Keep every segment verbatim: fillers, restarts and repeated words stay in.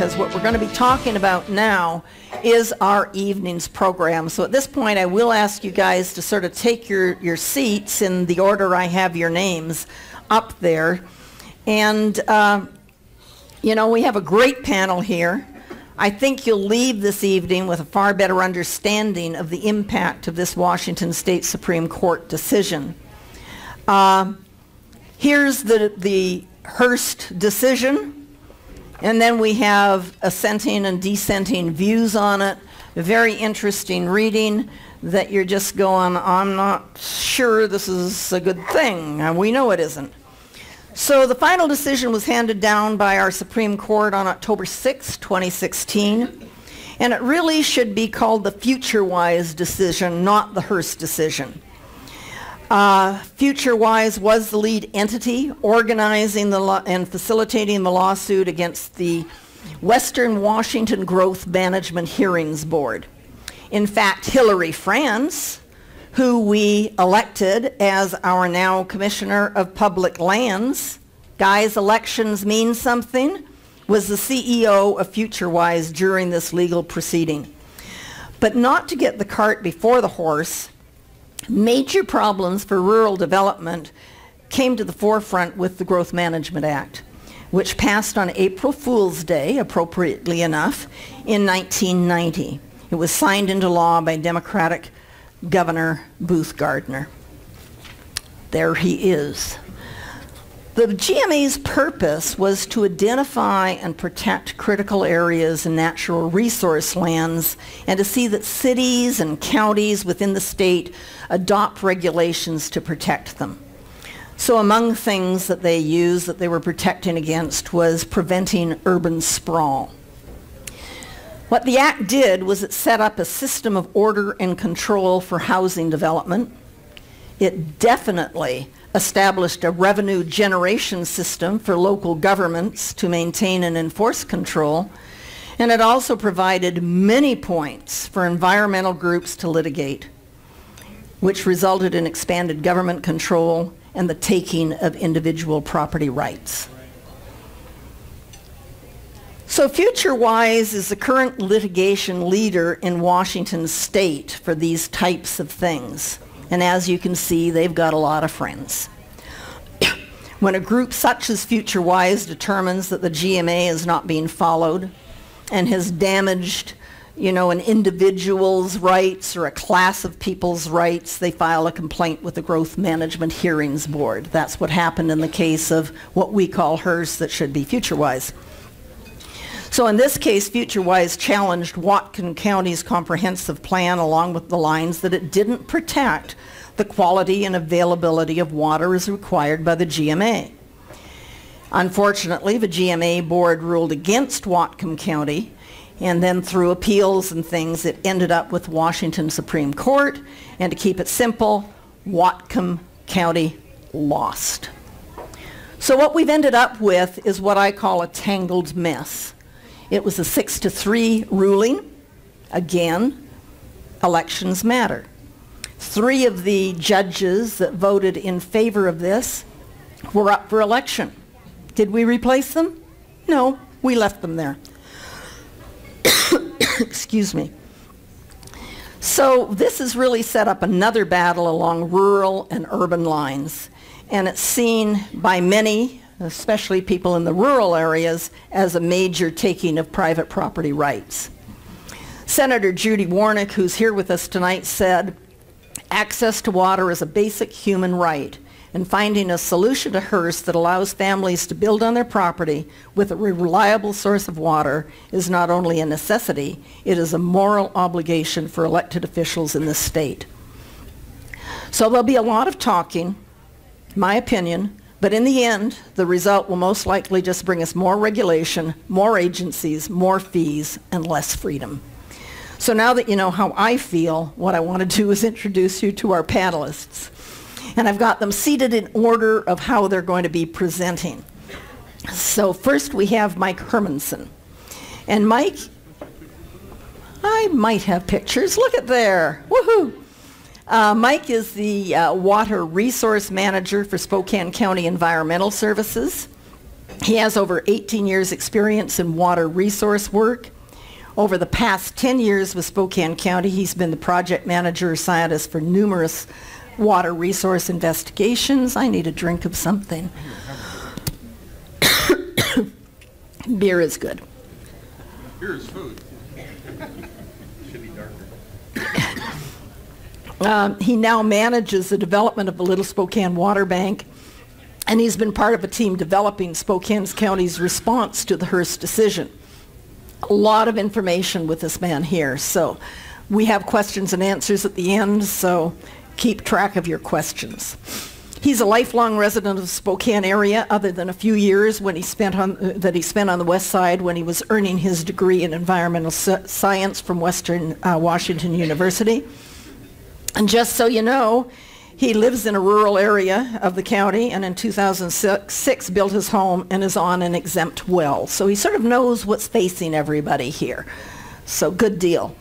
because what we're going to be talking about now is our evening's program. So at this point, I will ask you guys to sort of take your, your seats in the order I have your names up there. And, uh, you know, we have a great panel here. I think you'll leave this evening with a far better understanding of the impact of this Washington State Supreme Court decision. Uh, here's the, the Hirst decision, and then we have assenting and dissenting views on it. Very interesting reading that you're just going, I'm not sure this is a good thing, and we know it isn't. So the final decision was handed down by our Supreme Court on October sixth, twenty sixteen, and it really should be called the FutureWise decision, not the Hirst decision. Uh, FutureWise was the lead entity organizing the law and facilitating the lawsuit against the Western Washington Growth Management Hearings Board. In fact, Hilary Franz, who we elected as our now Commissioner of Public Lands, guys, elections mean something, was the C E O of FutureWise during this legal proceeding. But not to get the cart before the horse, major problems for rural development came to the forefront with the Growth Management Act, which passed on April Fool's Day, appropriately enough, in nineteen ninety. It was signed into law by Democratic Governor Booth Gardner. There he is. The G M A's purpose was to identify and protect critical areas and natural resource lands, and to see that cities and counties within the state adopt regulations to protect them. So among things that they used that they were protecting against was preventing urban sprawl. What the Act did was it set up a system of order and control for housing development. It definitely established a revenue generation system for local governments to maintain and enforce control, and it also provided many points for environmental groups to litigate, which resulted in expanded government control and the taking of individual property rights. So FutureWise is the current litigation leader in Washington State for these types of things. And as you can see, they've got a lot of friends. When a group such as FutureWise determines that the G M A is not being followed and has damaged, you know, an individual's rights or a class of people's rights, they file a complaint with the Growth Management Hearings Board. That's what happened in the case of what we call Hirst that should be FutureWise. So in this case, FutureWise challenged Whatcom County's comprehensive plan along with the lines that it didn't protect the quality and availability of water as required by the G M A. Unfortunately, the G M A board ruled against Whatcom County, and then through appeals and things, it ended up with Washington Supreme Court, and to keep it simple, Whatcom County lost. So what we've ended up with is what I call a tangled mess. It was a six to three ruling. Again, elections matter. Three of the judges that voted in favor of this were up for election. Did we replace them? No, we left them there. Excuse me. So this has really set up another battle along rural and urban lines, and it's seen by many, especially people in the rural areas, as a major taking of private property rights. Senator Judy Warnick, who's here with us tonight, said, "Access to water is a basic human right, and finding a solution to Hirst that allows families to build on their property with a reliable source of water is not only a necessity, it is a moral obligation for elected officials in this state." So there'll be a lot of talking, my opinion, but in the end, the result will most likely just bring us more regulation, more agencies, more fees, and less freedom. So now that you know how I feel, what I want to do is introduce you to our panelists. And I've got them seated in order of how they're going to be presenting. So first we have Mike Hermanson. And Mike, I might have pictures. Look at there. Woohoo! Uh, Mike is the uh, Water Resource Manager for Spokane County Environmental Services. He has over eighteen years experience in water resource work. Over the past ten years with Spokane County, he's been the project manager or scientist for numerous water resource investigations. I need a drink of something. Beer is good. Beer is food. Should be darker. um, he now manages the development of the Little Spokane Water Bank, and he's been part of a team developing Spokane County's response to the Hirst decision. A lot of information with this man here, so we have questions and answers at the end, so keep track of your questions. He's a lifelong resident of the Spokane area, other than a few years when he spent on, uh, that he spent on the west side when he was earning his degree in environmental science from Western uh, Washington University. And just so you know, he lives in a rural area of the county, and in two thousand six built his home and is on an exempt well. So he sort of knows what's facing everybody here. So good deal.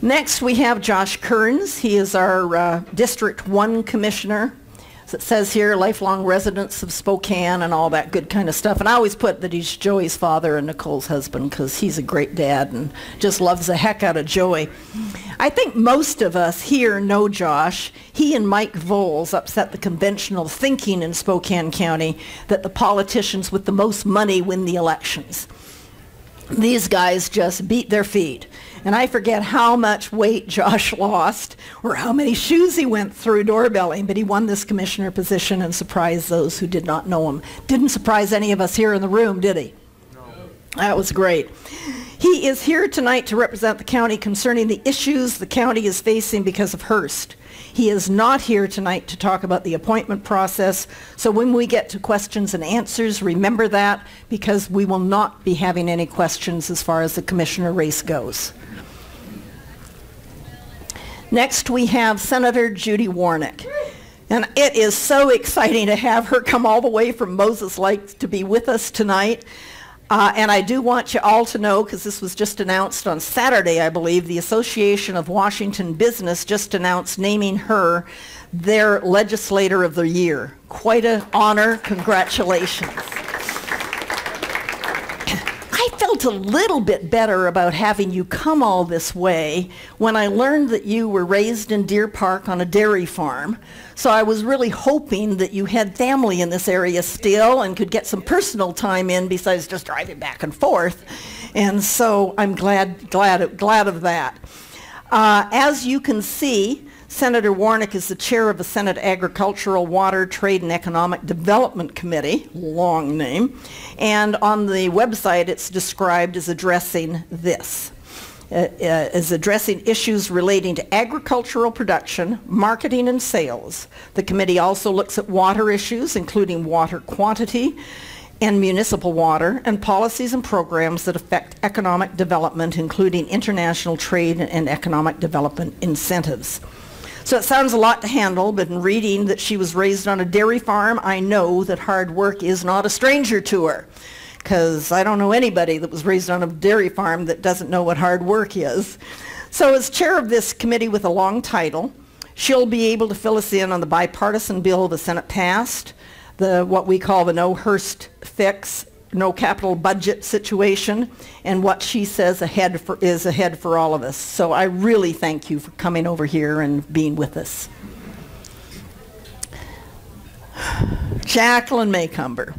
Next we have Josh Kerns. He is our uh, District one Commissioner. As it says here, lifelong residents of Spokane and all that good kind of stuff. And I always put that he's Joey's father and Nicole's husband, because he's a great dad and just loves the heck out of Joey. I think most of us here know Josh. He and Mike Voles upset the conventional thinking in Spokane County that the politicians with the most money win the elections. These guys just beat their feet. And I forget how much weight Josh lost or how many shoes he went through doorbelling, but he won this commissioner position and surprised those who did not know him. Didn't surprise any of us here in the room, did he? No. That was great. He is here tonight to represent the county concerning the issues the county is facing because of Hirst. He is not here tonight to talk about the appointment process, so when we get to questions and answers, remember that, because we will not be having any questions as far as the commissioner race goes. Next we have Senator Judy Warnick, and it is so exciting to have her come all the way from Moses Lake to be with us tonight. Uh, and I do want you all to know, because this was just announced on Saturday, I believe, the Association of Washington Business just announced naming her their Legislator of the Year. Quite an honor. Congratulations. I felt a little bit better about having you come all this way when I learned that you were raised in Deer Park on a dairy farm. So I was really hoping that you had family in this area still and could get some personal time in besides just driving back and forth. And so I'm glad, glad, glad of that. Uh, as you can see, Senator Warnick is the chair of the Senate Agricultural, Water, Trade, and Economic Development Committee, long name. And on the website it's described as addressing this. Uh, uh, is addressing issues relating to agricultural production, marketing, and sales. The committee also looks at water issues, including water quantity and municipal water, and policies and programs that affect economic development, including international trade and economic development incentives. So it sounds a lot to handle, but in reading that she was raised on a dairy farm, I know that hard work is not a stranger to her. Because I don't know anybody that was raised on a dairy farm that doesn't know what hard work is. So as chair of this committee with a long title, she'll be able to fill us in on the bipartisan bill the Senate passed, the what we call the no Hirst fix, no capital budget situation, and what she says ahead for, is ahead for all of us. So I really thank you for coming over here and being with us. Jacqueline Maycumber.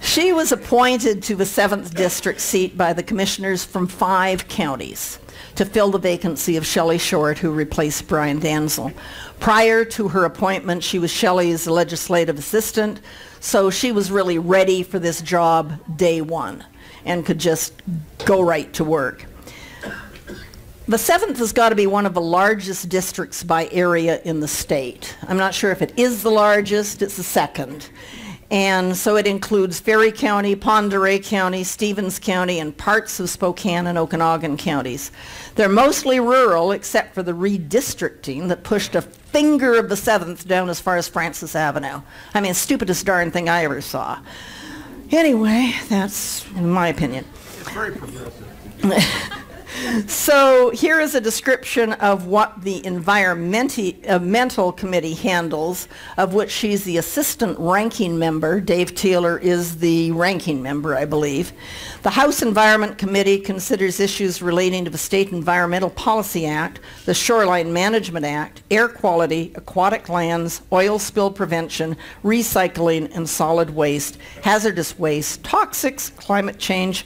She was appointed to the seventh District seat by the commissioners from five counties to fill the vacancy of Shelley Short, who replaced Brian Danzel. Prior to her appointment, she was Shelley's legislative assistant, so she was really ready for this job day one and could just go right to work. The seventh has got to be one of the largest districts by area in the state. I'm not sure if it is the largest, it's the second. And so it includes Ferry County, Pend Oreille County, Stevens County, and parts of Spokane and Okanogan counties. They're mostly rural, except for the redistricting that pushed a finger of the seventh down as far as Francis Avenue. I mean, stupidest darn thing I ever saw. Anyway, that's my opinion. It's very progressive. So here is a description of what the Environmental Committee handles, of which she's the assistant ranking member. Dave Taylor is the ranking member, I believe. The House Environment Committee considers issues relating to the State Environmental Policy Act, the Shoreline Management Act, air quality, aquatic lands, oil spill prevention, recycling and solid waste, hazardous waste, toxics, climate change,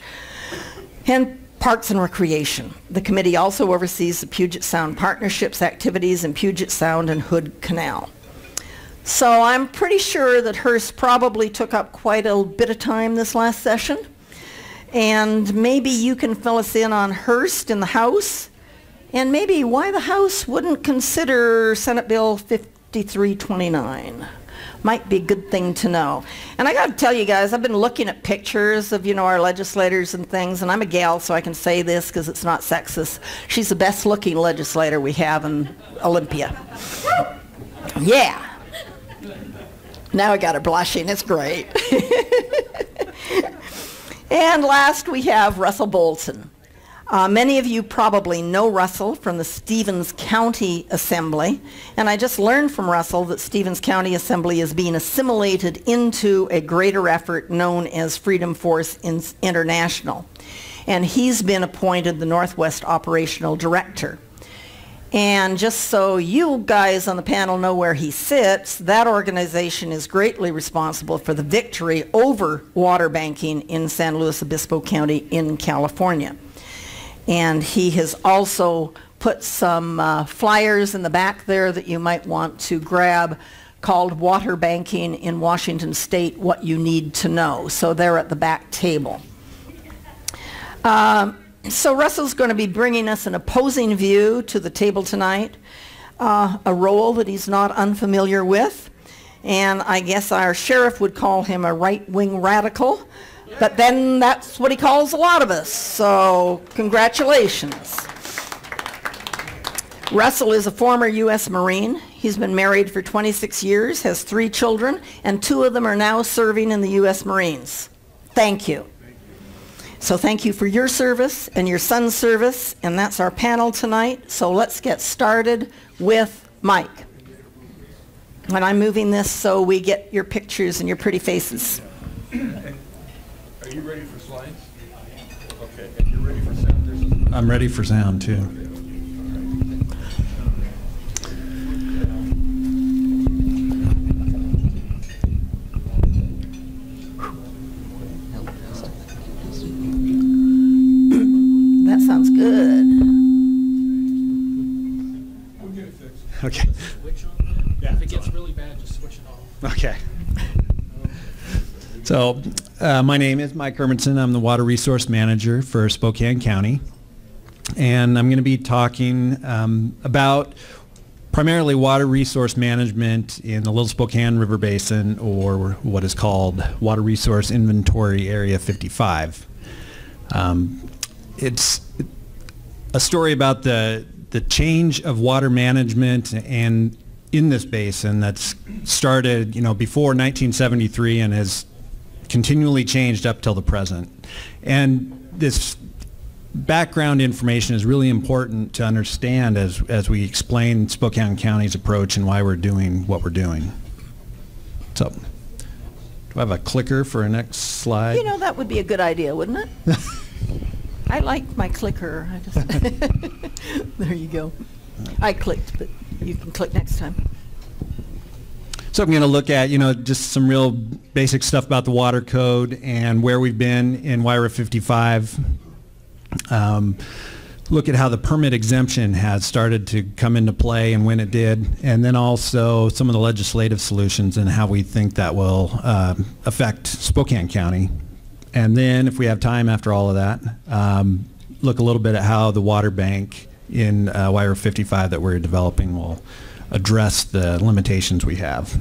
and Parks and Recreation. The committee also oversees the Puget Sound Partnerships activities in Puget Sound and Hood Canal. So I'm pretty sure that Hirst probably took up quite a bit of time this last session. And maybe you can fill us in on Hirst in the House, and maybe why the House wouldn't consider Senate Bill fifty-three twenty-nine. Might be a good thing to know. And I got to tell you guys, I've been looking at pictures of, you know, our legislators and things, and I'm a gal, so I can say this because it's not sexist. She's the best looking legislator we have in Olympia. Yeah. Now I got her blushing. It's great. And last we have Russell Bolton. Uh, many of you probably know Russell from the Stevens County Assembly, and I just learned from Russell that Stevens County Assembly is being assimilated into a greater effort known as Freedom Force International, and he's been appointed the Northwest Operational Director. And just so you guys on the panel know where he sits, that organization is greatly responsible for the victory over water banking in San Luis Obispo County in California. And he has also put some uh, flyers in the back there that you might want to grab, called Water Banking in Washington State, What You Need to Know. So they're at the back table. Um, so Russell's going to be bringing us an opposing view to the table tonight, uh, a role that he's not unfamiliar with. And I guess our sheriff would call him a right-wing radical. But then that's what he calls a lot of us, so congratulations. Russell is a former U S Marine. He's been married for twenty-six years, has three children, and two of them are now serving in the U S Marines. Thank you. So thank you for your service and your son's service, and that's our panel tonight. So let's get started with Mike. And I'm moving this so we get your pictures and your pretty faces. Are you ready for slides? Okay, and you're ready for sound? I'm ready for sound, too. That sounds good. We'll get it fixed. Okay. Switch on that? Yeah. If it gets really bad, just switch it off. Okay. So, uh, my name is Mike Hermanson. I'm the Water Resource Manager for Spokane County. And I'm going to be talking um, about primarily water resource management in the Little Spokane River Basin, or what is called Water Resource Inventory Area fifty-five. Um, it's a story about the, the change of water management and in this basin that's started, you know, before nineteen seventy-three and has continually changed up till the present. And this background information is really important to understand as, as we explain Spokane County's approach and why we're doing what we're doing. So, do I have a clicker for our next slide? You know, that would be a good idea, wouldn't it? I like my clicker. I just there you go. I clicked, but you can click next time. So I'm going to look at, you know, just some real basic stuff about the water code and where we've been in W I R A fifty-five. Um, look at how the permit exemption has started to come into play and when it did, and then also some of the legislative solutions and how we think that will uh, affect Spokane County. And then, if we have time after all of that, um, look a little bit at how the water bank in uh, W I R A fifty-five that we're developing will address the limitations we have.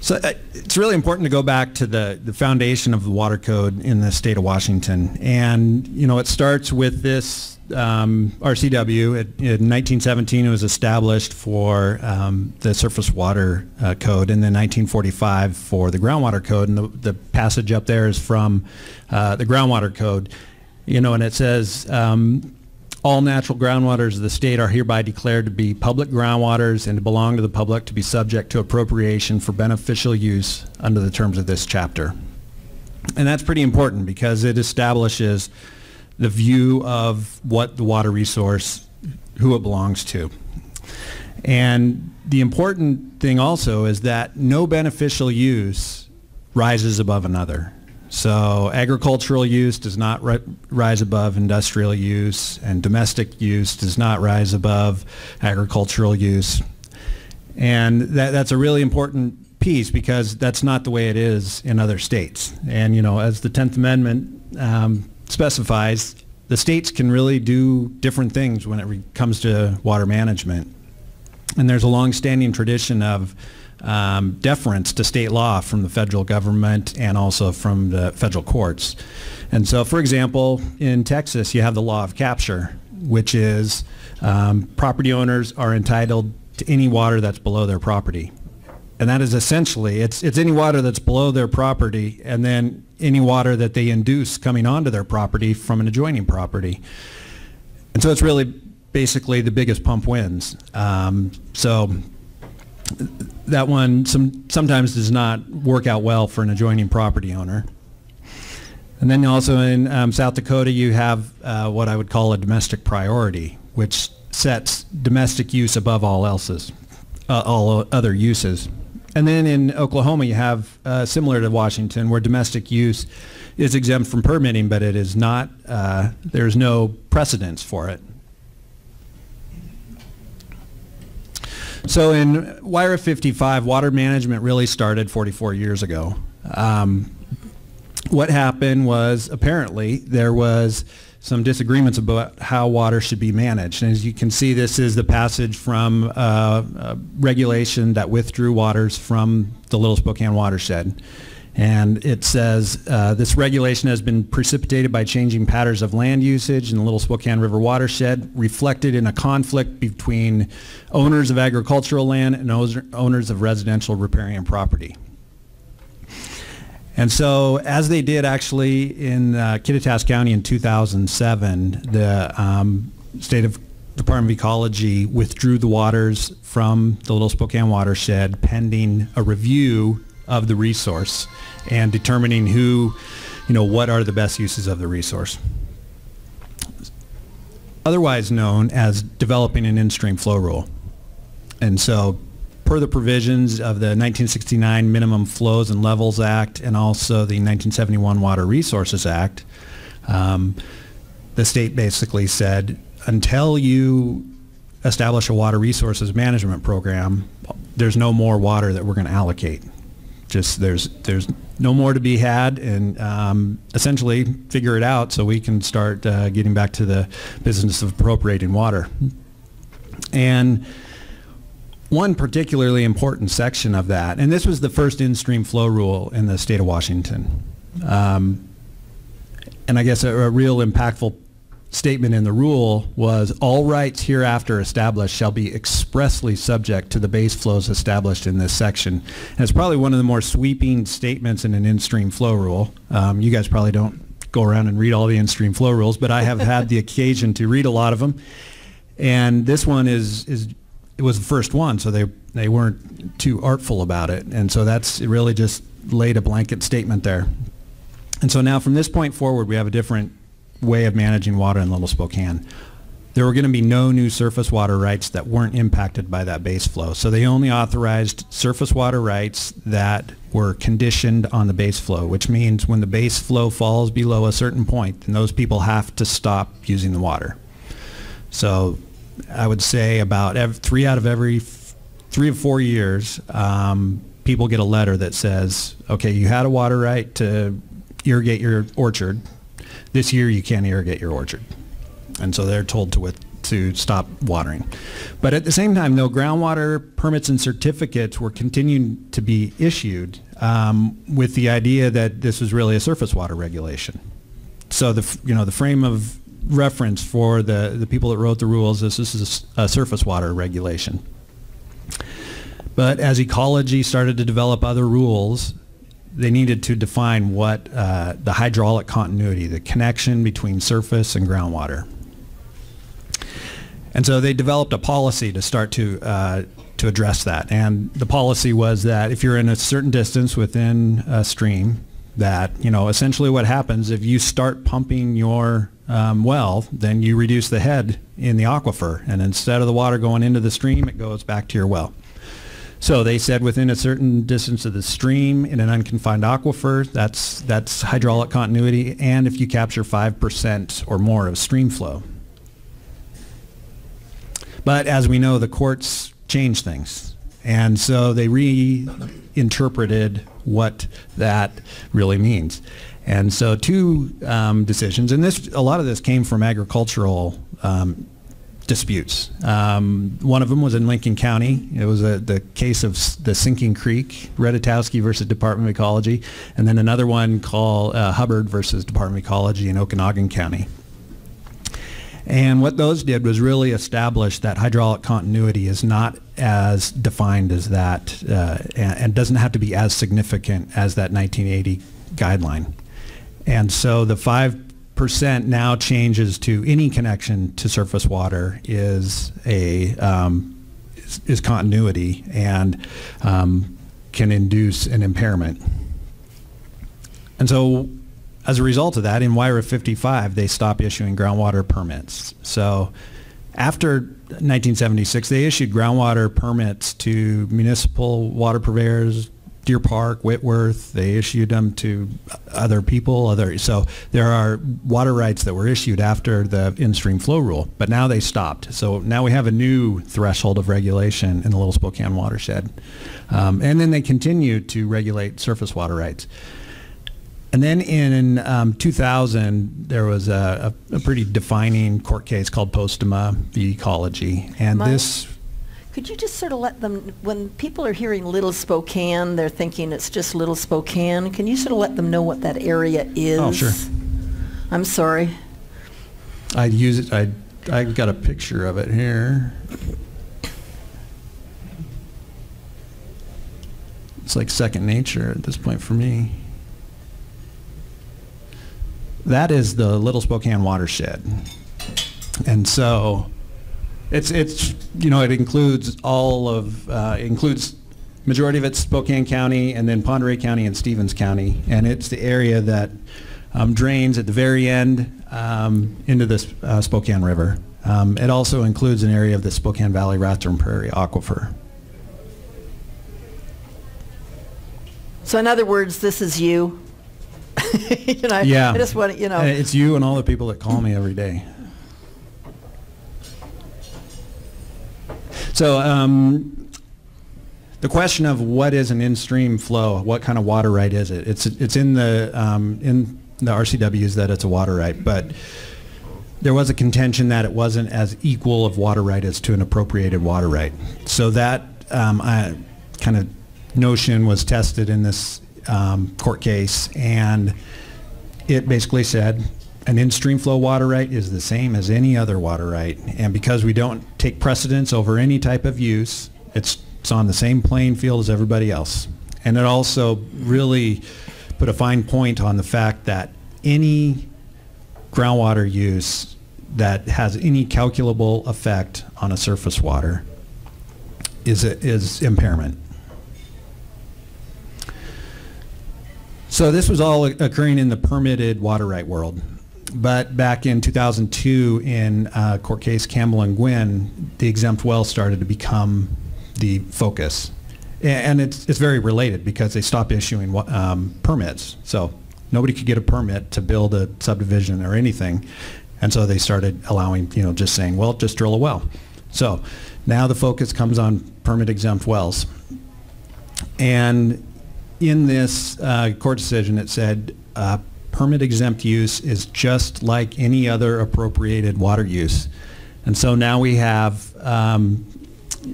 So uh, it's really important to go back to the, the foundation of the water code in the state of Washington. And, you know, it starts with this um, R C W. It, in nineteen seventeen, it was established for um, the surface water uh, code, and then nineteen forty-five for the groundwater code. And the, the passage up there is from uh, the groundwater code. you know, and it says um, all natural groundwaters of the state are hereby declared to be public groundwaters and to belong to the public, to be subject to appropriation for beneficial use under the terms of this chapter. And that's pretty important because it establishes the view of what the water resource, who it belongs to. And the important thing also is that no beneficial use rises above another. So agricultural use does not ri rise above industrial use, and domestic use does not rise above agricultural use. And that, that's a really important piece because that's not the way it is in other states. And, you know, as the tenth Amendment um, specifies, the states can really do different things when it comes to water management. And there's a long-standing tradition of Um, deference to state law from the federal government and also from the federal courts. And so, for example, in Texas you have the law of capture, which is um, property owners are entitled to any water that's below their property. And that is essentially, it's, it's any water that's below their property and then any water that they induce coming onto their property from an adjoining property. And so it's really basically the biggest pump wins. Um, so that one some, sometimes does not work out well for an adjoining property owner. And then also in um, South Dakota you have uh, what I would call a domestic priority, which sets domestic use above all else's, uh, all other uses. And then in Oklahoma you have uh, similar to Washington, where domestic use is exempt from permitting, but it is not, uh, there's no precedence for it. So in W I R A fifty-five, water management really started forty-four years ago. Um, what happened was apparently there was some disagreements about how water should be managed. And as you can see, this is the passage from uh, a regulation that withdrew waters from the Little Spokane watershed. And it says, uh, this regulation has been precipitated by changing patterns of land usage in the Little Spokane River watershed, reflected in a conflict between owners of agricultural land and owners of residential riparian property. And so, as they did actually in uh, Kittitas County in two thousand seven, the um, state of Department of Ecology withdrew the waters from the Little Spokane watershed pending a review of the resource and determining who, you know, what are the best uses of the resource. Otherwise known as developing an in-stream flow rule. And so per the provisions of the nineteen sixty-nine Minimum Flows and Levels Act and also the nineteen seventy-one Water Resources Act, um, the state basically said until you establish a water resources management program, there's no more water that we're going to allocate. Just there's there's no more to be had, and um, essentially figure it out so we can start uh, getting back to the business of appropriating water. And one particularly important section of that, and this was the first in-stream flow rule in the state of Washington, um, and I guess a, a real impactful statement in the rule was, all rights hereafter established shall be expressly subject to the base flows established in this section. And it's probably one of the more sweeping statements in an in-stream flow rule. Um, you guys probably don't go around and read all the in-stream flow rules, but I have had the occasion to read a lot of them. And this one is, is it was the first one, so they, they weren't too artful about it. And so that's it really just laid a blanket statement there. And so now from this point forward, we have a different way of managing water in Little Spokane. There were going to be no new surface water rights that weren't impacted by that base flow. So they only authorized surface water rights that were conditioned on the base flow, which means when the base flow falls below a certain point, then those people have to stop using the water. So I would say about every, three out of every f three or four years, um, people get a letter that says, okay, you had a water right to irrigate your orchard. This year you can't irrigate your orchard. And so they're told to, with, to stop watering. But at the same time, though, groundwater permits and certificates were continuing to be issued um, with the idea that this was really a surface water regulation. So the, you know, the frame of reference for the, the people that wrote the rules is this is a surface water regulation. But as ecology started to develop other rules they needed to define what uh, the hydraulic continuity, the connection between surface and groundwater. And so they developed a policy to start to uh, to address that. And the policy was that if you're in a certain distance within a stream, that, you know, essentially what happens if you start pumping your um, well, then you reduce the head in the aquifer, and instead of the water going into the stream, it goes back to your well. So they said within a certain distance of the stream in an unconfined aquifer, that's that's hydraulic continuity, and if you capture five percent or more of stream flow. But as we know, the courts change things, and so they reinterpreted what that really means. And so two um, decisions, and this a lot of this came from agricultural um, disputes. Um, one of them was in Lincoln County. It was a, the case of s the Sinking Creek, Reditowski versus Department of Ecology, and then another one called uh, Hubbard versus Department of Ecology in Okanogan County. And what those did was really establish that hydraulic continuity is not as defined as that, uh, and, and doesn't have to be as significant as that nineteen eighty guideline. And so the five percent now changes to any connection to surface water is a um, is, is continuity and um, can induce an impairment. And so, as a result of that, in W I R A fifty-five, they stopped issuing groundwater permits. So after nineteen seventy-six, they issued groundwater permits to municipal water purveyors, Deer Park, Whitworth. They issued them to other people. Other, so there are water rights that were issued after the in-stream flow rule, but now they stopped. So now we have a new threshold of regulation in the Little Spokane watershed. Um, and then they continue to regulate surface water rights. And then in um, two thousand, there was a, a, a pretty defining court case called Postuma v. Ecology. And Mike, this... Could you just sort of let them, when people are hearing Little Spokane, they're thinking it's just Little Spokane. Can you sort of let them know what that area is? Oh, sure. I'm sorry. I use it, I, I got a picture of it here. It's like second nature at this point for me. That is the Little Spokane watershed, and so it's it's you know it includes all of uh, includes majority of it's Spokane County and then Pend Oreille County and Stevens County, and it's the area that um, drains at the very end um, into the uh, Spokane River. Um, it also includes an area of the Spokane Valley Rathdrum Prairie aquifer. So in other words, this is you. you know, yeah. I just want to, you know. It's you and all the people that call me every day. So um, the question of what is an in-stream flow, what kind of water right is it? It's it's in the um, in the R C Ws that it's a water right, but there was a contention that it wasn't as equal of water right as to an appropriated water right. So that um, I, kind of notion was tested in this Um, court case, and it basically said an in-stream flow water right is the same as any other water right, and because we don't take precedence over any type of use, it's, it's on the same playing field as everybody else. And it also really put a fine point on the fact that any groundwater use that has any calculable effect on a surface water is, a, is impairment. So this was all occurring in the permitted water right world, but back in two thousand two, in uh, court case Campbell and Gwynn, the exempt well started to become the focus, and it's it's very related because they stopped issuing um, permits, so nobody could get a permit to build a subdivision or anything, and so they started allowing, you know, just saying, well, just drill a well. So now the focus comes on permit exempt wells, and in this uh, court decision, it said uh, permit-exempt use is just like any other appropriated water use. And so now we have, um,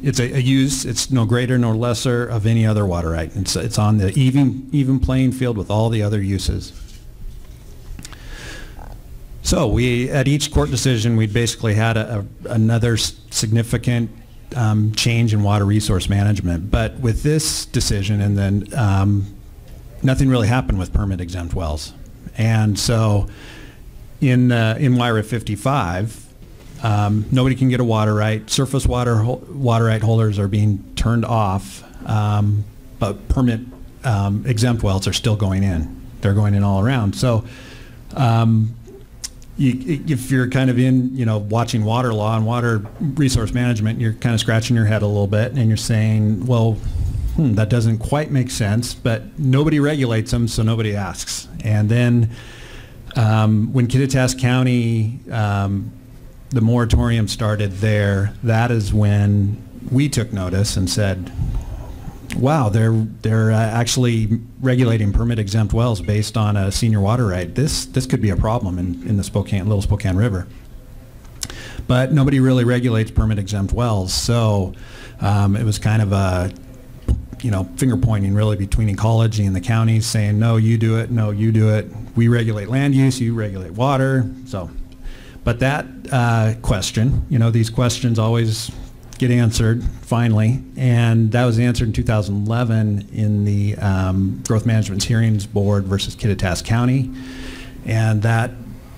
it's a, a use, it's no greater nor lesser of any other water right. And so it's on the even, even playing field with all the other uses. So we, at each court decision, we basically had a, a, another significant Um, change in water resource management, but with this decision and then um, nothing really happened with permit exempt wells. And so in uh, in Y R A fifty-five, um, nobody can get a water right. Surface water water right holders are being turned off, um, but permit um, exempt wells are still going in. They're going in all around. So um, you, if you're kind of in, you know, watching water law and water resource management, you're kind of scratching your head a little bit, and you're saying, well, hmm, that doesn't quite make sense, but nobody regulates them, so nobody asks. And then um, when Kittitas County, um, the moratorium started there, that is when we took notice and said, wow, they're they're uh, actually regulating permit exempt wells based on a senior water right. This this could be a problem in in the Spokane Little Spokane River. But nobody really regulates permit exempt wells, so um, it was kind of a, you know, finger pointing really between ecology and the counties, saying no, you do it, no, you do it. We regulate land use, you regulate water. So, but that uh, question, you know, these questions always get answered finally, and that was answered in two thousand eleven in the um, Growth Management Hearings Board versus Kittitas County, and that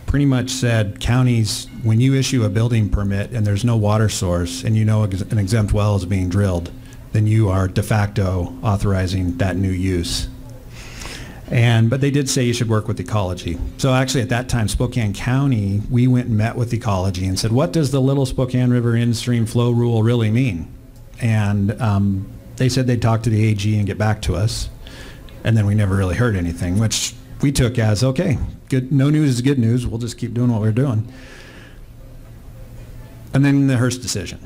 pretty much said counties, when you issue a building permit and there's no water source and you know ex an exempt well is being drilled, then you are de facto authorizing that new use. And but they did say you should work with ecology. So actually at that time, Spokane County, we went and met with ecology and said, what does the Little Spokane River in-stream flow rule really mean? And um, they said they'd talk to the A G and get back to us. And then we never really heard anything, which we took as, okay, good, no news is good news. We'll just keep doing what we're doing. And then the Hirst decision.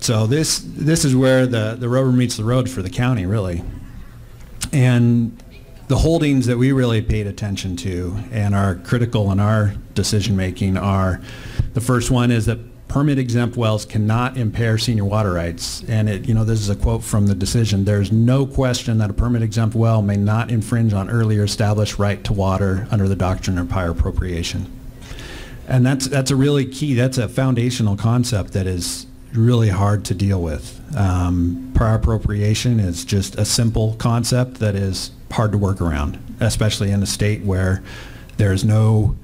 So this, this is where the, the rubber meets the road for the county, really. And the holdings that we really paid attention to and are critical in our decision making are, the first one is that permit exempt wells cannot impair senior water rights. And it, you know, this is a quote from the decision. There's no question that a permit exempt well may not infringe on earlier established right to water under the doctrine of prior appropriation. And that's, that's a really key, that's a foundational concept that is really hard to deal with. Um, prior appropriation is just a simple concept that is hard to work around, especially in a state where there is no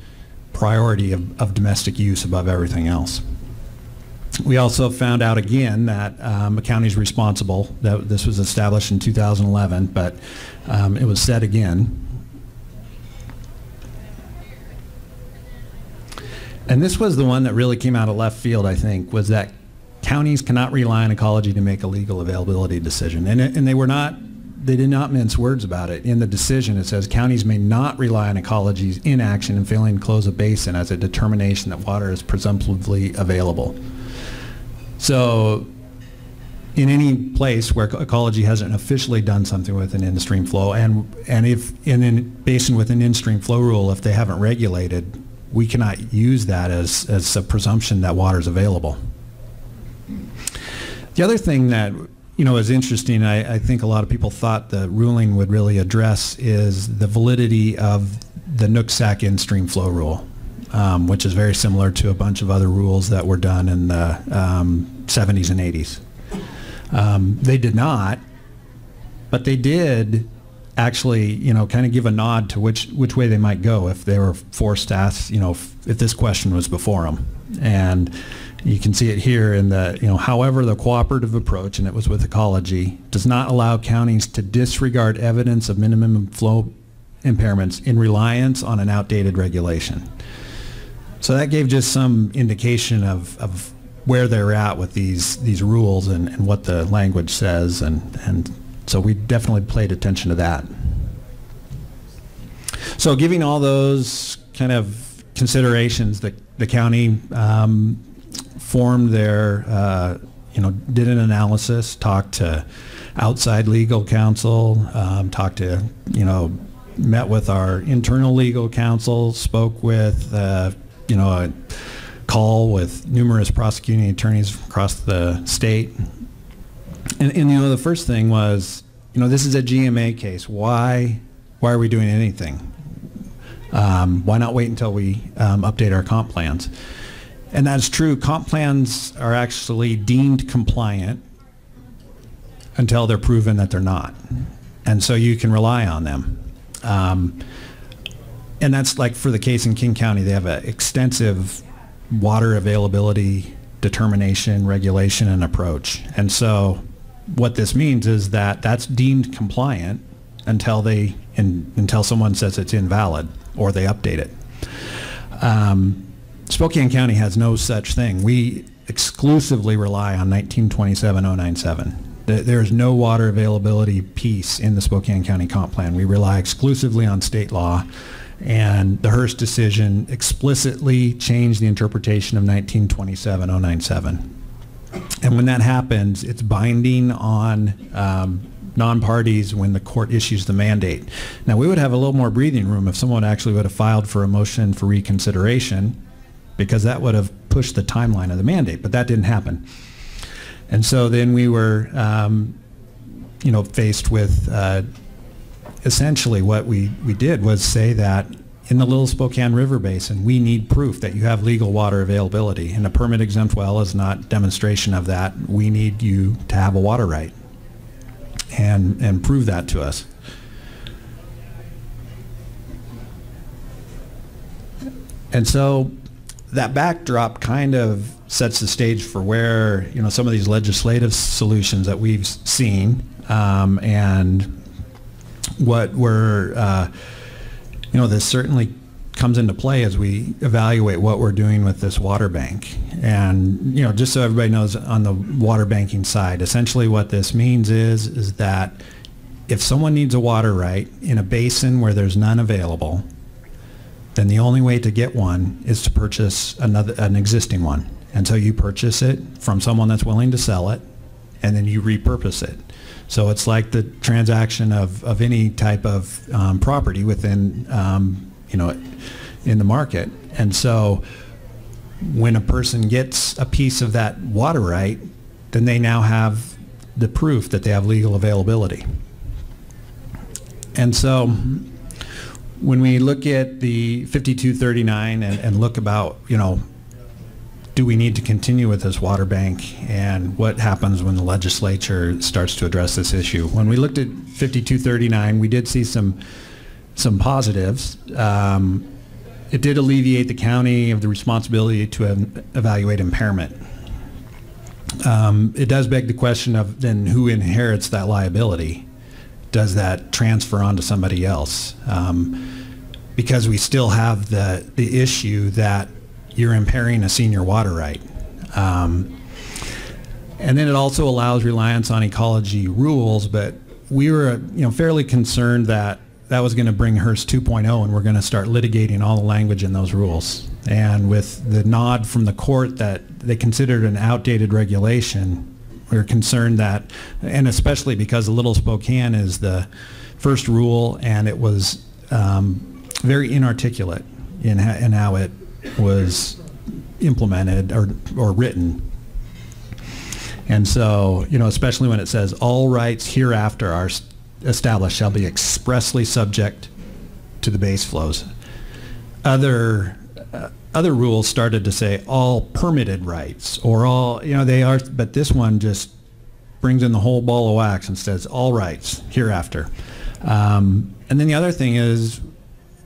priority of, of domestic use above everything else. We also found out again that um, a county is responsible, that this was established in two thousand eleven, but um, it was said again. And this was the one that really came out of left field, I think, was that counties cannot rely on ecology to make a legal availability decision. And, and they were not, they did not mince words about it. In the decision, it says counties may not rely on ecology's inaction in failing to close a basin as a determination that water is presumptively available. So in any place where ecology hasn't officially done something with an in-stream flow, and, and if in a basin with an in-stream flow rule, if they haven't regulated, we cannot use that as, as a presumption that water is available. The other thing that, you know, is interesting, I, I think a lot of people thought the ruling would really address, is the validity of the Nooksack in-stream flow rule, um, which is very similar to a bunch of other rules that were done in the um, seventies and eighties. Um, they did not, but they did actually, you know, kind of give a nod to which, which way they might go if they were forced to ask, you know, if, if this question was before them. And you can see it here in the, you know, however, the cooperative approach, and it was with ecology, does not allow counties to disregard evidence of minimum flow impairments in reliance on an outdated regulation. So that gave just some indication of, of where they're at with these, these rules and, and what the language says, and, and so we definitely paid attention to that. So giving all those kind of considerations, the, the county um, formed their, uh, you know, did an analysis, talked to outside legal counsel, um, talked to, you know, met with our internal legal counsel, spoke with, uh, you know, a call with numerous prosecuting attorneys across the state. And, and, you know, the first thing was, you know, this is a G M A case. Why, why are we doing anything? Um, why not wait until we um, update our comp plans? And that's true. Comp plans are actually deemed compliant until they're proven that they're not. And so you can rely on them. Um, and that's like for the case in King County, they have an extensive water availability determination, regulation, and approach. And so what this means is that that's deemed compliant until they in, until someone says it's invalid or they update it. Um, Spokane County has no such thing. We exclusively rely on nineteen twenty-seven oh nine seven. There is no water availability piece in the Spokane County Comp Plan. We rely exclusively on state law, and the Hirst decision explicitly changed the interpretation of nineteen twenty-seven oh nine seven. And when that happens, it's binding on um, non-parties when the court issues the mandate. Now, we would have a little more breathing room if someone actually would have filed for a motion for reconsideration, because that would have pushed the timeline of the mandate, but that didn't happen. And so then we were, um, you know, faced with uh, essentially what we, we did was say that in the Little Spokane River Basin, we need proof that you have legal water availability, and a permit-exempt well is not demonstration of that. We need you to have a water right and, and prove that to us. And so that backdrop kind of sets the stage for where, you know, some of these legislative solutions that we've seen um, and what we're, uh, you know, this certainly comes into play as we evaluate what we're doing with this water bank. And, you know, just so everybody knows on the water banking side, essentially what this means is, is that if someone needs a water right in a basin where there's none available, then the only way to get one is to purchase another, an existing one. And so you purchase it from someone that's willing to sell it, and then you repurpose it. So it's like the transaction of, of any type of um, property within, um, you know, in the market. And so when a person gets a piece of that water right, then they now have the proof that they have legal availability. And so when we look at the fifty-two thirty-nine and, and look about, you know, do we need to continue with this water bank and what happens when the legislature starts to address this issue? When we looked at fifty-two thirty-nine, we did see some some positives. Um, it did alleviate the county of the responsibility to evaluate impairment. Um, it does beg the question of then who inherits that liability? Does that transfer onto somebody else? Um, because we still have the, the issue that you're impairing a senior water right. Um, and then it also allows reliance on ecology rules, but we were you know, fairly concerned that that was gonna bring Hirst two point oh and we're gonna start litigating all the language in those rules. And with the nod from the court that they considered an outdated regulation, we were concerned that, and especially because the Little Spokane is the first rule, and it was um, very inarticulate in, ha in how it was implemented or, or written. And so, you know, especially when it says, all rights hereafter are established shall be expressly subject to the base flows. Other uh, Other rules started to say all permitted rights or all, you know, they are, but this one just brings in the whole ball of wax and says all rights hereafter. Um, and then the other thing is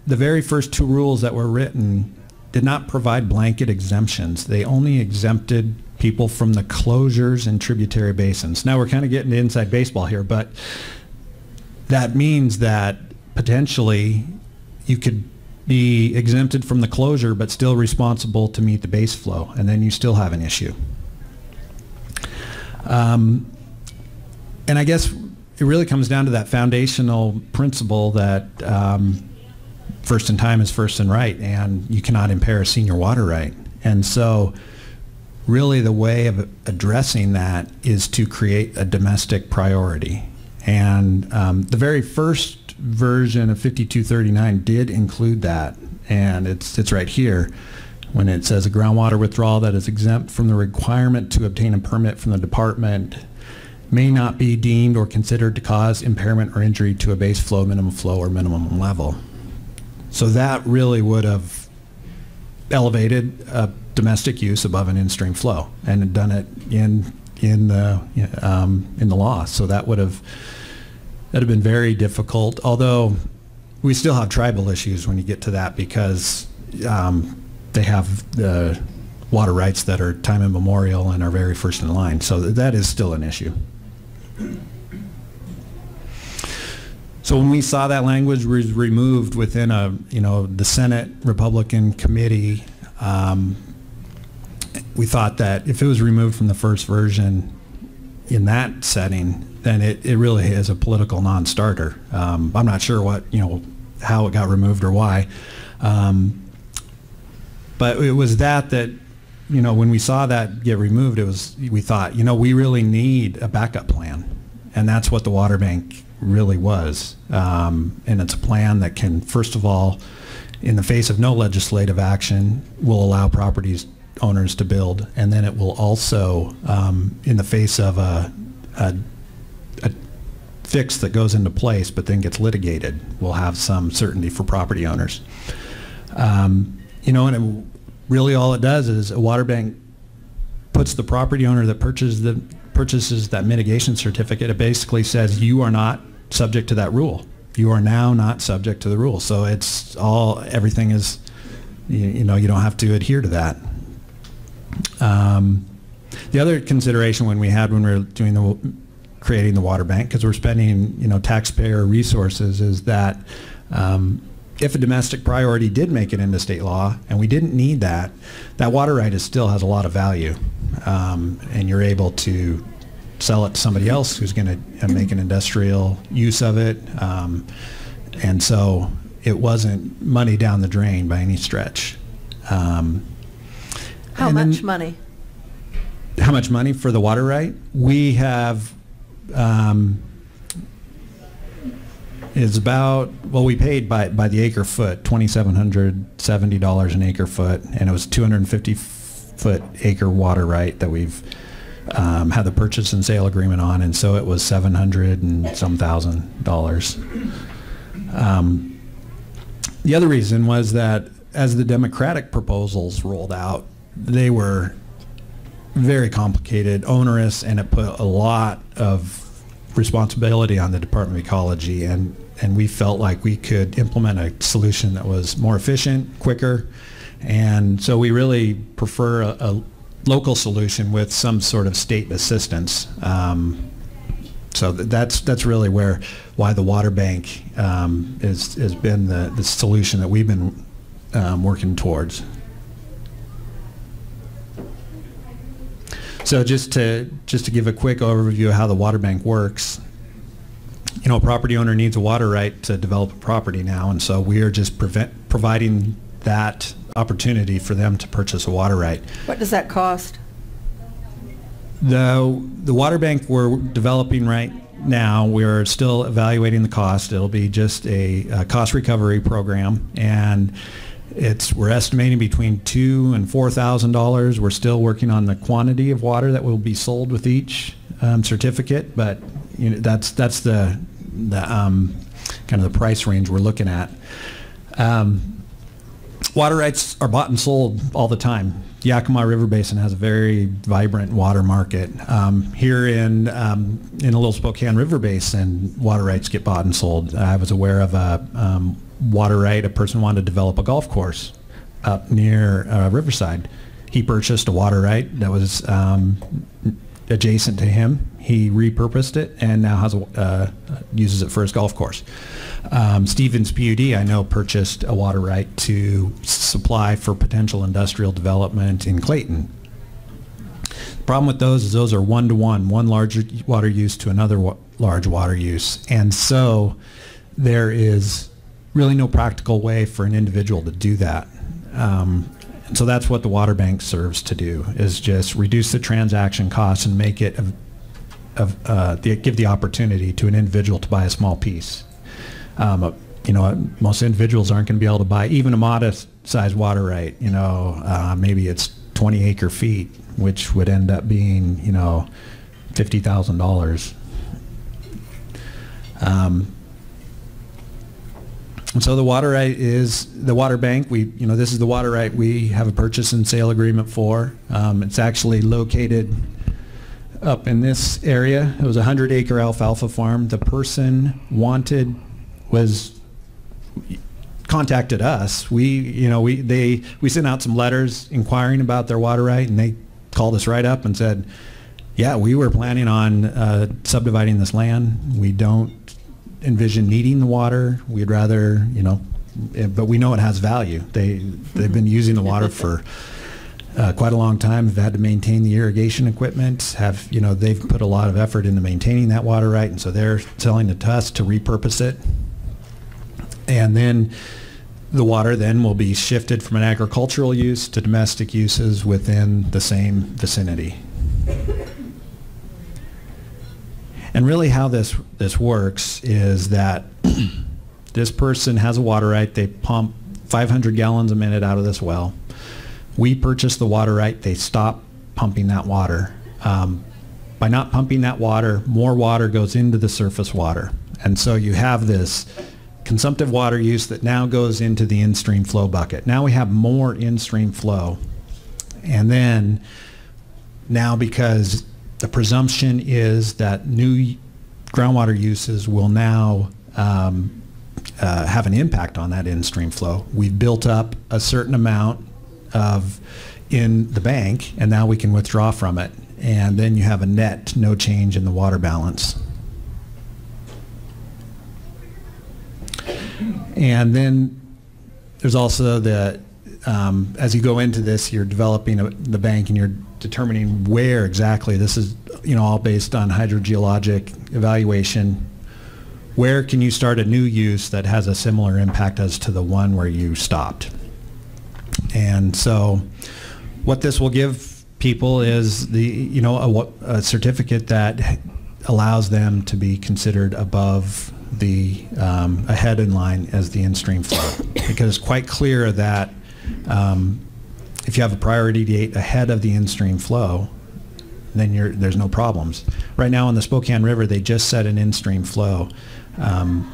the very first two rules that were written did not provide blanket exemptions. They only exempted people from the closures and tributary basins. Now we're kind of getting to inside baseball here, but that means that potentially you could be exempted from the closure but still responsible to meet the base flow, and then you still have an issue. Um, and I guess it really comes down to that foundational principle that um, first in time is first in right, and you cannot impair a senior water right. And so really the way of addressing that is to create a domestic priority. And um, the very first version of fifty-two thirty-nine did include that, and it's it's right here when it says a groundwater withdrawal that is exempt from the requirement to obtain a permit from the department may not be deemed or considered to cause impairment or injury to a base flow, minimum flow, or minimum level. So that really would have elevated a domestic use above an in-stream flow and done it in in the um, in the law. So that would have That'd have been very difficult, although we still have tribal issues when you get to that, because um, they have the water rights that are time immemorial and are very first in line. So that is still an issue. So when we saw that language was removed within a, you know, the Senate Republican committee, um, we thought that if it was removed from the first version in that setting, then it, it really is a political non-starter. Um, I'm not sure what, you know, how it got removed or why. Um, but it was that that, you know, when we saw that get removed, it was, we thought, you know, we really need a backup plan. And that's what the water bank really was. Um, and it's a plan that can, first of all, in the face of no legislative action, will allow properties owners to build, and then it will also, um, in the face of a, a, a fix that goes into place but then gets litigated, will have some certainty for property owners. Um, you know, and it, really all it does is a water bank puts the property owner that purchases, the, purchases that mitigation certificate, it basically says you are not subject to that rule. You are now not subject to the rule. So it's all, everything is, you, you know, you don't have to adhere to that. Um, the other consideration when we had when we were doing the creating the water bank, because we're spending, you know, taxpayer resources, is that um, if a domestic priority did make it into state law and we didn't need that, that water right is still has a lot of value, um, and you're able to sell it to somebody else who's going to make an industrial use of it, um, and so it wasn't money down the drain by any stretch. Um, How and much then, money? How much money for the water right? We have, um, it's about, well, we paid by, by the acre foot, two thousand seven hundred seventy dollars an acre foot, and it was two hundred fifty foot acre water right that we've um, had the purchase and sale agreement on, and so it was seven hundred and some thousand dollars. Um, the other reason was that as the Democratic proposals rolled out, they were very complicated, onerous, and it put a lot of responsibility on the Department of Ecology, and, and we felt like we could implement a solution that was more efficient, quicker, and so we really prefer a, a local solution with some sort of state assistance. Um, so that's that's really where why the water bank um, is, has been the, the solution that we've been um, working towards. So just to just to give a quick overview of how the water bank works, you know, a property owner needs a water right to develop a property now, and so we are just prevent, providing that opportunity for them to purchase a water right. What does that cost? The, the water bank we're developing right now, we're still evaluating the cost. It'll be just a, a cost recovery program, and It's, we're estimating between two and four thousand dollars. We're still working on the quantity of water that will be sold with each um, certificate, but you know, that's that's the the um, kind of the price range we're looking at. Um, water rights are bought and sold all the time. Yakima River Basin has a very vibrant water market. Um, here in um, in the Little Spokane River Basin, water rights get bought and sold. I was aware of a um, water right, a person wanted to develop a golf course up near uh, Riverside. He purchased a water right that was um, adjacent to him. He repurposed it and now has a, uh, uses it for his golf course. Um, Stevens P U D, I know, purchased a water right to supply for potential industrial development in Clayton. The problem with those is those are one-to-one, one large water use to another wa large water use. And so there is really no practical way for an individual to do that. Um, and so that's what the water bank serves to do, is just reduce the transaction costs and make it, of, of, uh, the, give the opportunity to an individual to buy a small piece. Um, you know, most individuals aren't gonna be able to buy even a modest size water right, you know, uh, maybe it's twenty acre feet, which would end up being, you know, fifty thousand dollars. Um, And so the water right is the water bank. We, you know, this is the water right we have a purchase and sale agreement for. Um, it's actually located up in this area. It was a hundred acre alfalfa farm. The person wanted was contacted us. We, you know, we they we sent out some letters inquiring about their water right, and they called us right up and said, yeah, we were planning on uh, subdividing this land. We don't envision needing the water. We'd rather, you know, but we know it has value. They, they've been using the water for uh, quite a long time. They've had to maintain the irrigation equipment. Have, you know, they've put a lot of effort into maintaining that water right, and so they're selling it to us to repurpose it. And then the water then will be shifted from an agricultural use to domestic uses within the same vicinity. And really how this, this works is that this person has a water right, they pump five hundred gallons a minute out of this well. We purchase the water right, they stop pumping that water. Um, by not pumping that water, more water goes into the surface water. And so you have this consumptive water use that now goes into the in-stream flow bucket. Now we have more in-stream flow. And then now because the presumption is that new groundwater uses will now um, uh, have an impact on that in-stream flow. We've built up a certain amount of in the bank, and now we can withdraw from it. And then you have a net no change in the water balance. And then there's also the, um, as you go into this, you're developing a, the bank, and you're determining where exactly, this is, you know, all based on hydrogeologic evaluation, where can you start a new use that has a similar impact as to the one where you stopped. And so what this will give people is the, you know, a, a certificate that allows them to be considered above the um, ahead in line as the in-stream flow, because it's quite clear that um, if you have a priority date ahead of the in-stream flow, then you're, there's no problems. Right now on the Spokane River, they just set an in-stream flow, um,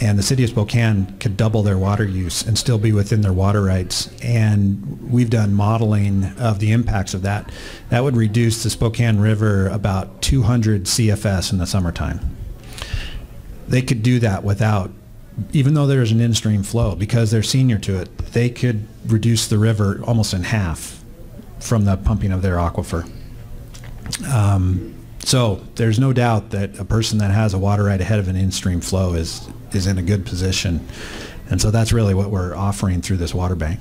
and the city of Spokane could double their water use and still be within their water rights. And we've done modeling of the impacts of that. That would reduce the Spokane River about two hundred C F S in the summertime. They could do that without, even though there's an in-stream flow, because they're senior to it, they could reduce the river almost in half from the pumping of their aquifer. Um, so there's no doubt that a person that has a water right ahead of an in-stream flow is, is in a good position. And so that's really what we're offering through this water bank.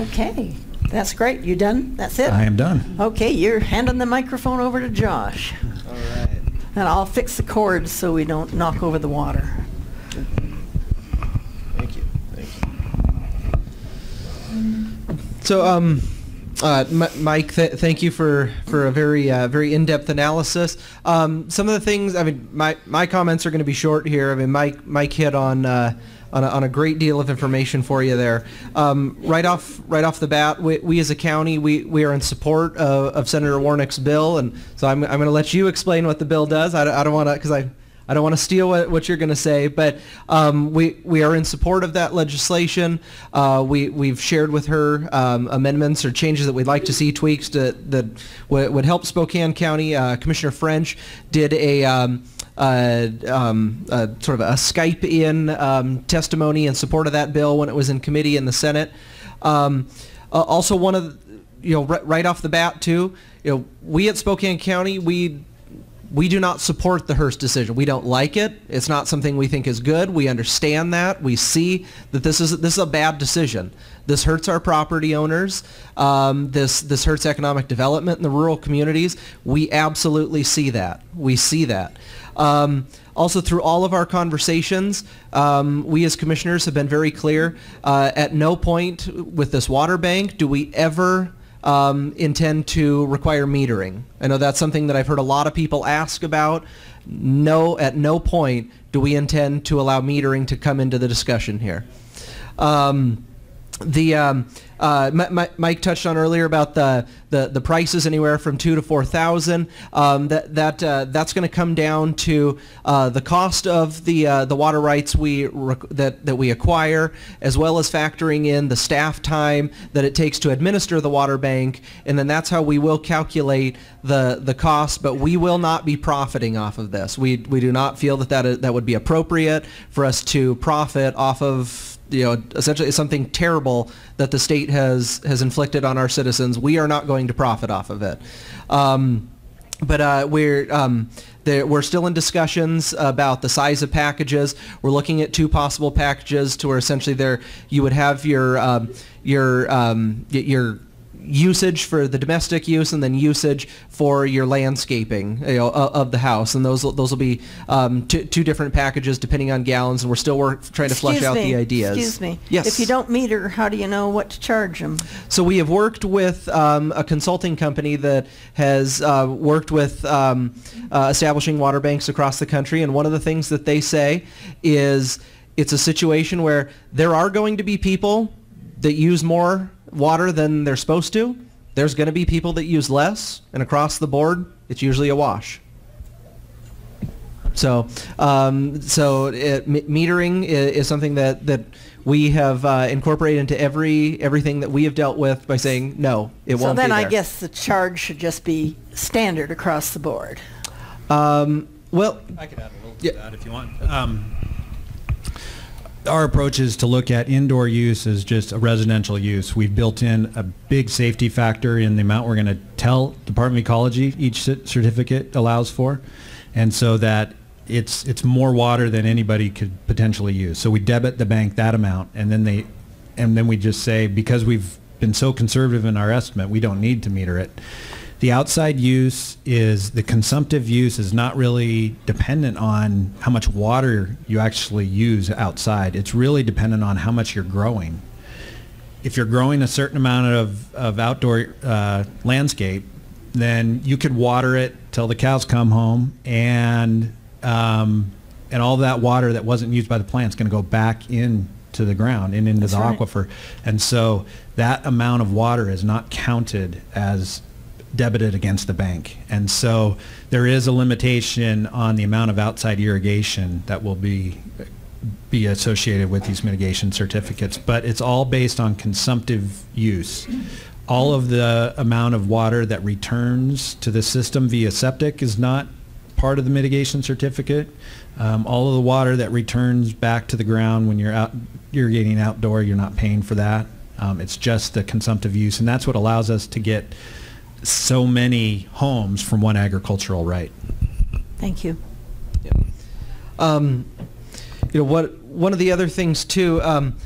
Okay, that's great. You done? That's it? I am done. Okay, you're handing the microphone over to Josh. All right. And I'll fix the cords so we don't knock over the water. Thank you. Thank you. So, um, uh, M Mike, th thank you for for a very uh, very in-depth analysis. Um, some of the things, I mean, my my comments are going to be short here. I mean, Mike Mike hit on. Uh, On a, on a great deal of information for you there. Um, right off, right off the bat, we, we as a county, we, we are in support of, of Senator Warnick's bill, and so I'm, I'm going to let you explain what the bill does. I, I don't want to, because I, I don't want to steal what, what you're going to say, but um, we, we are in support of that legislation. Uh, we, we've shared with her um, amendments or changes that we'd like to see tweaks to, that would help Spokane County. Uh, Commissioner French did a um, Uh, um, uh, sort of a Skype-in um, testimony in support of that bill when it was in committee in the Senate. Um, uh, also, one of the, you know, r right off the bat too, you know, we at Spokane County, we we do not support the Hirst decision. We don't like it. It's not something we think is good. We understand that. We see that this is this is a bad decision. This hurts our property owners. Um, this this hurts economic development in the rural communities. We absolutely see that. We see that. Um, also, through all of our conversations, um, we as commissioners have been very clear. Uh, at no point with this water bank do we ever um, intend to require metering. I know that's something that I've heard a lot of people ask about. No, at no point do we intend to allow metering to come into the discussion here. Um, The um, uh, M M Mike touched on earlier about the the, the prices anywhere from two to four thousand. Um, that that uh, that's going to come down to uh, the cost of the uh, the water rights we rec that that we acquire, as well as factoring in the staff time that it takes to administer the water bank, and then that's how we will calculate the the cost. But we will not be profiting off of this. We we do not feel that that, that would be appropriate for us to profit off of. You know, essentially something terrible that the state has has inflicted on our citizens. We are not going to profit off of it. Um, but uh, we're um, there, we're still in discussions about the size of packages. We're looking at two possible packages to where essentially there you would have your um, your um, your usage for the domestic use, and then usage for your landscaping, you know, of the house, and those those will be um, two, two different packages depending on gallons, and we're still work, trying to flush out the ideas. Excuse me. Yes. If you don't meter, how do you know what to charge them? So we have worked with um, a consulting company that has uh, worked with um, uh, establishing water banks across the country, and one of the things that they say is it's a situation where there are going to be people that use more water than they're supposed to. There's going to be people that use less, and across the board, it's usually a wash. So, um, so it, metering is, is something that that we have uh, incorporated into every everything that we have dealt with by saying no, it so won't. So then, be there. I guess the charge should just be standard across the board. Um, well, I could add a little yeah. to that if you want. Um, Our approach is to look at indoor use as just a residential use. We've built in a big safety factor in the amount we're going to tell Department of Ecology each certificate allows for, and so that it's it's more water than anybody could potentially use. So we debit the bank that amount, and then they, and then we just say, because we've been so conservative in our estimate, we don't need to meter it. The outside use is, the consumptive use is not really dependent on how much water you actually use outside. It's really dependent on how much you're growing. If you're growing a certain amount of, of outdoor uh, landscape, then you could water it till the cows come home, and, um, and all that water that wasn't used by the plant's going to go back in to the ground and into That's the right. aquifer. And so that amount of water is not counted as debited against the bank, and so there is a limitation on the amount of outside irrigation that will be be associated with these mitigation certificates, but it's all based on consumptive use. All of the amount of water that returns to the system via septic is not part of the mitigation certificate. Um, all of the water that returns back to the ground when you're out irrigating outdoor, you're not paying for that. Um, it's just the consumptive use, and that's what allows us to get so many homes from one agricultural right. Thank you. Yeah. Um, you know, what one of the other things too, um,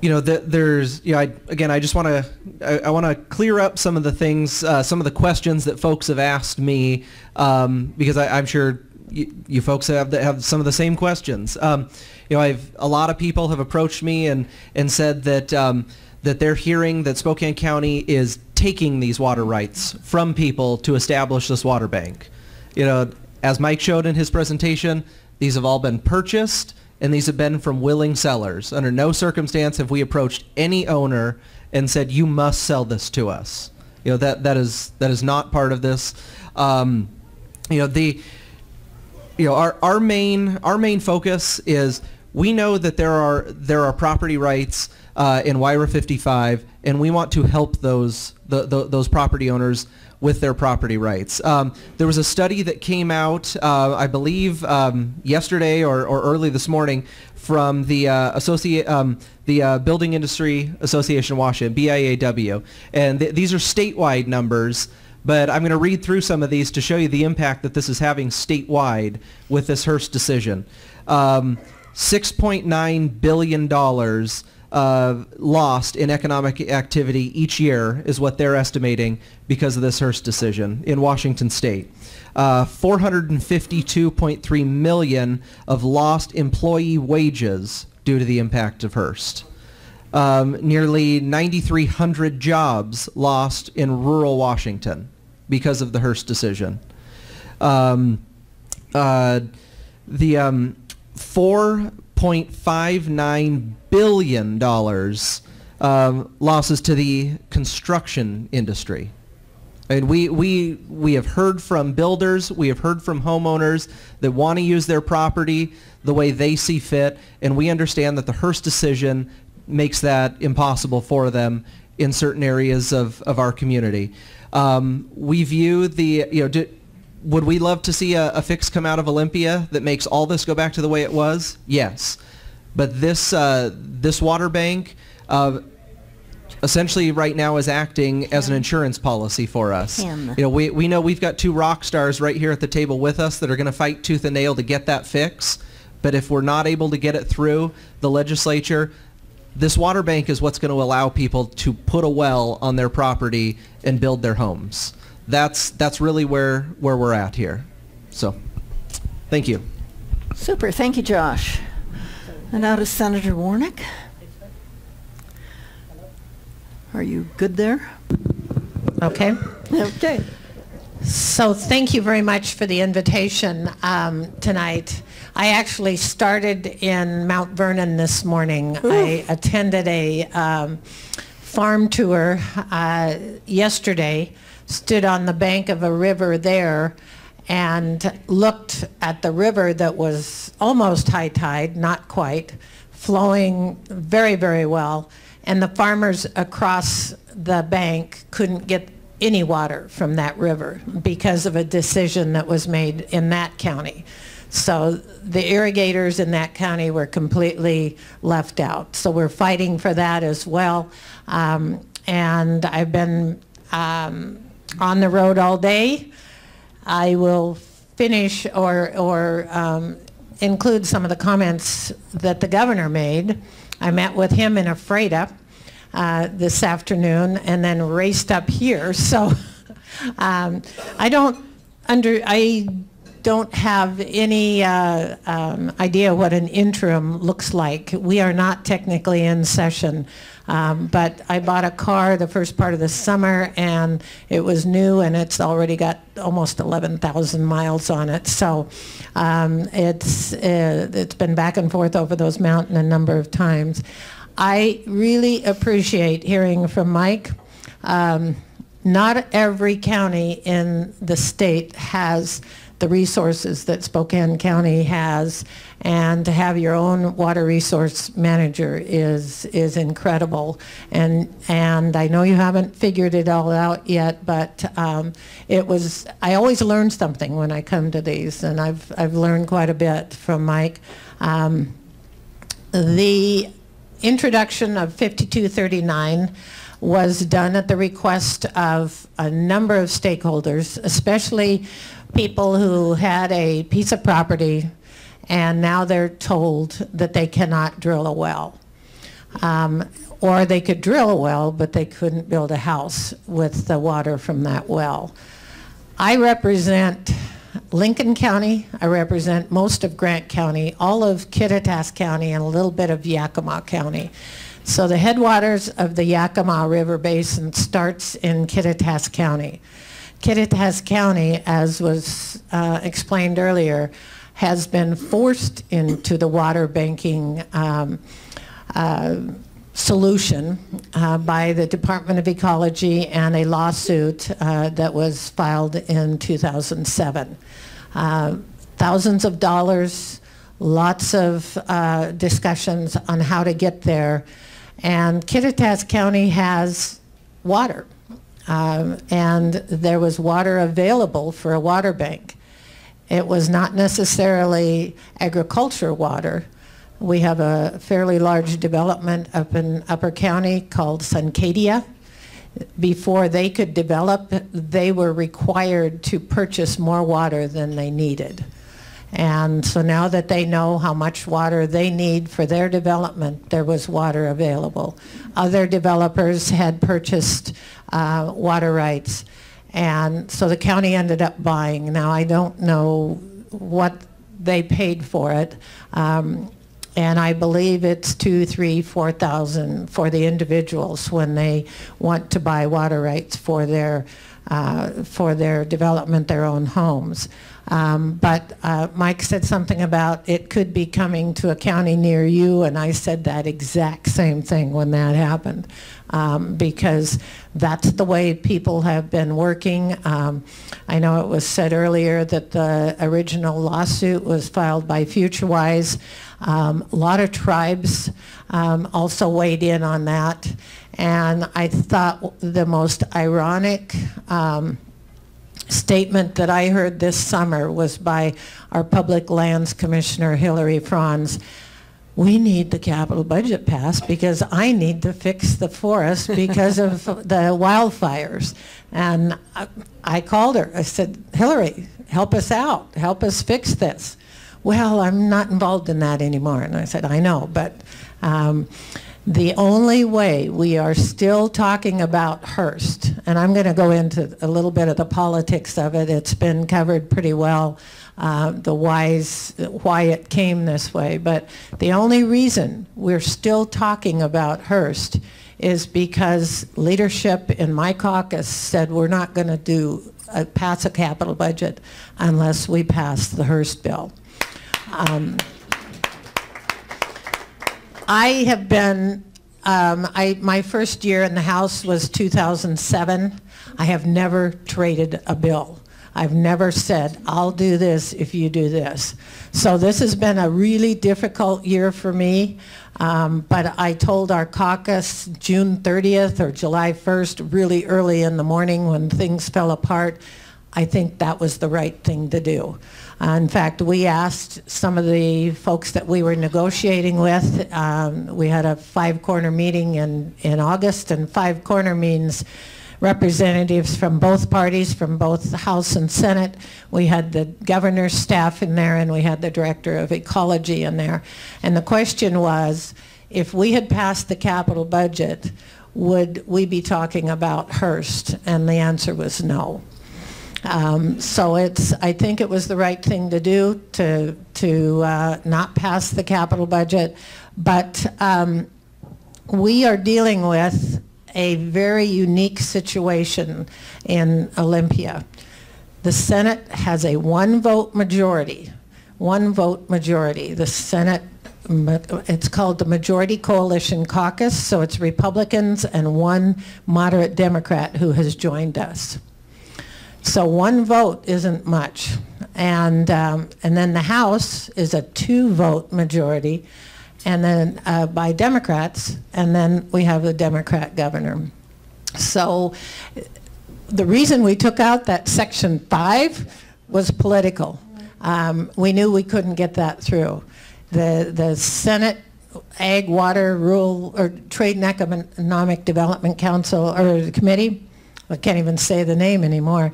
you know, that there's, you know, I, again, I just want to I, I want to clear up some of the things, uh, some of the questions that folks have asked me, um, because I, I'm sure you, you folks have the, have some of the same questions. Um, you know, I've a lot of people have approached me and and said that um, that they're hearing that Spokane County is taking these water rights from people to establish this water bank. You know, as Mike showed in his presentation, these have all been purchased, and these have been from willing sellers. Under no circumstance have we approached any owner and said, you must sell this to us. You know, that that is that is not part of this. Um, you know, the you know our our main our main focus is, we know that there are there are property rights Uh, in W I R A fifty-five, and we want to help those the, the, those property owners with their property rights. Um, there was a study that came out, uh, I believe, um, yesterday or, or early this morning, from the uh, associate um, the uh, Building Industry Association of Washington, B I A W, and th these are statewide numbers. But I'm going to read through some of these to show you the impact that this is having statewide with this Hirst decision. Um, six point nine billion dollars. Uh, lost in economic activity each year is what they're estimating because of this Hirst decision in Washington State. Uh, four hundred fifty-two point three million of lost employee wages due to the impact of Hirst. Um, nearly nine thousand three hundred jobs lost in rural Washington because of the Hirst decision. Um, uh, the um, four. $0.59 billion um, losses to the construction industry. I mean, we, we, we have heard from builders, we have heard from homeowners that want to use their property the way they see fit, and we understand that the Hirst decision makes that impossible for them in certain areas of, of our community. Um, we view the, you know, do, would we love to see a, a fix come out of Olympia that makes all this go back to the way it was? Yes. But this, uh, this water bank, uh, essentially right now is acting as an insurance policy for us. Him. You know, we, we know we've got two rock stars right here at the table with us that are going to fight tooth and nail to get that fix. But if we're not able to get it through the legislature, this water bank is what's going to allow people to put a well on their property and build their homes. That's, that's really where, where we're at here. So, thank you. Super. Thank you, Josh. And now to Senator Warnick. Are you good there? Okay. Okay. So thank you very much for the invitation um, tonight. I actually started in Mount Vernon this morning. Ooh. I attended a um, farm tour uh, yesterday, stood on the bank of a river there and looked at the river that was almost high tide, not quite, flowing very, very well. And the farmers across the bank couldn't get any water from that river because of a decision that was made in that county. So the irrigators in that county were completely left out. So we're fighting for that as well. Um, and I've been um, on the road all day. I will finish or, or um, include some of the comments that the governor made. I met with him in Ephrata uh, this afternoon and then raced up here. So um, I don't under I don't have any uh, um, idea what an interim looks like. We are not technically in session, um, but I bought a car the first part of the summer and it was new and it's already got almost eleven thousand miles on it. So um, it's, uh, it's been back and forth over those mountains a number of times. I really appreciate hearing from Mike. Um, not every county in the state has the resources that Spokane County has, and to have your own water resource manager is is incredible. And and I know you haven't figured it all out yet, but um, it was I always learn something when I come to these, and I've I've learned quite a bit from Mike. Um, the introduction of fifty-two thirty-nine was done at the request of a number of stakeholders, especially people who had a piece of property and now they're told that they cannot drill a well. Um, or they could drill a well, but they couldn't build a house with the water from that well. I represent Lincoln County, I represent most of Grant County, all of Kittitas County, and a little bit of Yakima County. So the headwaters of the Yakima River Basin starts in Kittitas County. Kittitas County, as was uh, explained earlier, has been forced into the water banking um, uh, solution uh, by the Department of Ecology and a lawsuit uh, that was filed in two thousand seven. Uh, thousands of dollars, lots of uh, discussions on how to get there, and Kittitas County has water. Um, and there was water available for a water bank. It was not necessarily agriculture water. We have a fairly large development up in Upper County called Suncadia. Before they could develop, they were required to purchase more water than they needed. And so now that they know how much water they need for their development, there was water available. Other developers had purchased uh, water rights, and so the county ended up buying. Now I don't know what they paid for it, um, and I believe it's two, three, four thousand for the individuals when they want to buy water rights for their uh, for their development, their own homes. Um, but uh, Mike said something about it could be coming to a county near you, and I said that exact same thing when that happened, um, because that's the way people have been working. Um, I know it was said earlier that the original lawsuit was filed by FutureWise. Um, a lot of tribes um, also weighed in on that, and I thought the most ironic um, statement that I heard this summer was by our Public Lands Commissioner, Hilary Franz. We need the capital budget passed because I need to fix the forest because of the wildfires. And I, I called her. I said, Hilary, help us out. Help us fix this. Well, I'm not involved in that anymore. And I said, I know, but um, the only way we are still talking about Hirst, and I'm going to go into a little bit of the politics of it. It's been covered pretty well, uh, the whys, why it came this way. But the only reason we're still talking about Hirst is because leadership in my caucus said we're not going to do a, pass a capital budget unless we pass the Hirst bill. Um, I have been, um, I, my first year in the House was two thousand seven. I have never traded a bill. I've never said, I'll do this if you do this. So this has been a really difficult year for me, um, but I told our caucus June thirtieth or July first, really early in the morning when things fell apart, I think that was the right thing to do. Uh, in fact, we asked some of the folks that we were negotiating with, um, we had a five-corner meeting in, in August, and five-corner means representatives from both parties, from both the House and Senate. We had the governor's staff in there, and we had the director of ecology in there. And the question was, if we had passed the capital budget, would we be talking about Hirst? And the answer was no. Um, so it's, I think it was the right thing to do to, to uh, not pass the capital budget, but um, we are dealing with a very unique situation in Olympia. The Senate has a one vote majority, one vote majority. The Senate, it's called the Majority Coalition Caucus, so it's Republicans and one moderate Democrat who has joined us. So one vote isn't much. And, um, and then the House is a two-vote majority, and then uh, by Democrats, and then we have a Democrat governor. So the reason we took out that Section five was political. Um, we knew we couldn't get that through. The, the Senate Ag, Water, Rural, or Trade and Economic Development Council, or Committee, I can't even say the name anymore,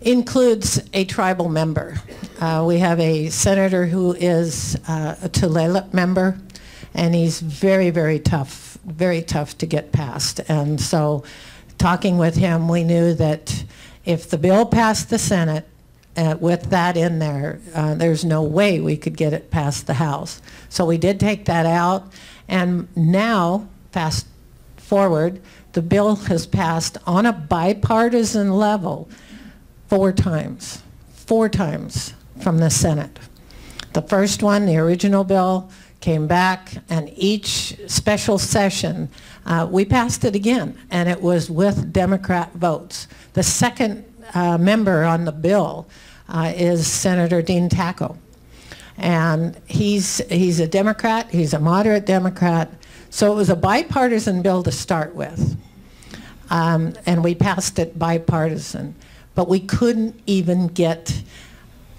includes a tribal member. Uh, we have a senator who is uh, a Tulalip member, and he's very, very tough, very tough to get past. And so talking with him, we knew that if the bill passed the Senate, uh, with that in there, uh, there's no way we could get it past the House. So we did take that out, and now, fast forward, the bill has passed on a bipartisan level four times, four times from the Senate. The first one, the original bill, came back, and each special session, uh, we passed it again, and it was with Democrat votes. The second uh, member on the bill uh, is Senator Dean Tacko, and he's, he's a Democrat, he's a moderate Democrat. So it was a bipartisan bill to start with, um, and we passed it bipartisan. But we couldn't even get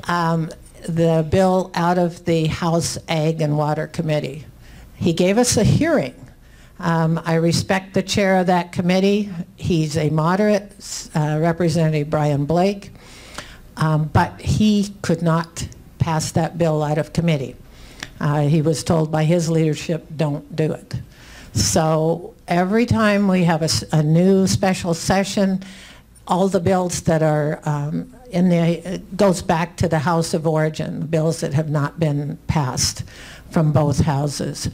um, the bill out of the House Ag and Water Committee. He gave us a hearing. Um, I respect the chair of that committee. He's a moderate, uh, Representative Brian Blake, um, but he could not pass that bill out of committee. Uh, he was told by his leadership, don't do it. So every time we have a, a new special session, all the bills that are um, in the, it goes back to the House of Origin, bills that have not been passed from both houses.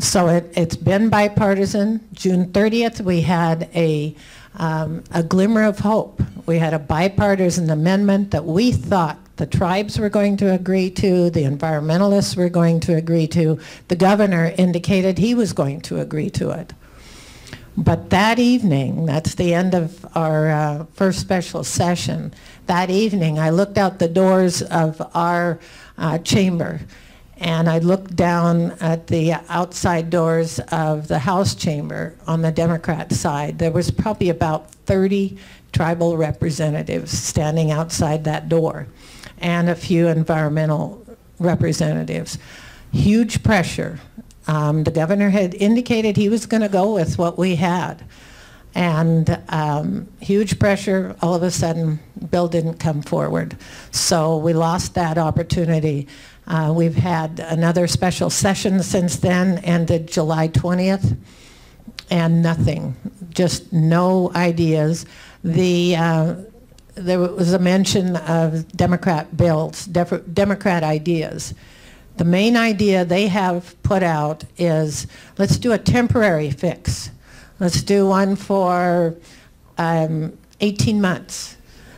So it, it's been bipartisan. June thirtieth, we had a um, a glimmer of hope. We had a bipartisan amendment that we thought the tribes were going to agree to, the environmentalists were going to agree to, the governor indicated he was going to agree to it. But that evening, that's the end of our uh, first special session, that evening I looked out the doors of our uh, chamber, and I looked down at the outside doors of the House chamber on the Democrat side. There was probably about thirty tribal representatives standing outside that door, and a few environmental representatives. Huge pressure. Um, the governor had indicated he was going to go with what we had, and um, huge pressure. All of a sudden, Bill didn't come forward, so we lost that opportunity. Uh, we've had another special session since then, ended July twentieth, and nothing, just no ideas. The uh, there was a mention of Democrat bills, Democrat ideas. The main idea they have put out is, let's do a temporary fix. Let's do one for um, eighteen months,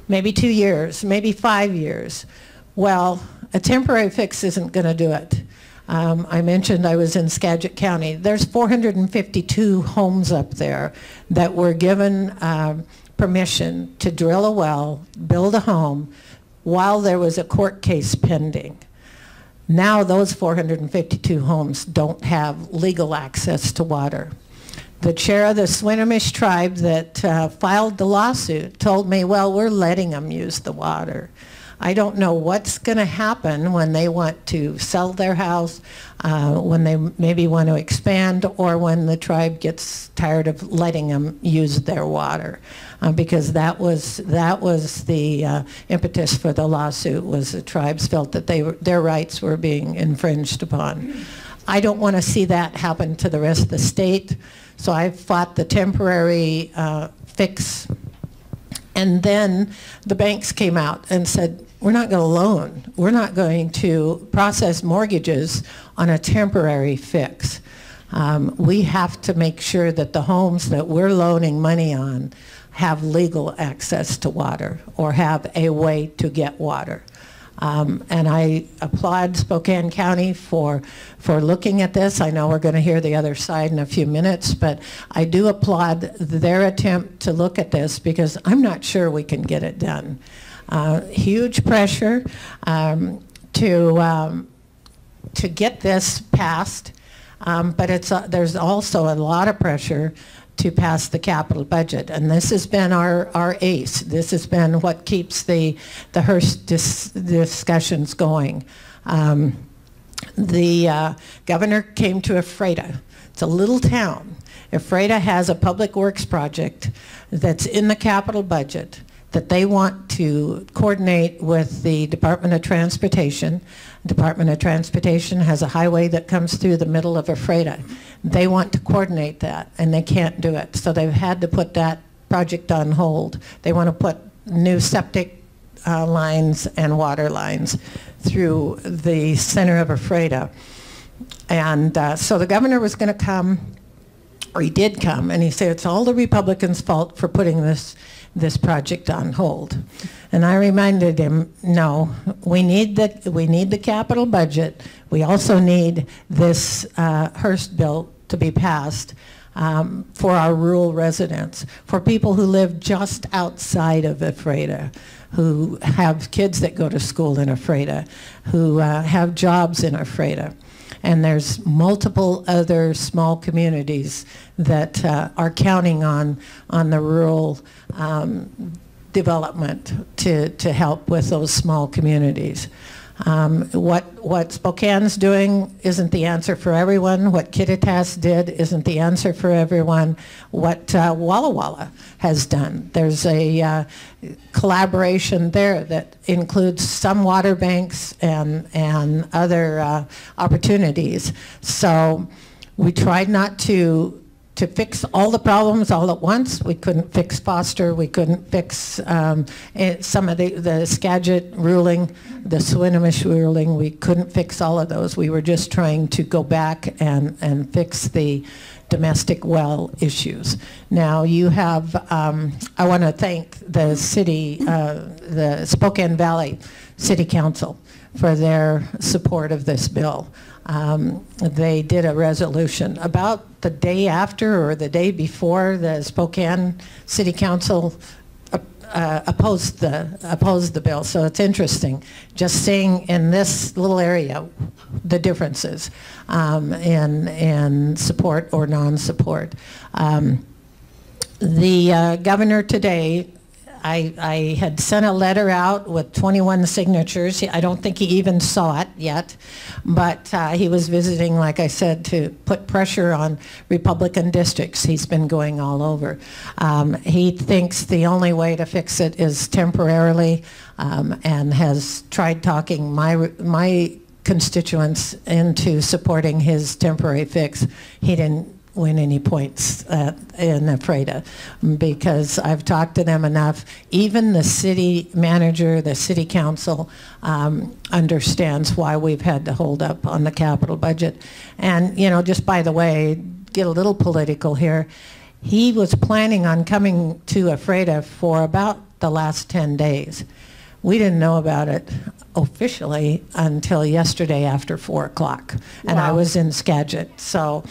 maybe two years, maybe five years. Well, a temporary fix isn't going to do it. Um, I mentioned I was in Skagit County. There's four hundred fifty-two homes up there that were given um, permission to drill a well, build a home, while there was a court case pending. Now those four hundred fifty-two homes don't have legal access to water. The chair of the Swinomish tribe that uh, filed the lawsuit told me, well, we're letting them use the water. I don't know what's going to happen when they want to sell their house, uh, when they maybe want to expand, or when the tribe gets tired of letting them use their water, uh, because that was that was the uh, impetus for the lawsuit. Was the tribes felt that they were, their rights were being infringed upon. I don't want to see that happen to the rest of the state, so I fought the temporary uh, fix. And then the banks came out and said, we're not going to loan. We're not going to process mortgages on a temporary fix. Um, we have to make sure that the homes that we're loaning money on have legal access to water or have a way to get water. Um, and I applaud Spokane County for, for looking at this. I know we're going to hear the other side in a few minutes, but I do applaud their attempt to look at this, because I'm not sure we can get it done. Uh, huge pressure um, to, um, to get this passed, um, but it's, uh, there's also a lot of pressure to pass the capital budget. And this has been our, our ace. This has been what keeps the, the Hirst dis discussions going. Um, the uh, governor came to Ephrata. It's a little town. Ephrata has a public works project that's in the capital budget that they want to coordinate with the Department of Transportation. The Department of Transportation has a highway that comes through the middle of Ephrata. They want to coordinate that, and they can't do it. So they've had to put that project on hold. They want to put new septic uh, lines and water lines through the center of Ephrata. And uh, so the governor was going to come, or he did come, and he said, it's all the Republicans' fault for putting this this project on hold. And I reminded him, no, we need the, we need the capital budget. We also need this uh, Hirst bill to be passed um, for our rural residents, for people who live just outside of Ephrata, who have kids that go to school in Ephrata, who uh, have jobs in Ephrata. And there's multiple other small communities that uh, are counting on on the rural um, development to to help with those small communities. Um, what what Spokane's doing isn't the answer for everyone. What Kittitas did isn't the answer for everyone. What uh, Walla Walla has done, there's a uh, collaboration there that includes some water banks and and other uh, opportunities. So we tried not to to fix all the problems all at once. We couldn't fix Foster, we couldn't fix um, some of the, the Skagit ruling, the Swinomish ruling, we couldn't fix all of those. We were just trying to go back and, and fix the, domestic well issues. Now you have, um, I want to thank the city, uh, the Spokane Valley City Council for their support of this bill. Um, they did a resolution about the day after or the day before the Spokane City Council Uh, opposed the opposed the bill, so it's interesting just seeing in this little area the differences um, in in support or non-support. Um, the uh, governor today, I, I had sent a letter out with twenty-one signatures. I don't think he even saw it yet, but uh, he was visiting, like I said, to put pressure on Republican districts. He's been going all over. Um, he thinks the only way to fix it is temporarily, um, and has tried talking my my constituents into supporting his temporary fix. He didn't win any points uh, in Ephrata, because I've talked to them enough. Even the city manager, the city council, um, understands why we've had to hold up on the capital budget. And, you know, just by the way, get a little political here, he was planning on coming to Ephrata for about the last ten days. We didn't know about it officially until yesterday after four o'clock, and wow. I was in Skagit. So,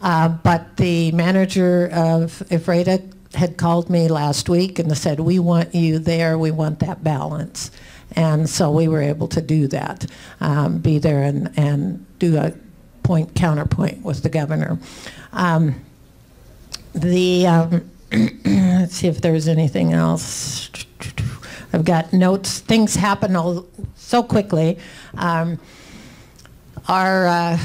uh, but the manager of Ephrata had called me last week and said, we want you there, we want that balance. And so we were able to do that, um, be there and, and do a point counterpoint with the governor. Um, the, um, let's see if there's anything else. I've got notes. Things happen all so quickly. Um, our uh,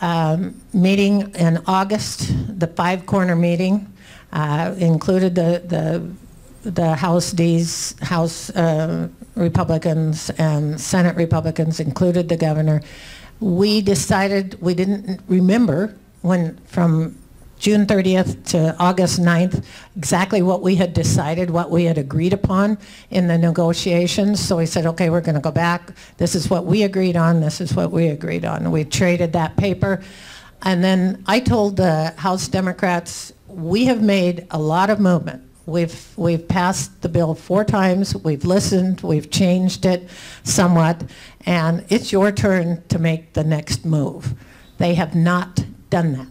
um, meeting in August, the five corner meeting, uh, included the the the House D's House uh, Republicans and Senate Republicans, included the governor. We decided we didn't remember when from June thirtieth to August ninth, exactly what we had decided, what we had agreed upon in the negotiations. So we said, okay, we're going to go back. This is what we agreed on. This is what we agreed on. We traded that paper. And then I told the House Democrats, we have made a lot of movement. We've, we've passed the bill four times. We've listened. We've changed it somewhat. And it's your turn to make the next move. They have not done that.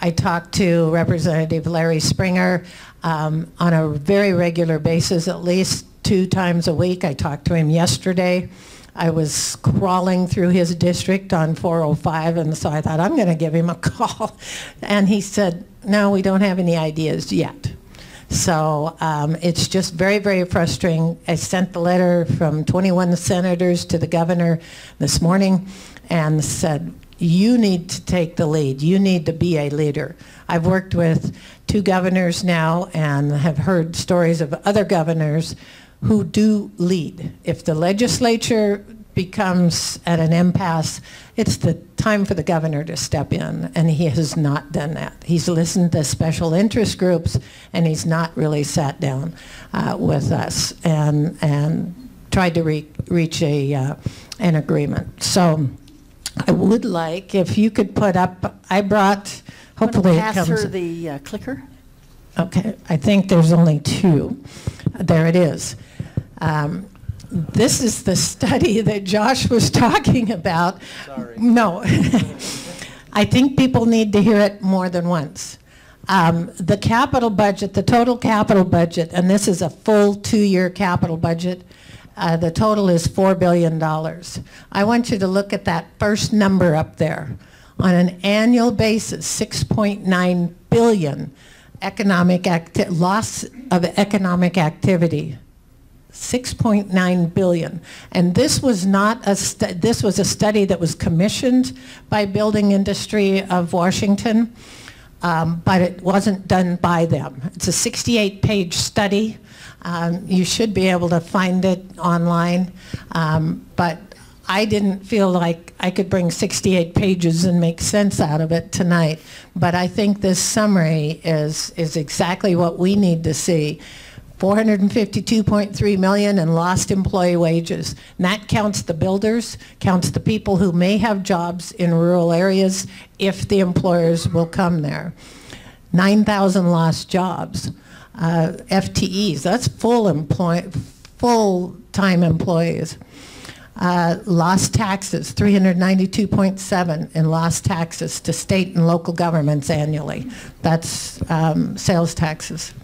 I talk to Representative Larry Springer um, on a very regular basis, at least two times a week. I talked to him yesterday. I was crawling through his district on four oh five, and so I thought, I'm going to give him a call. And he said, no, we don't have any ideas yet. So um, it's just very, very frustrating. I sent the letter from twenty-one senators to the governor this morning and said, you need to take the lead. You need to be a leader. I've worked with two governors now and have heard stories of other governors who do lead. If the legislature becomes at an impasse, it's the time for the governor to step in, and he has not done that. He's listened to special interest groups, and he's not really sat down uh, with us and, and tried to re reach a, uh, an agreement. So I would like if you could put up, I brought, hopefully it comes. Pass her the uh, clicker. Okay, I think there's only two. There it is. Um, this is the study that Josh was talking about. Sorry. No, I think people need to hear it more than once. Um, the capital budget, the total capital budget, and this is a full two-year capital budget, Uh, the total is four billion dollars. I want you to look at that first number up there. On an annual basis, six point nine billion dollars economic acti- loss of economic activity. six point nine billion dollars. And this was not a stu- this was a study that was commissioned by Building Industry of Washington, um, but it wasn't done by them. It's a sixty-eight page study. Um, you should be able to find it online, um, but I didn't feel like I could bring sixty-eight pages and make sense out of it tonight. But I think this summary is, is exactly what we need to see. four hundred fifty-two point three million dollars in lost employee wages. And that counts the builders, counts the people who may have jobs in rural areas if the employers will come there. nine thousand lost jobs, uh, F T Es, that's full employ full-time employees. Uh, lost taxes, three hundred ninety-two point seven in lost taxes to state and local governments annually. That's um, sales taxes.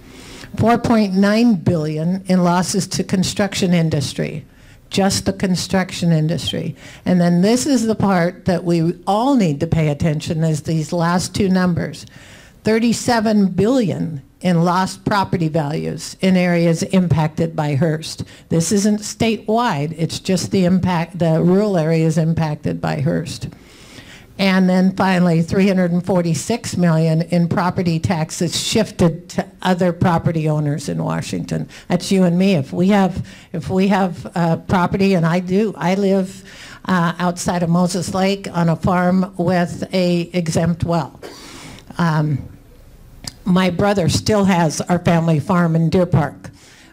four point nine billion in losses to construction industry, just the construction industry. And then this is the part that we all need to pay attention is these last two numbers. thirty-seven billion in lost property values in areas impacted by Hirst. This isn't statewide, it's just the impact, the rural areas impacted by Hirst. And then finally, three hundred forty-six million in property taxes shifted to other property owners in Washington. That's you and me. If we have, if we have uh, property, and I do, I live uh, outside of Moses Lake on a farm with a exempt well. Um, my brother still has our family farm in Deer Park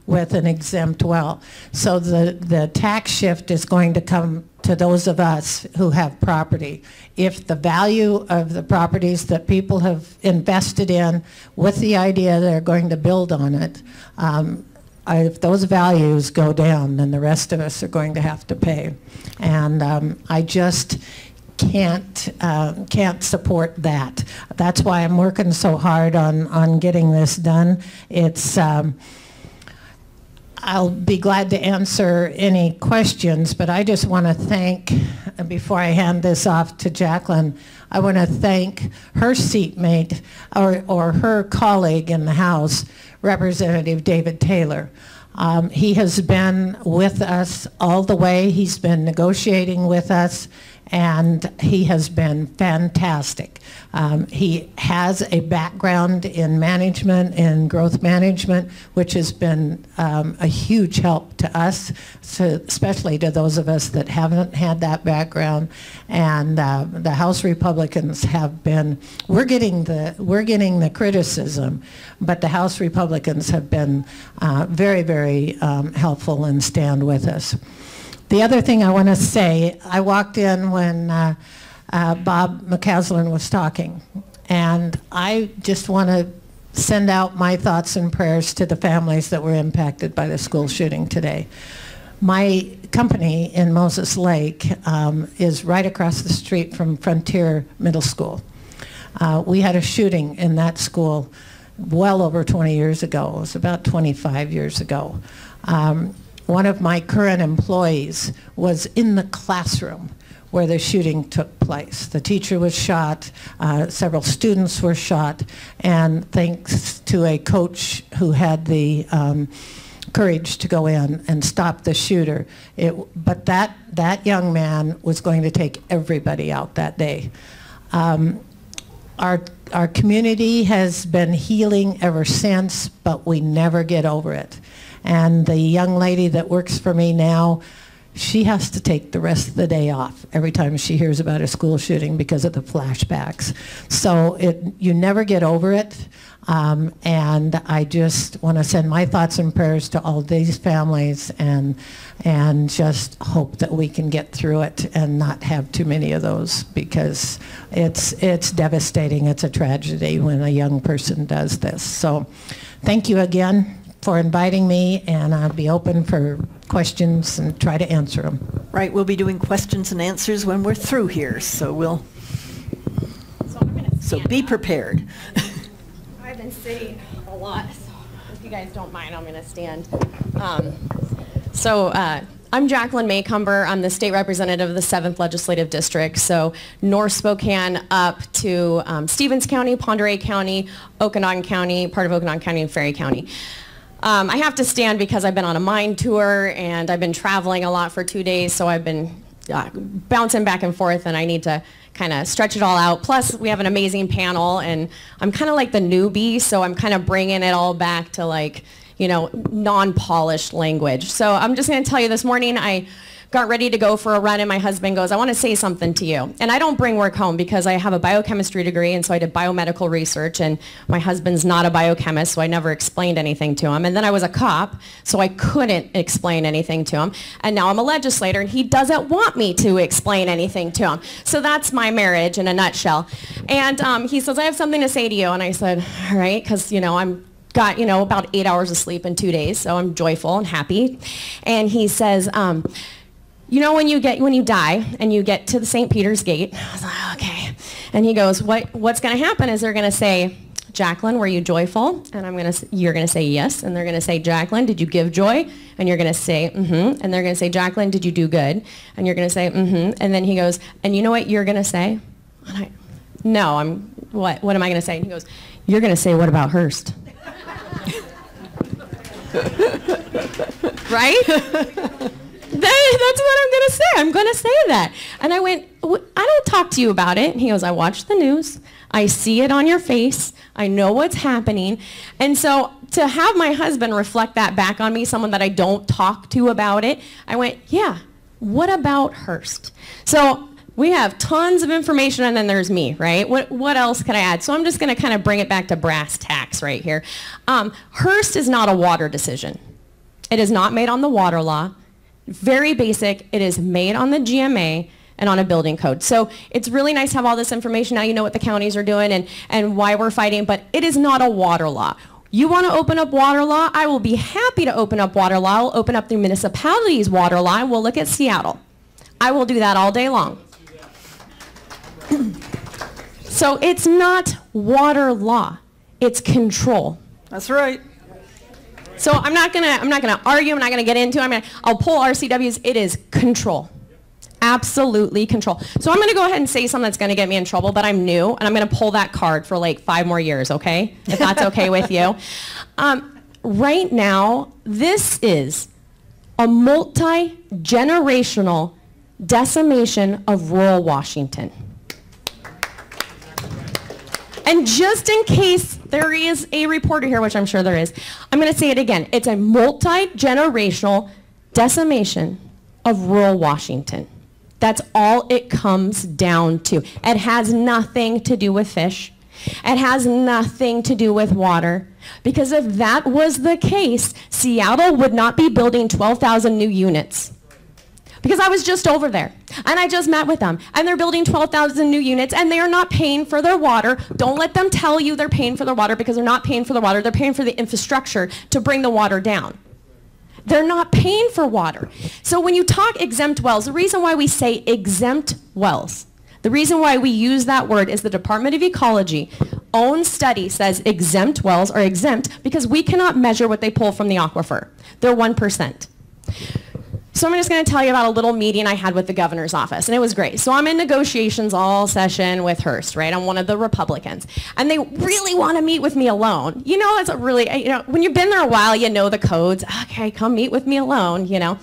with an exempt well. So the, the tax shift is going to come to those of us who have property. If the value of the properties that people have invested in with the idea they're going to build on it, um, if those values go down, then the rest of us are going to have to pay. And um, I just can't uh, can't support that. That's why I'm working so hard on on getting this done. It's um, I'll be glad to answer any questions, but I just want to thank, before I hand this off to Jacqueline, I want to thank her seatmate or, or her colleague in the House, Representative David Taylor. Um, he has been with us all the way. He's been negotiating with us, and he has been fantastic. Um, he has a background in management and growth management, which has been um, a huge help to us, so especially to those of us that haven't had that background. And uh, the House Republicans have been, we're getting the, we're getting the criticism, but the House Republicans have been uh, very, very um, helpful and stand with us. The other thing I want to say, I walked in when uh, uh, Bob McCaslin was talking, and I just want to send out my thoughts and prayers to the families that were impacted by the school shooting today. My company in Moses Lake um, is right across the street from Frontier Middle School. Uh, we had a shooting in that school well over twenty years ago. It was about twenty-five years ago. Um, One of my current employees was in the classroom where the shooting took place. The teacher was shot, uh, several students were shot, and thanks to a coach who had the um, courage to go in and stop the shooter. It, but that, that young man was going to take everybody out that day. Um, our, our community has been healing ever since, but we never get over it. And the young lady that works for me now, she has to take the rest of the day off every time she hears about a school shooting because of the flashbacks. So it, you never get over it. Um, and I just want to send my thoughts and prayers to all these families, and, and just hope that we can get through it and not have too many of those, because it's, it's devastating. It's a tragedy when a young person does this. So thank you again for inviting me, and I'll be open for questions and try to answer them. Right, we'll be doing questions and answers when we're through here, so we'll, so, I'm gonna so be prepared. I've been sitting a lot, so if you guys don't mind, I'm gonna stand. Um, so uh, I'm Jacqueline Maycumber. I'm the state representative of the seventh Legislative District, so North Spokane up to um, Stevens County, Pend Oreille County, Okanogan County, part of Okanogan County, and Ferry County. Um, I have to stand because I've been on a mine tour and I've been traveling a lot for two days, so I've been uh, bouncing back and forth, and I need to kind of stretch it all out. Plus, we have an amazing panel, and I'm kind of like the newbie, so I'm kind of bringing it all back to, like, you know, non-polished language. So I'm just going to tell you, this morning I got ready to go for a run, and my husband goes, I want to say something to you. And I don't bring work home because I have a biochemistry degree, and so I did biomedical research, and my husband's not a biochemist, so I never explained anything to him. And then I was a cop, so I couldn't explain anything to him. And now I'm a legislator, and he doesn't want me to explain anything to him. So that's my marriage in a nutshell. And um, he says, I have something to say to you. And I said, all right, because, you know, I'm got, you know, about eight hours of sleep in two days, so I'm joyful and happy. And he says, um, you know, when you get, when you die and you get to the Saint Peter's Gate, I was like, okay. And he goes, what, what's going to happen is they're going to say, Jacqueline, were you joyful? And I'm going to, you're going to say yes. And they're going to say, Jacqueline, did you give joy? And you're going to say, mm-hmm. And they're going to say, Jacqueline, did you do good? And you're going to say, mm-hmm. And then he goes, and you know what you're going to say? And I, no, I'm, what, what am I going to say? And he goes, you're going to say, what about Hirst? Right? That, that's what I'm going to say. I'm going to say that. And I went, I don't talk to you about it. And he goes, I watch the news. I see it on your face. I know what's happening. And so to have my husband reflect that back on me, someone that I don't talk to about it, I went, yeah, what about Hirst? So we have tons of information, and then there's me, right? What, what else could I add? So I'm just going to kind of bring it back to brass tacks right here. Um, Hirst is not a water decision. It is not made on the water law. Very basic. It is made on the G M A and on a building code. So it's really nice to have all this information. Now you know what the counties are doing and, and why we're fighting, but it is not a water law. You want to open up water law? I will be happy to open up water law. I'll open up the municipality's water law, and we'll look at Seattle. I will do that all day long. So it's not water law, it's control. That's right. So I'm not gonna I'm not gonna argue, I'm not gonna get into it, I'm gonna, I'll pull R C Ws, it is control. Absolutely control. So I'm gonna go ahead and say something that's gonna get me in trouble, but I'm new, and I'm gonna pull that card for like five more years, okay? If that's okay with you. Um, right now, this is a multi-generational decimation of rural Washington. And just in case there is a reporter here, which I'm sure there is, I'm going to say it again. It's a multi-generational decimation of rural Washington. That's all it comes down to. It has nothing to do with fish. It has nothing to do with water. Because if that was the case, Seattle would not be building twelve thousand new units. Because I was just over there, and I just met with them, and they're building twelve thousand new units, and they are not paying for their water. Don't let them tell you they're paying for their water, because they're not paying for the water. They're paying for the infrastructure to bring the water down. They're not paying for water. So when you talk exempt wells, the reason why we say exempt wells, the reason why we use that word is the Department of Ecology own study says exempt wells are exempt because we cannot measure what they pull from the aquifer. They're one percent. So I'm just going to tell you about a little meeting I had with the governor's office, and it was great. So I'm in negotiations all session with Hirst, right? I'm one of the Republicans, and they really want to meet with me alone. You know, it's a really, you know, when you've been there a while, you know the codes. Okay, come meet with me alone, you know.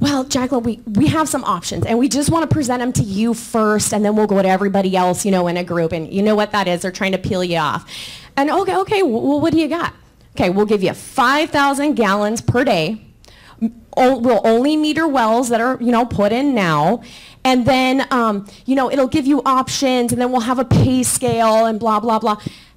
Well, Jacqueline, we, we have some options, and we just want to present them to you first, and then we'll go to everybody else, you know, in a group, and you know what that is. They're trying to peel you off. And okay, okay, well, what do you got? Okay, we'll give you five thousand gallons per day. We'll only meter wells that are, you know, put in now, and then, um, you know, it'll give you options, and then we'll have a pay scale and blah, blah, blah.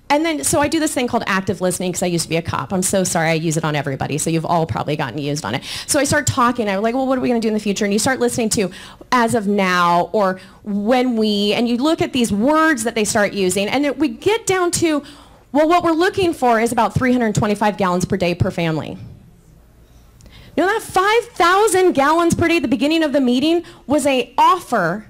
And then, so I do this thing called active listening because I used to be a cop. I'm so sorry, I use it on everybody, so you've all probably gotten used on it. So I start talking, I'm like, well, what are we going to do in the future? And you start listening to as of now, or when we, and you look at these words that they start using, and it, we get down to, well, what we're looking for is about three hundred twenty-five gallons per day per family. You know, that five thousand gallons per day at the beginning of the meeting was an offer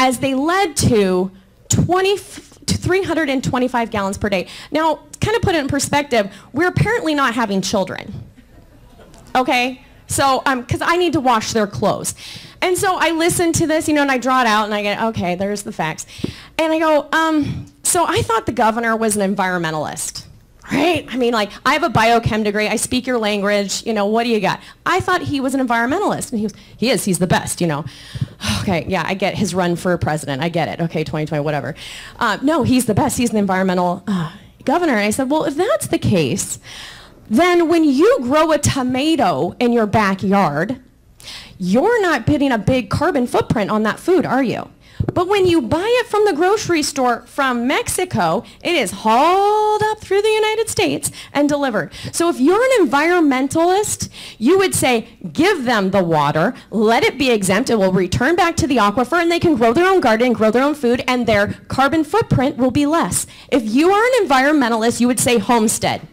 as they led to three hundred twenty-five gallons per day. Now, kind of put it in perspective, we're apparently not having children, okay? So, because um, I need to wash their clothes. And so I listen to this, you know, and I draw it out, and I get, okay, there's the facts. And I go, um, so I thought the governor was an environmentalist. Right? I mean, like, I have a biochem degree, I speak your language, you know, what do you got? I thought he was an environmentalist, and he was, he is, he's the best, you know. Okay, yeah, I get his run for president, I get it, okay, twenty twenty, whatever. Uh, no, he's the best, he's an environmental uh, governor, and I said, well, if that's the case, then when you grow a tomato in your backyard, you're not putting a big carbon footprint on that food, are you? But when you buy it from the grocery store from Mexico, it is hauled up through the United States and delivered. So if you're an environmentalist, you would say, give them the water, let it be exempt, it will return back to the aquifer, and they can grow their own garden, grow their own food, and their carbon footprint will be less. If you are an environmentalist, you would say homestead.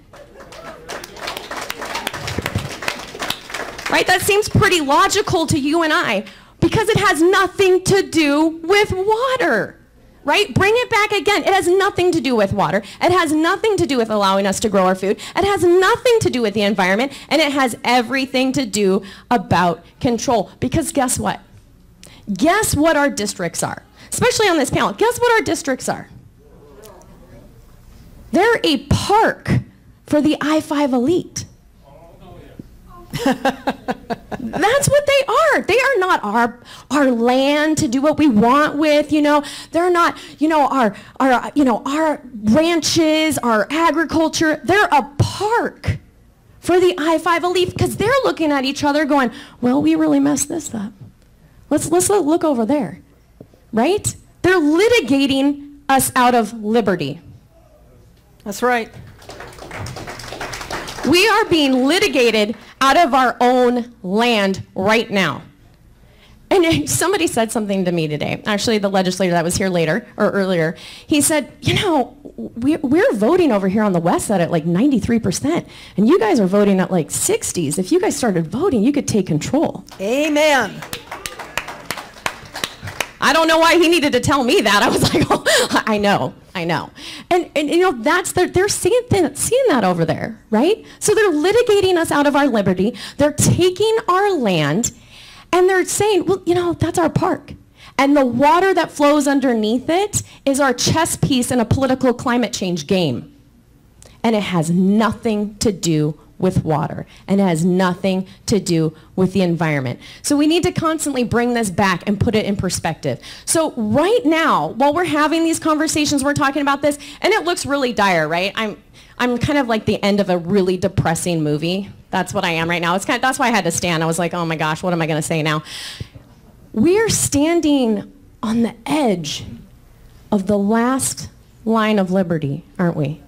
Right? That seems pretty logical to you and I, because it has nothing to do with water, right? Bring it back again. It has nothing to do with water. It has nothing to do with allowing us to grow our food. It has nothing to do with the environment, and it has everything to do about control. Because guess what? Guess what our districts are, especially on this panel. Guess what our districts are? They're a park for the I five elite. That's what they are. They are not our our land to do what we want with, you know. They're not, you know, our our you know, our ranches, our agriculture. They're a park for the I five elite, because they're looking at each other going, well, we really messed this up. Let's let's look over there. Right? They're litigating us out of liberty. That's right. We are being litigated out of our own land right now. And somebody said something to me today. Actually, the legislator that was here later, or earlier, he said, you know, we're, we're voting over here on the west side at like ninety-three percent, and you guys are voting at like sixties. If you guys started voting, you could take control. Amen. I don't know why he needed to tell me that. I was like, oh, I know, I know. And, and you know, that's the, they're seeing, th seeing that over there, right? So they're litigating us out of our liberty. They're taking our land, and they're saying, well, you know, that's our park. And the water that flows underneath it is our chess piece in a political climate change game. And it has nothing to do with water, and it has nothing to do with the environment. So we need to constantly bring this back and put it in perspective. So right now, while we're having these conversations, we're talking about this, and it looks really dire, right? I'm, I'm kind of like the end of a really depressing movie. That's what I am right now. It's kind of, that's why I had to stand. I was like, oh my gosh, what am I gonna say now? We're standing on the edge of the last line of liberty, aren't we?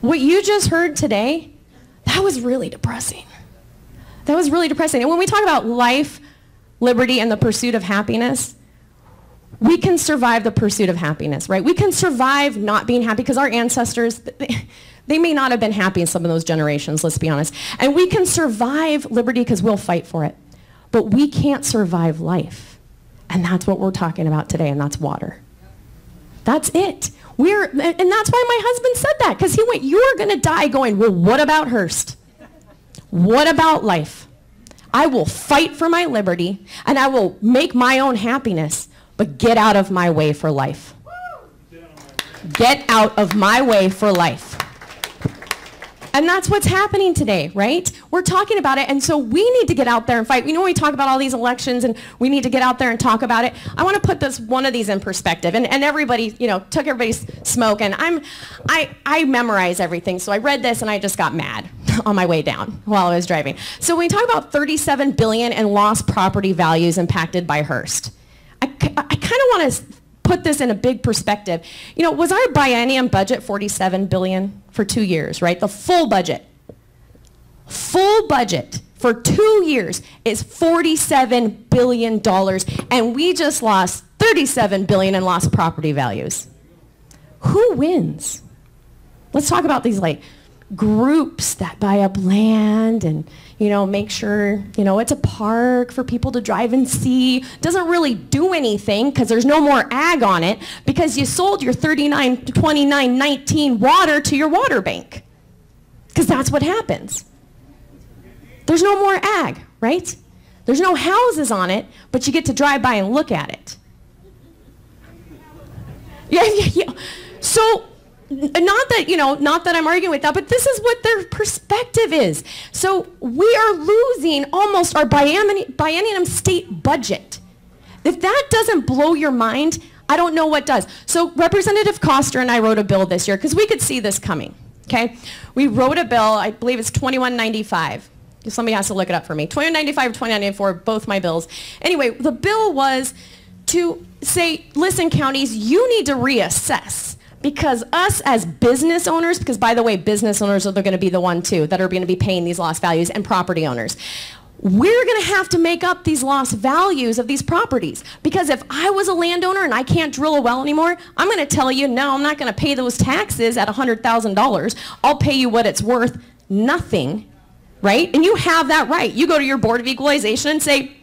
What you just heard today, that was really depressing. That was really depressing. And when we talk about life, liberty, and the pursuit of happiness, we can survive the pursuit of happiness, right? We can survive not being happy, because our ancestors, they may not have been happy in some of those generations, let's be honest. And we can survive liberty because we'll fight for it. But we can't survive life. And that's what we're talking about today, and that's water. That's it. We're, and that's why my husband said that, because he went, you're going to die going, well, what about Hearst? What about life? I will fight for my liberty, and I will make my own happiness, but get out of my way for life. Get out of my way for life. And that's what's happening today, right? We're talking about it, and so we need to get out there and fight. We know we talk about all these elections, and we need to get out there and talk about it. I want to put this one of these in perspective, and, and everybody, you know, took everybody's smoke, and I'm, I, I memorize everything, so I read this, and I just got mad on my way down while I was driving. So when we talk about thirty-seven billion dollars in lost property values impacted by Hearst, I, I kind of want to put this in a big perspective. You know, was our biennium budget forty-seven billion dollars? For two years, right? The full budget, full budget for two years is forty-seven billion dollars, and we just lost thirty-seven billion dollars in lost property values. Who wins? Let's talk about these like groups that buy up land and, you know, make sure, you know, it's a park for people to drive and see. Doesn't really do anything because there's no more ag on it because you sold your thirty-nine, twenty-nine, nineteen water to your water bank. Because that's what happens. There's no more ag, right? There's no houses on it, but you get to drive by and look at it. Yeah, yeah, yeah. So, not that, you know, not that I'm arguing with that, but this is what their perspective is. So we are losing almost our biennium state budget. If that doesn't blow your mind, I don't know what does. So Representative Coster and I wrote a bill this year because we could see this coming, okay? We wrote a bill, I believe it's twenty-one ninety-five, Somebody has to look it up for me. twenty ninety-five or twenty ninety-four, both my bills. Anyway, the bill was to say, listen, counties, you need to reassess. Because us as business owners, because by the way, business owners are going to be the one too that are going to be paying these lost values, and property owners. We're going to have to make up these lost values of these properties. Because if I was a landowner and I can't drill a well anymore, I'm going to tell you, no, I'm not going to pay those taxes at one hundred thousand dollars. I'll pay you what it's worth, nothing, right? And you have that right. You go to your Board of Equalization and say,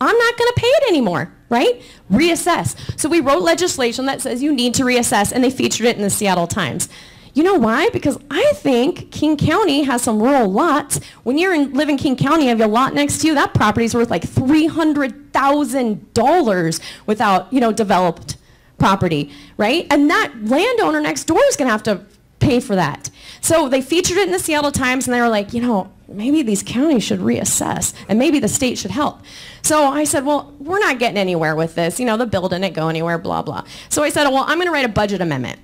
I'm not going to pay it anymore, right? Reassess. So we wrote legislation that says you need to reassess, and they featured it in the Seattle Times. You know why? Because I think King County has some rural lots. When you're in, live in King County, you have your lot next to you, that property's worth like three hundred thousand dollars without, you know, developed property, right? And that landowner next door is going to have to pay for that. So they featured it in the Seattle Times, and they were like, you know, maybe these counties should reassess, and maybe the state should help. So I said, well, we're not getting anywhere with this. You know, the bill didn't go anywhere, blah, blah. So I said, well, I'm going to write a budget amendment.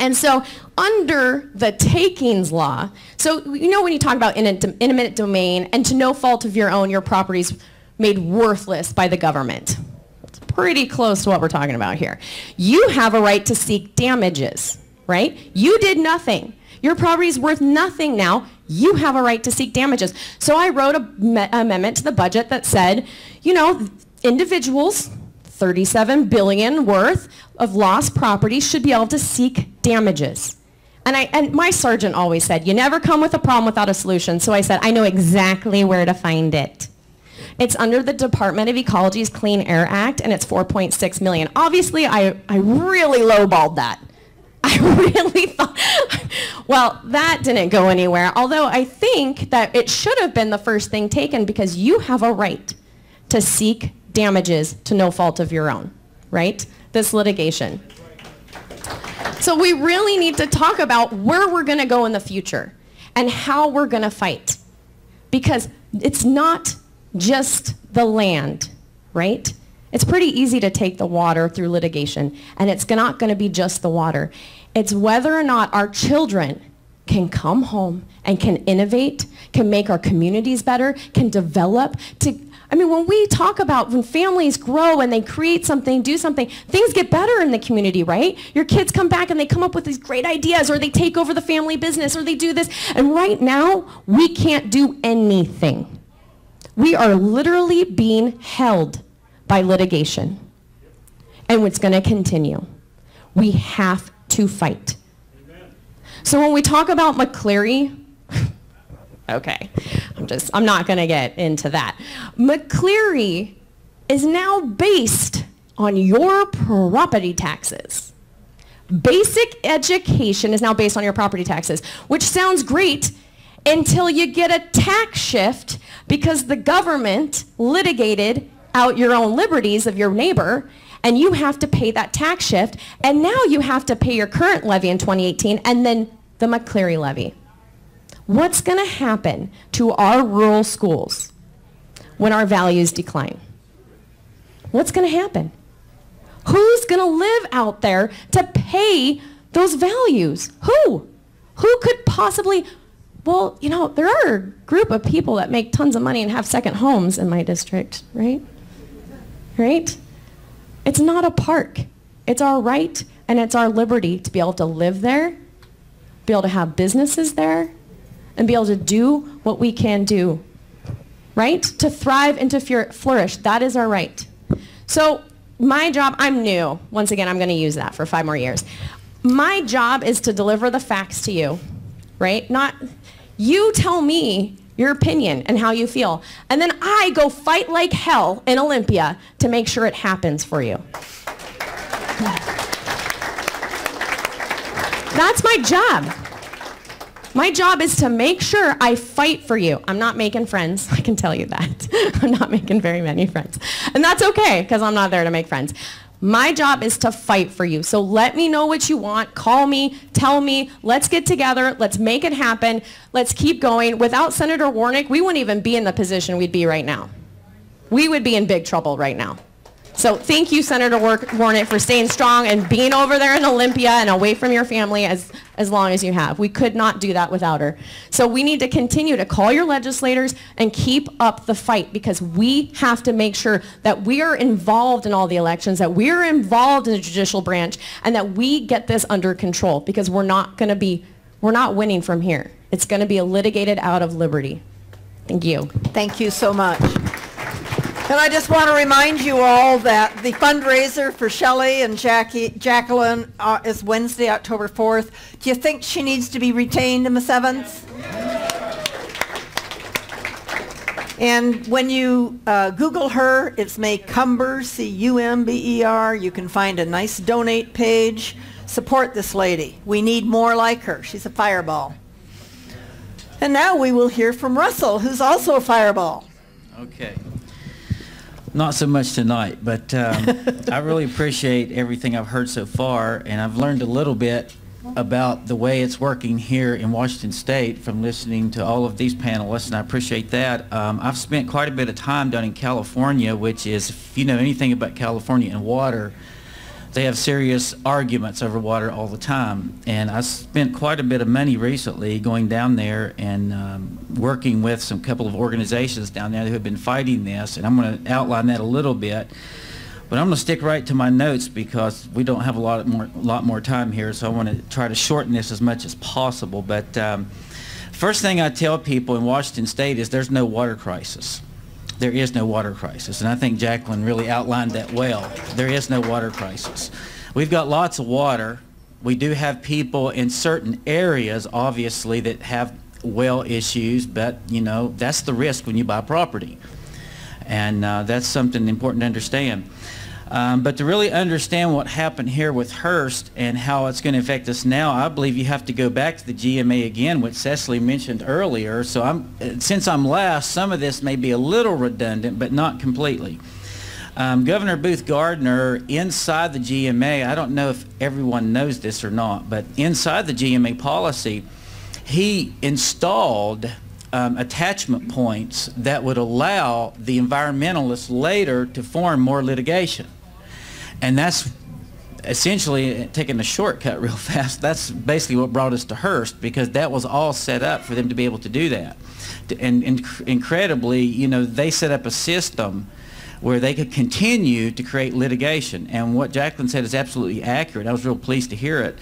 And so under the takings law, so you know when you talk about intimate domain, and to no fault of your own, your property's made worthless by the government. It's pretty close to what we're talking about here. You have a right to seek damages, right? You did nothing. Your property's worth nothing now. You have a right to seek damages. So I wrote an amendment to the budget that said, you know, individuals, thirty-seven billion dollars worth of lost property, should be able to seek damages. And, I, and my sergeant always said, you never come with a problem without a solution. So I said, I know exactly where to find it. It's under the Department of Ecology's Clean Air Act, and it's four point six million dollars. Obviously, I, I really lowballed that. I really thought, well, that didn't go anywhere. Although I think that it should have been the first thing taken, because you have a right to seek damages to no fault of your own, right? This litigation. So we really need to talk about where we're going to go in the future and how we're going to fight. Because it's not just the land, right? It's pretty easy to take the water through litigation, and it's not going to be just the water. It's whether or not our children can come home and can innovate, can make our communities better, can develop. To, I mean, when we talk about when families grow and they create something, do something, things get better in the community, right? Your kids come back and they come up with these great ideas, or they take over the family business, or they do this. And right now, we can't do anything. We are literally being held by litigation, and it's going to continue. We have to fight. Amen. So when we talk about McCleary, okay, I'm just, I'm not going to get into that. McCleary is now based on your property taxes. Basic education is now based on your property taxes, which sounds great until you get a tax shift because the government litigated out your own liberties of your neighbor, and you have to pay that tax shift, and now you have to pay your current levy in twenty eighteen and then the McCleary levy. What's going to happen to our rural schools when our values decline? What's going to happen? Who's going to live out there to pay those values? Who? Who could possibly? Well, you know, there are a group of people that make tons of money and have second homes in my district, right? Right? It's not a park. It's our right and it's our liberty to be able to live there, be able to have businesses there, and be able to do what we can do, right? To thrive and to flourish. That is our right. So my job, I'm new. Once again, I'm going to use that for five more years. My job is to deliver the facts to you, right? Not, you tell me your opinion and how you feel, and then I go fight like hell in Olympia to make sure it happens for you. That's my job. My job is to make sure I fight for you. I'm not making friends, I can tell you that. I'm not making very many friends. And that's okay, because I'm not there to make friends. My job is to fight for you. So let me know what you want. Call me, tell me, let's get together, let's make it happen, let's keep going. Without Senator Warnick, we wouldn't even be in the position we'd be right now. We would be in big trouble right now. So thank you, Senator Warnick, for staying strong and being over there in Olympia and away from your family as, as long as you have. We could not do that without her. So we need to continue to call your legislators and keep up the fight, because we have to make sure that we are involved in all the elections, that we are involved in the judicial branch, and that we get this under control, because we're not going to be, we're not winning from here. It's going to be a litigated out of liberty. Thank you. Thank you so much. And I just want to remind you all that the fundraiser for Shelley and Jackie, Jacqueline uh, is Wednesday, October fourth. Do you think she needs to be retained in the seventh? And when you uh, Google her, it's Maycumber, C U M B E R. You can find a nice donate page. Support this lady. We need more like her. She's a fireball. And now we will hear from Russell, who's also a fireball. Okay. Not so much tonight, but um, I really appreciate everything I've heard so far, and I've learned a little bit about the way it's working here in Washington State from listening to all of these panelists, and I appreciate that. Um, I've spent quite a bit of time down in California, which is, if you know anything about California and water, they have serious arguments over water all the time. And I spent quite a bit of money recently going down there and um, working with some couple of organizations down there who have been fighting this, and I'm going to outline that a little bit. But I'm going to stick right to my notes because we don't have a lot more, lot more time here, so I want to try to shorten this as much as possible. But um, first thing I tell people in Washington State is there's no water crisis. There is no water crisis, and I think Jacqueline really outlined that well. There is no water crisis. We've got lots of water. We do have people in certain areas, obviously, that have well issues, but, you know, that's the risk when you buy property. And uh, that's something important to understand. Um, but to really understand what happened here with Hirst and how it's going to affect us now, I believe you have to go back to the G M A again, which Cecily mentioned earlier. So I'm, since I'm last, some of this may be a little redundant, but not completely. Um, Governor Booth Gardner, inside the G M A, I don't know if everyone knows this or not, but inside the G M A policy, he installed Um, attachment points that would allow the environmentalists later to form more litigation. And that's essentially, taking a shortcut real fast, that's basically what brought us to Hirst, because that was all set up for them to be able to do that. And, and incredibly, you know, they set up a system where they could continue to create litigation. And what Jacqueline said is absolutely accurate. I was real pleased to hear it,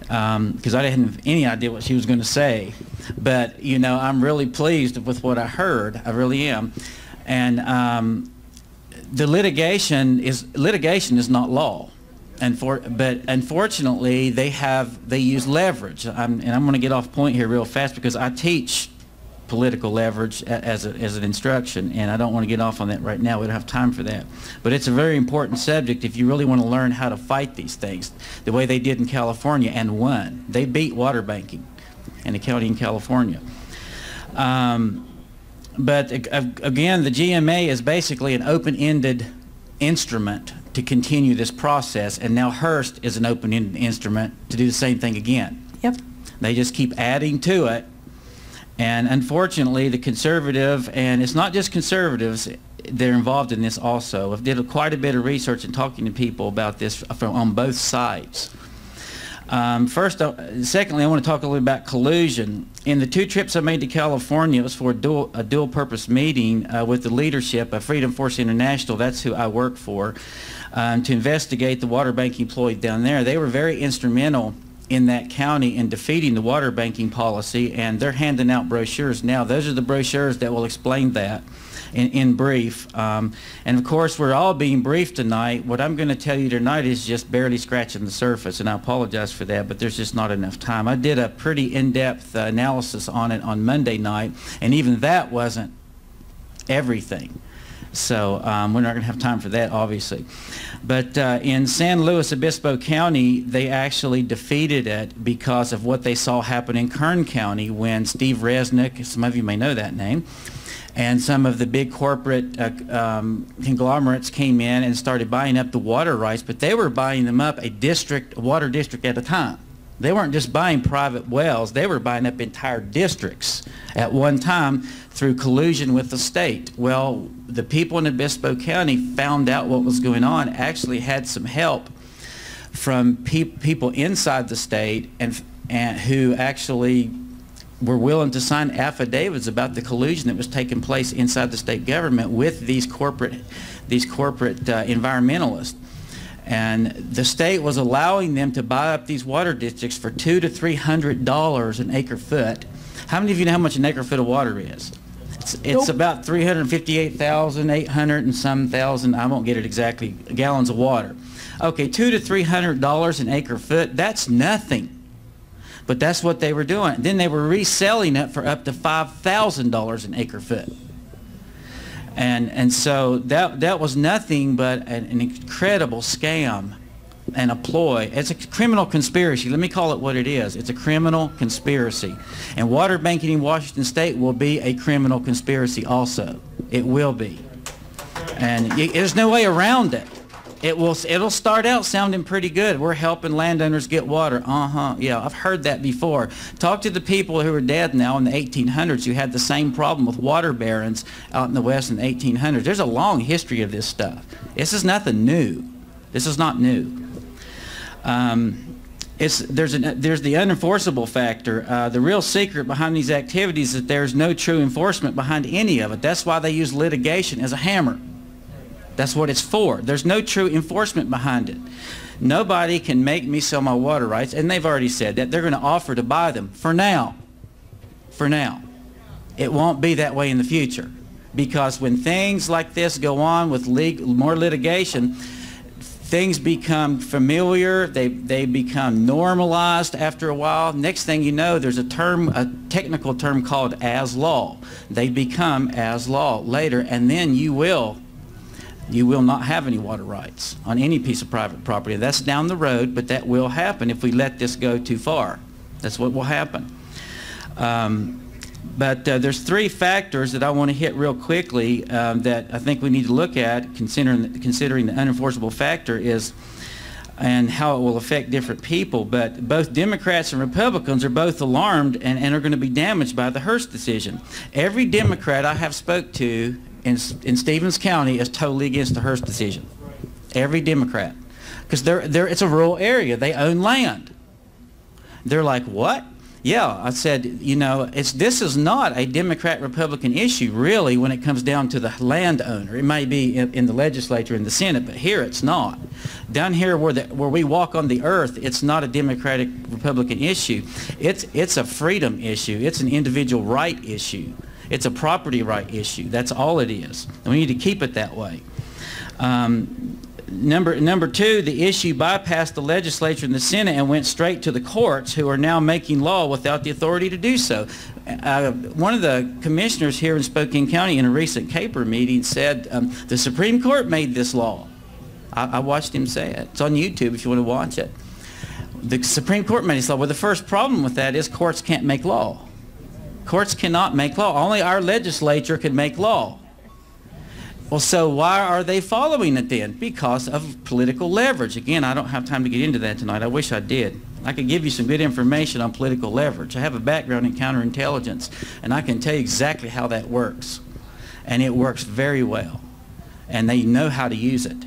because um, I didn't have any idea what she was going to say. But, you know, I'm really pleased with what I heard. I really am. And um, the litigation is, litigation is not law. And for, but unfortunately, they have, they use leverage. I'm, and I'm going to get off point here real fast because I teach political leverage as, a, as an instruction, and I don't want to get off on that right now. We don't have time for that. But it's a very important subject if you really want to learn how to fight these things the way they did in California and won. They beat water banking in a county in California. Um, but uh, again, the G M A is basically an open-ended instrument to continue this process, and now Hirst is an open-ended instrument to do the same thing again. Yep. They just keep adding to it. And unfortunately, the conservative, and it's not just conservatives, they're involved in this also. I've did quite a bit of research and talking to people about this from, on both sides. Um, first, uh, secondly, I want to talk a little about collusion. In the two trips I made to California, it was for a dual, a dual purpose meeting uh, with the leadership of Freedom Force International, that's who I work for, um, to investigate the water banking ploy down there. They were very instrumental in that county in defeating the water banking policy, and they're handing out brochures now. Those are the brochures that will explain that in, in brief. Um, and of course, we're all being briefed tonight. What I'm going to tell you tonight is just barely scratching the surface, and I apologize for that, but there's just not enough time. I did a pretty in-depth uh, analysis on it on Monday night, and even that wasn't everything. So um, we're not going to have time for that, obviously. But uh, in San Luis Obispo County, they actually defeated it because of what they saw happen in Kern County when Steve Resnick, some of you may know that name, and some of the big corporate uh, um, conglomerates came in and started buying up the water rights, but they were buying them up a district, a water district at a time. They weren't just buying private wells, they were buying up entire districts at one time through collusion with the state. Well, the people in Obispo County found out what was going on, actually had some help from pe people inside the state and, and who actually were willing to sign affidavits about the collusion that was taking place inside the state government with these corporate, these corporate uh, environmentalists. And the state was allowing them to buy up these water districts for two to three hundred dollars an acre foot. How many of you know how much an acre foot of water is? It's, it's nope. About three hundred fifty-eight thousand eight hundred and some thousand. I won't get it exactly. Gallons of water. Okay, two to three hundred dollars an acre foot. That's nothing. But that's what they were doing. Then they were reselling it for up to five thousand dollars an acre foot. And, and so that, that was nothing but an, an incredible scam and a ploy. It's a criminal conspiracy. Let me call it what it is. It's a criminal conspiracy. And water banking in Washington State will be a criminal conspiracy also. It will be. And y there's no way around it. It will, it'll start out sounding pretty good. We're helping landowners get water. Uh-huh, yeah, I've heard that before. Talk to the people who are dead now in the eighteen hundreds who had the same problem with water barons out in the West in the eighteen hundreds. There's a long history of this stuff. This is nothing new. This is not new. Um, it's, there's, an, there's the unenforceable factor. Uh, the real secret behind these activities is that there's no true enforcement behind any of it. That's why they use litigation as a hammer. That's what it's for. There's no true enforcement behind it. Nobody can make me sell my water rights, and they've already said that. They're going to offer to buy them for now. For now. It won't be that way in the future, because when things like this go on with legal, more litigation, things become familiar, they, they become normalized after a while. Next thing you know, there's a term, a technical term called as law. They become as law later, and then you will you will not have any water rights on any piece of private property. That's down the road, but that will happen if we let this go too far. That's what will happen. Um, but uh, there's three factors that I want to hit real quickly um, that I think we need to look at considering, considering the unenforceable factor is and how it will affect different people. But both Democrats and Republicans are both alarmed and, and are going to be damaged by the Hirst decision. Every Democrat I have spoke to In, in Stevens County is totally against the Hirst decision. Every Democrat. Because they're, they're, it's a rural area. They own land. They're like, what? Yeah, I said, you know, it's, this is not a Democrat-Republican issue, really, when it comes down to the landowner. It may be in, in the legislature, in the Senate, but here it's not. Down here where, the, where we walk on the earth, it's not a Democratic-Republican issue. It's, it's a freedom issue. It's an individual right issue. It's a property right issue. That's all it is. And we need to keep it that way. Um, number, number two, the issue bypassed the legislature and the Senate and went straight to the courts, who are now making law without the authority to do so. Uh, one of the commissioners here in Spokane County in a recent CAPER meeting said, um, the Supreme Court made this law. I, I watched him say it. It's on YouTube if you want to watch it. The Supreme Court made this law. Well, the first problem with that is courts can't make law. Courts cannot make law. Only our legislature can make law. Well, so why are they following it then? Because of political leverage. Again, I don't have time to get into that tonight. I wish I did. I could give you some good information on political leverage. I have a background in counterintelligence, and I can tell you exactly how that works. And it works very well. And they know how to use it.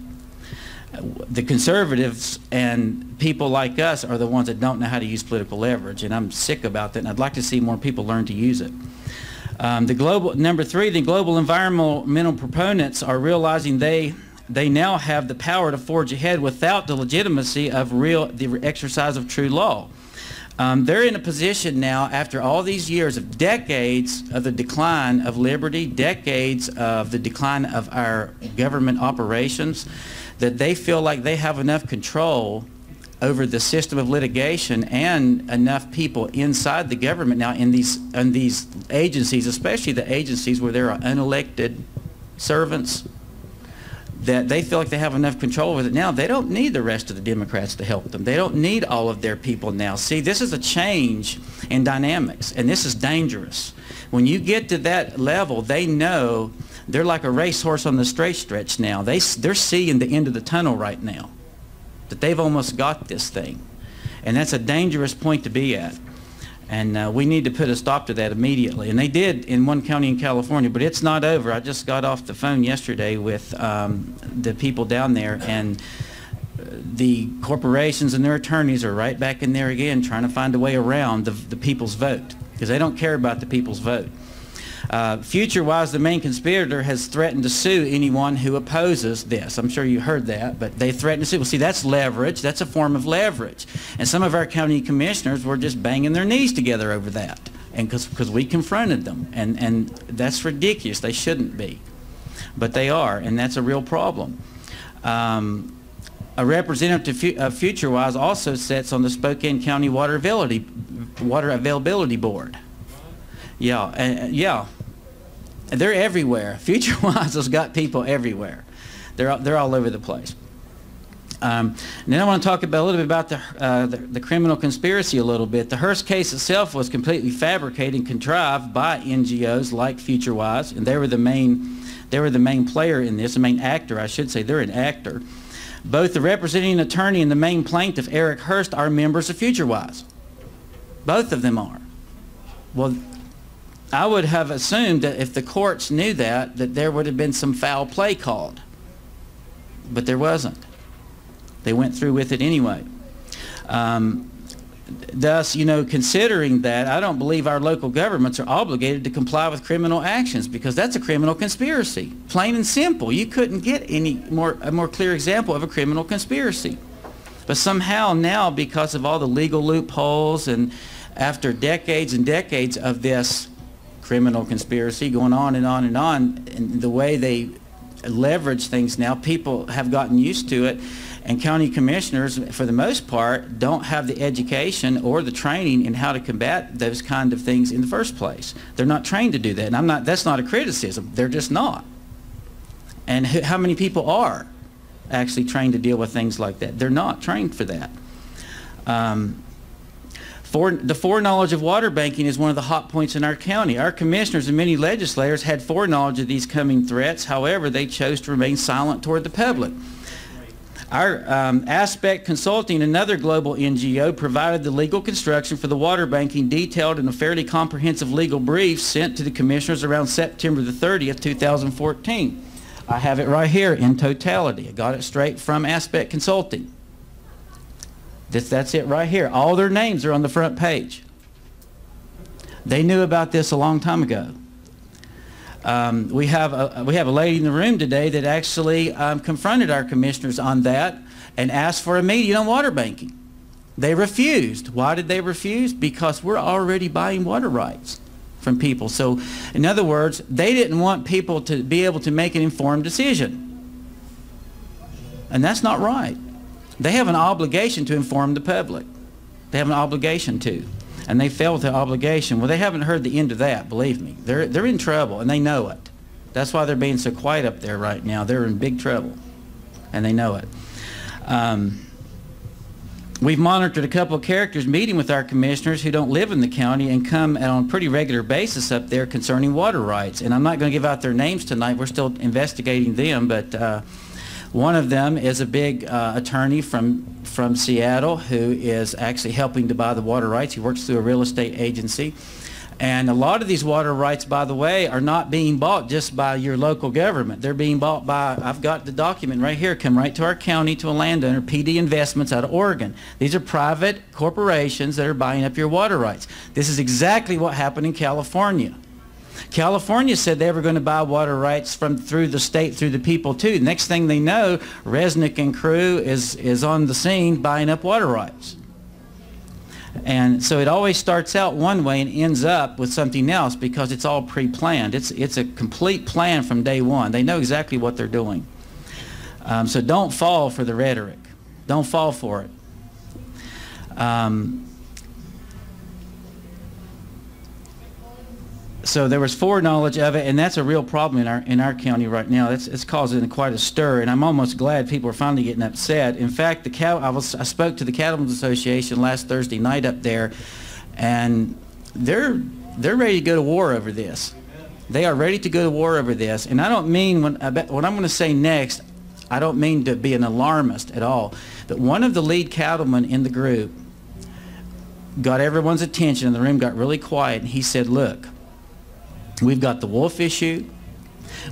The conservatives and people like us are the ones that don't know how to use political leverage, and I'm sick about that, and I'd like to see more people learn to use it. Um, the global, number three, the global environmental proponents are realizing they, they now have the power to forge ahead without the legitimacy of real, the exercise of true law. Um, they're in a position now, after all these years of decades of the decline of liberty, decades of the decline of our government operations, that they feel like they have enough control over the system of litigation and enough people inside the government now in these, in these agencies, especially the agencies where there are unelected servants, that they feel like they have enough control over it now. They don't need the rest of the Democrats to help them. They don't need all of their people now. See, this is a change in dynamics, and this is dangerous. When you get to that level, they know they're like a racehorse on the straight stretch now. They, they're seeing the end of the tunnel right now, that they've almost got this thing. and that's a dangerous point to be at. And uh, we need to put a stop to that immediately. And they did in one county in California, but it's not over. I just got off the phone yesterday with um, the people down there, and the corporations and their attorneys are right back in there again trying to find a way around the, the people's vote, because they don't care about the people's vote. Uh, FutureWise, the main conspirator, has threatened to sue anyone who opposes this. I'm sure you heard that, but they threatened to sue. Well, see, that's leverage. That's a form of leverage. And some of our county commissioners were just banging their knees together over that, and because we confronted them. And, and that's ridiculous. They shouldn't be. But they are, and that's a real problem. Um, a representative of FutureWise also sits on the Spokane County Water Availability, Water Availability Board. Yeah, uh, yeah, they're everywhere. FutureWise has got people everywhere. They're they're all over the place. Um, and then I want to talk about a little bit about the, uh, the the criminal conspiracy a little bit. The Hirst case itself was completely fabricated and contrived by N G Os like FutureWise, and they were the main they were the main player in this, the main actor, I should say. They're an actor. Both the representing attorney and the main plaintiff, Eric Hirst, are members of FutureWise. Both of them are. Well, I would have assumed that if the courts knew that, that there would have been some foul play called. But there wasn't. They went through with it anyway. Um, thus, you know, considering that, I don't believe our local governments are obligated to comply with criminal actions, because that's a criminal conspiracy. Plain and simple. You couldn't get any more, a more clear example of a criminal conspiracy. But somehow now, because of all the legal loopholes and after decades and decades of this criminal conspiracy going on and on and on, and the way they leverage things now, people have gotten used to it, and county commissioners, for the most part, don't have the education or the training in how to combat those kind of things in the first place. They're not trained to do that, and I'm not, that's not a criticism, they're just not. And who, how many people are actually trained to deal with things like that? They're not trained for that. Um, For, the foreknowledge of water banking is one of the hot points in our county. Our commissioners and many legislators had foreknowledge of these coming threats. However, they chose to remain silent toward the public. Our um, Aspect Consulting, another global N G O, provided the legal construction for the water banking detailed in a fairly comprehensive legal brief sent to the commissioners around September the thirtieth, two thousand fourteen. I have it right here in totality. I got it straight from Aspect Consulting. This, that's it right here. All their names are on the front page. They knew about this a long time ago. Um, we have a, we have a lady in the room today that actually um, confronted our commissioners on that and asked for a meeting on water banking. They refused. Why did they refuse? Because we're already buying water rights from people. So, in other words, they didn't want people to be able to make an informed decision. And that's not right. They have an obligation to inform the public. They have an obligation to. And they failed their obligation. Well, they haven't heard the end of that, believe me. They're, they're in trouble, and they know it. That's why they're being so quiet up there right now. They're in big trouble, and they know it. Um, we've monitored a couple of characters meeting with our commissioners who don't live in the county and come on a pretty regular basis up there concerning water rights. And I'm not going to give out their names tonight. We're still investigating them, but... Uh, One of them is a big uh, attorney from, from Seattle who is actually helping to buy the water rights. He works through a real estate agency. And a lot of these water rights, by the way, are not being bought just by your local government. They're being bought by, I've got the document right here, come right to our county, to a landowner, P D Investments out of Oregon. These are private corporations that are buying up your water rights. This is exactly what happened in California. California said they were going to buy water rights from through the state, through the people too. Next thing they know, Resnick and crew is, is on the scene buying up water rights. And so it always starts out one way and ends up with something else because it's all pre-planned. It's, it's a complete plan from day one. They know exactly what they're doing. Um, so don't fall for the rhetoric. Don't fall for it. Um, So there was foreknowledge of it, and that's a real problem in our in our county right now. It's, it's causing quite a stir, and I'm almost glad people are finally getting upset. In fact, the cow I was I spoke to the Cattlemen's Association last Thursday night up there, and they're they're ready to go to war over this. They are ready to go to war over this, and I don't mean when what I'm going to say next. I don't mean to be an alarmist at all. But one of the lead cattlemen in the group got everyone's attention, and the room got really quiet, and he said, look, we've got the wolf issue,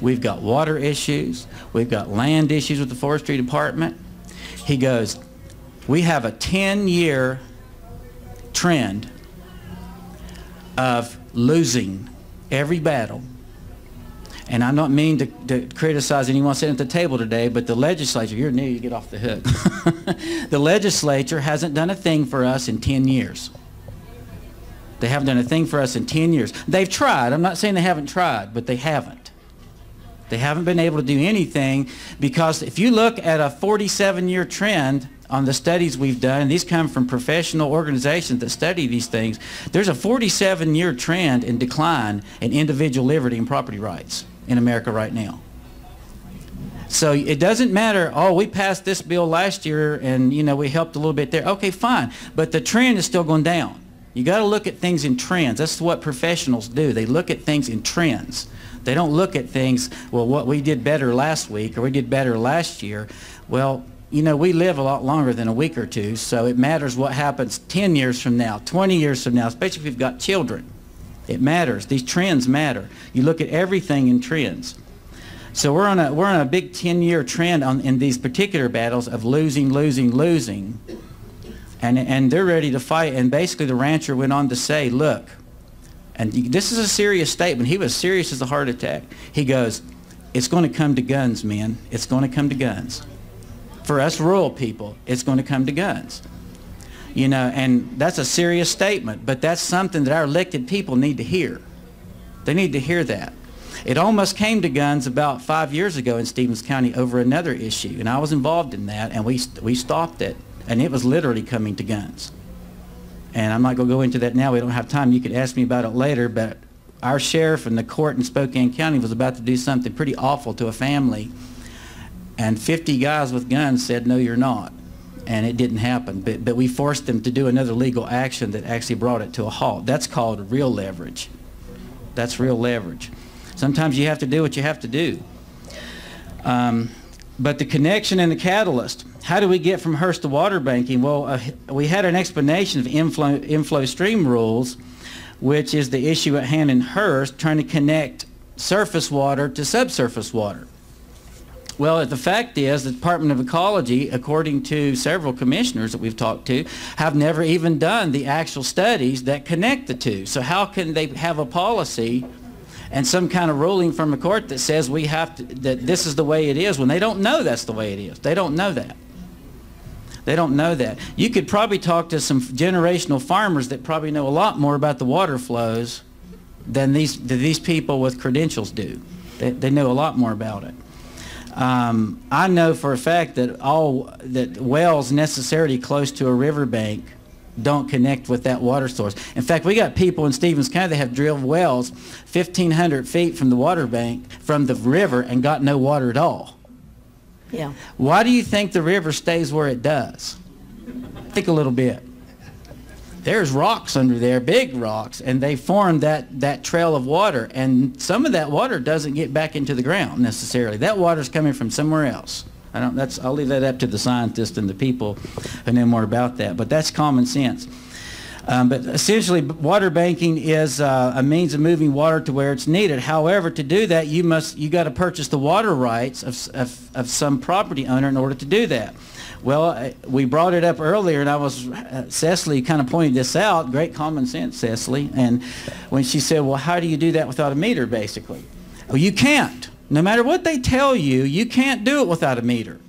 we've got water issues, we've got land issues with the forestry department. He goes, we have a ten-year trend of losing every battle. And I don't mean to, to criticize anyone sitting at the table today, but the legislature, you're new, you get off the hook. The legislature hasn't done a thing for us in ten years. They haven't done a thing for us in ten years. They've tried. I'm not saying they haven't tried, but they haven't. They haven't been able to do anything, because if you look at a forty-seven year trend on the studies we've done, and these come from professional organizations that study these things, there's a forty-seven year trend in decline in individual liberty and property rights in America right now. So it doesn't matter, oh, we passed this bill last year and, you know, we helped a little bit there. Okay, fine. But the trend is still going down. You got to look at things in trends. That's what professionals do. They look at things in trends. They don't look at things, well, what we did better last week or we did better last year. Well, you know, we live a lot longer than a week or two, so it matters what happens ten years from now, twenty years from now, especially if you've got children. It matters. These trends matter. You look at everything in trends. So we're on a, we're on a big ten year trend on, in these particular battles of losing, losing, losing. And, and they're ready to fight. And basically the rancher went on to say, look, and this is a serious statement. He was serious as a heart attack. He goes, it's going to come to guns, men. It's going to come to guns. For us rural people, it's going to come to guns. You know, and that's a serious statement, but that's something that our elected people need to hear. They need to hear that. It almost came to guns about five years ago in Stevens County over another issue, and I was involved in that, and we, we stopped it, and it was literally coming to guns. And I'm not going to go into that now. We don't have time. You could ask me about it later, but our sheriff and the court in Spokane County was about to do something pretty awful to a family, and fifty guys with guns said, no, you're not. And it didn't happen, but, but we forced them to do another legal action that actually brought it to a halt. That's called real leverage. That's real leverage. Sometimes you have to do what you have to do. Um, but the connection and the catalyst, how do we get from Hirst to water banking? Well, uh, we had an explanation of inflow, inflow stream rules, which is the issue at hand in Hirst, trying to connect surface water to subsurface water. Well, the fact is the Department of Ecology, according to several commissioners that we've talked to, have never even done the actual studies that connect the two. So how can they have a policy and some kind of ruling from a court that says we have to, that this is the way it is, when they don't know that's the way it is? They don't know that. They don't know that. You could probably talk to some generational farmers that probably know a lot more about the water flows than these, than these people with credentials do. They, they know a lot more about it. Um, I know for a fact that all that wells necessarily close to a riverbank don't connect with that water source. In fact, we got people in Stevens County that have drilled wells fifteen hundred feet from the water bank, from the river, and got no water at all. Yeah. Why do you think the river stays where it does? Think a little bit. There's rocks under there, big rocks, and they form that, that trail of water. And some of that water doesn't get back into the ground necessarily. That water's coming from somewhere else. I don't, that's, I'll leave that up to the scientists and the people who know more about that. But that's common sense. Um, but essentially, water banking is uh, a means of moving water to where it's needed. However, to do that, you must, you got to purchase the water rights of, of, of some property owner in order to do that. Well, we brought it up earlier, and I was, uh, Cecily kind of pointed this out, great common sense, Cecily, and when she said, well, how do you do that without a meter, basically? Well, you can't. No matter what they tell you, you can't do it without a meter.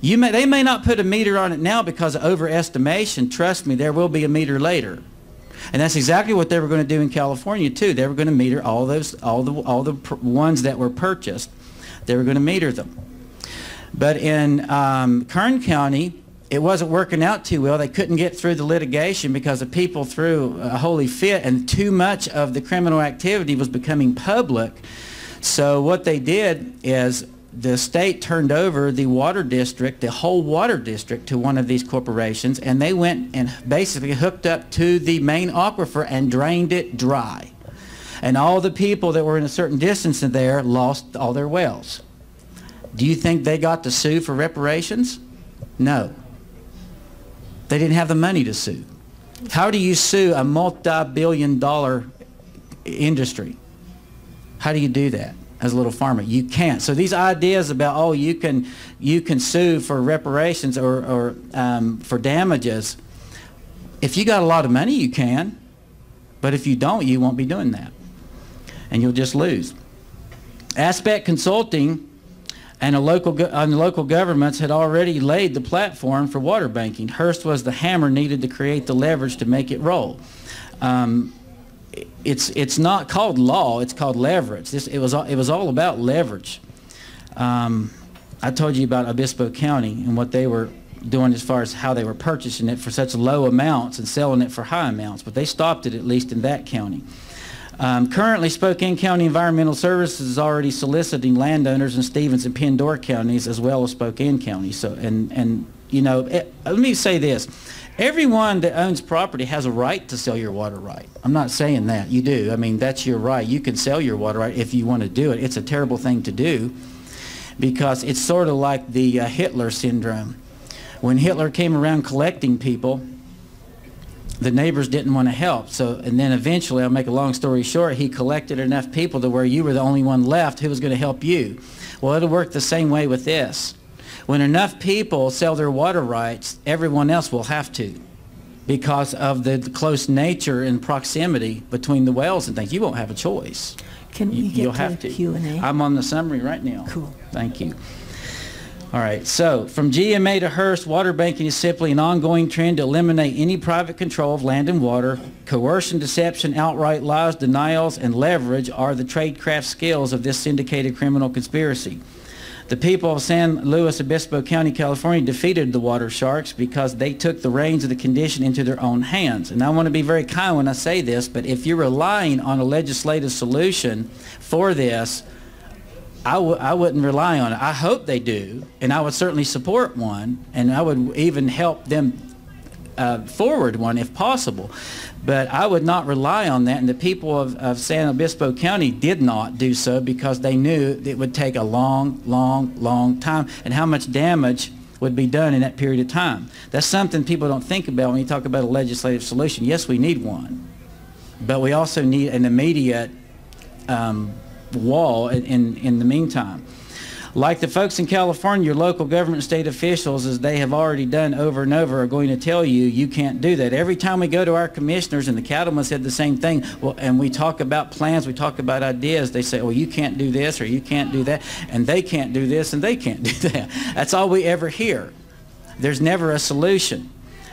You may, they may not put a meter on it now because of overestimation. Trust me, there will be a meter later. And that's exactly what they were going to do in California, too. They were going to meter all those, all the, all the pr- ones that were purchased. They were going to meter them. But in um, Kern County, it wasn't working out too well. They couldn't get through the litigation because the people threw a holy fit, and too much of the criminal activity was becoming public. So what they did is the state turned over the water district, the whole water district, to one of these corporations, and they went and basically hooked up to the main aquifer and drained it dry. And all the people that were in a certain distance of there lost all their wells. Do you think they got to sue for reparations? No. They didn't have the money to sue. How do you sue a multi-billion dollar industry? How do you do that as a little farmer? You can't. So these ideas about, oh, you can, you can sue for reparations or, or um, for damages, if you got a lot of money, you can. But if you don't, you won't be doing that, and you'll just lose. Aspect Consulting and, a local and local governments had already laid the platform for water banking. Hirst was the hammer needed to create the leverage to make it roll. Um, it's, it's not called law, it's called leverage. This, it, was, it was all about leverage. Um, I told you about Obispo County and what they were doing as far as how they were purchasing it for such low amounts and selling it for high amounts, but they stopped it at least in that county. Um, currently, Spokane County Environmental Services is already soliciting landowners in Stevens and Pend Oreille counties as well as Spokane County. So, and, and you know, it, let me say this. Everyone that owns property has a right to sell your water right. I'm not saying that. You do. I mean, that's your right. You can sell your water right if you want to do it. It's a terrible thing to do because it's sort of like the uh, Hitler syndrome. When Hitler came around collecting people, the neighbors didn't want to help. So, and then eventually, I'll make a long story short, he collected enough people to where you were the only one left who was going to help you. Well, it'll work the same way with this. When enough people sell their water rights, everyone else will have to because of the close nature and proximity between the wells and things. You won't have a choice. Can we you, get to, to. Q and A? I'm on the summary right now. Cool. Thank you. All right, so from G M A to Hirst, water banking is simply an ongoing trend to eliminate any private control of land and water. Coercion, deception, outright lies, denials, and leverage are the tradecraft skills of this syndicated criminal conspiracy. The people of San Luis Obispo County, California defeated the water sharks because they took the reins of the condition into their own hands. And I want to be very kind when I say this, but if you're relying on a legislative solution for this, I, w I wouldn't rely on it. I hope they do, and I would certainly support one, and I would even help them uh, forward one if possible. But I would not rely on that, and the people of, of San Obispo County did not do so because they knew it would take a long, long, long time, and how much damage would be done in that period of time. That's something people don't think about when you talk about a legislative solution. Yes, we need one, but we also need an immediate um, wall in, in, in the meantime. Like the folks in California, your local government state officials, as they have already done over and over, are going to tell you, you can't do that. Every time we go to our commissioners, and the cattlemen said the same thing, well, and we talk about plans, we talk about ideas, they say, well, you can't do this, or you can't do that, and they can't do this, and they can't do that. That's all we ever hear. There's never a solution.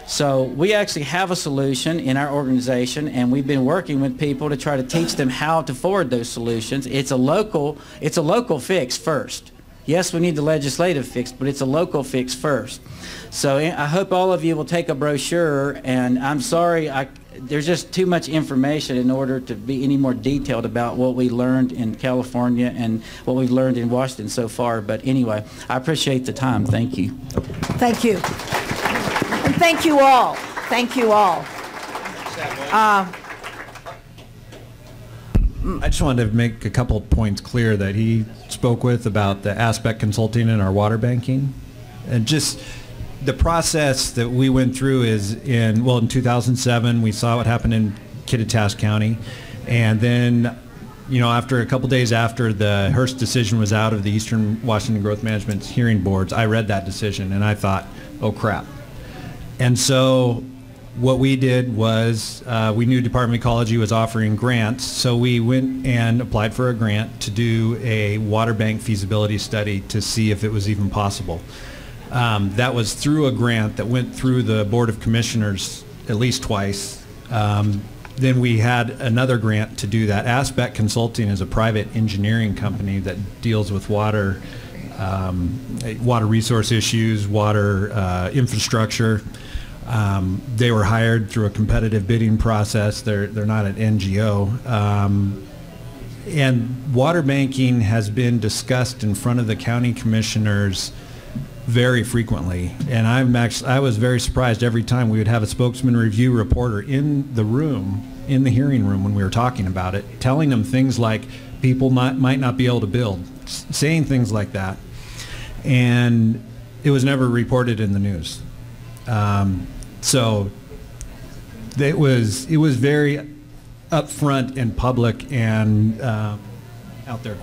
So we actually have a solution in our organization, and we've been working with people to try to teach them how to forward those solutions. It's a local, it's a local fix first. Yes, we need the legislative fix, but it's a local fix first. So I hope all of you will take a brochure, and I'm sorry, I, there's just too much information in order to be any more detailed about what we learned in California and what we've learned in Washington so far. But anyway, I appreciate the time. Thank you. Thank you. And thank you all. Thank you all. Uh, I just wanted to make a couple points clear that he spoke with about the Aspect Consulting and our water banking. And just the process that we went through is in, well, in two thousand seven, we saw what happened in Kittitas County. And then, you know, after a couple days after the Hirst decision was out of the Eastern Washington Growth Management hearing boards, I read that decision and I thought, oh, crap. And so what we did was uh, we knew Department of Ecology was offering grants, so we went and applied for a grant to do a water bank feasibility study to see if it was even possible. Um, that was through a grant that went through the Board of Commissioners at least twice. Um, then we had another grant to do that. Aspect Consulting is a private engineering company that deals with water, um, water resource issues, water uh, infrastructure. Um, they were hired through a competitive bidding process. They're, they're not an N G O. Um, and water banking has been discussed in front of the county commissioners very frequently. And I'm actually, I was very surprised every time we would have a spokesman review reporter in the room, in the hearing room when we were talking about it, telling them things like people might, might not be able to build, saying things like that. And it was never reported in the news. Um, So that was it was very upfront and public and uh, out there.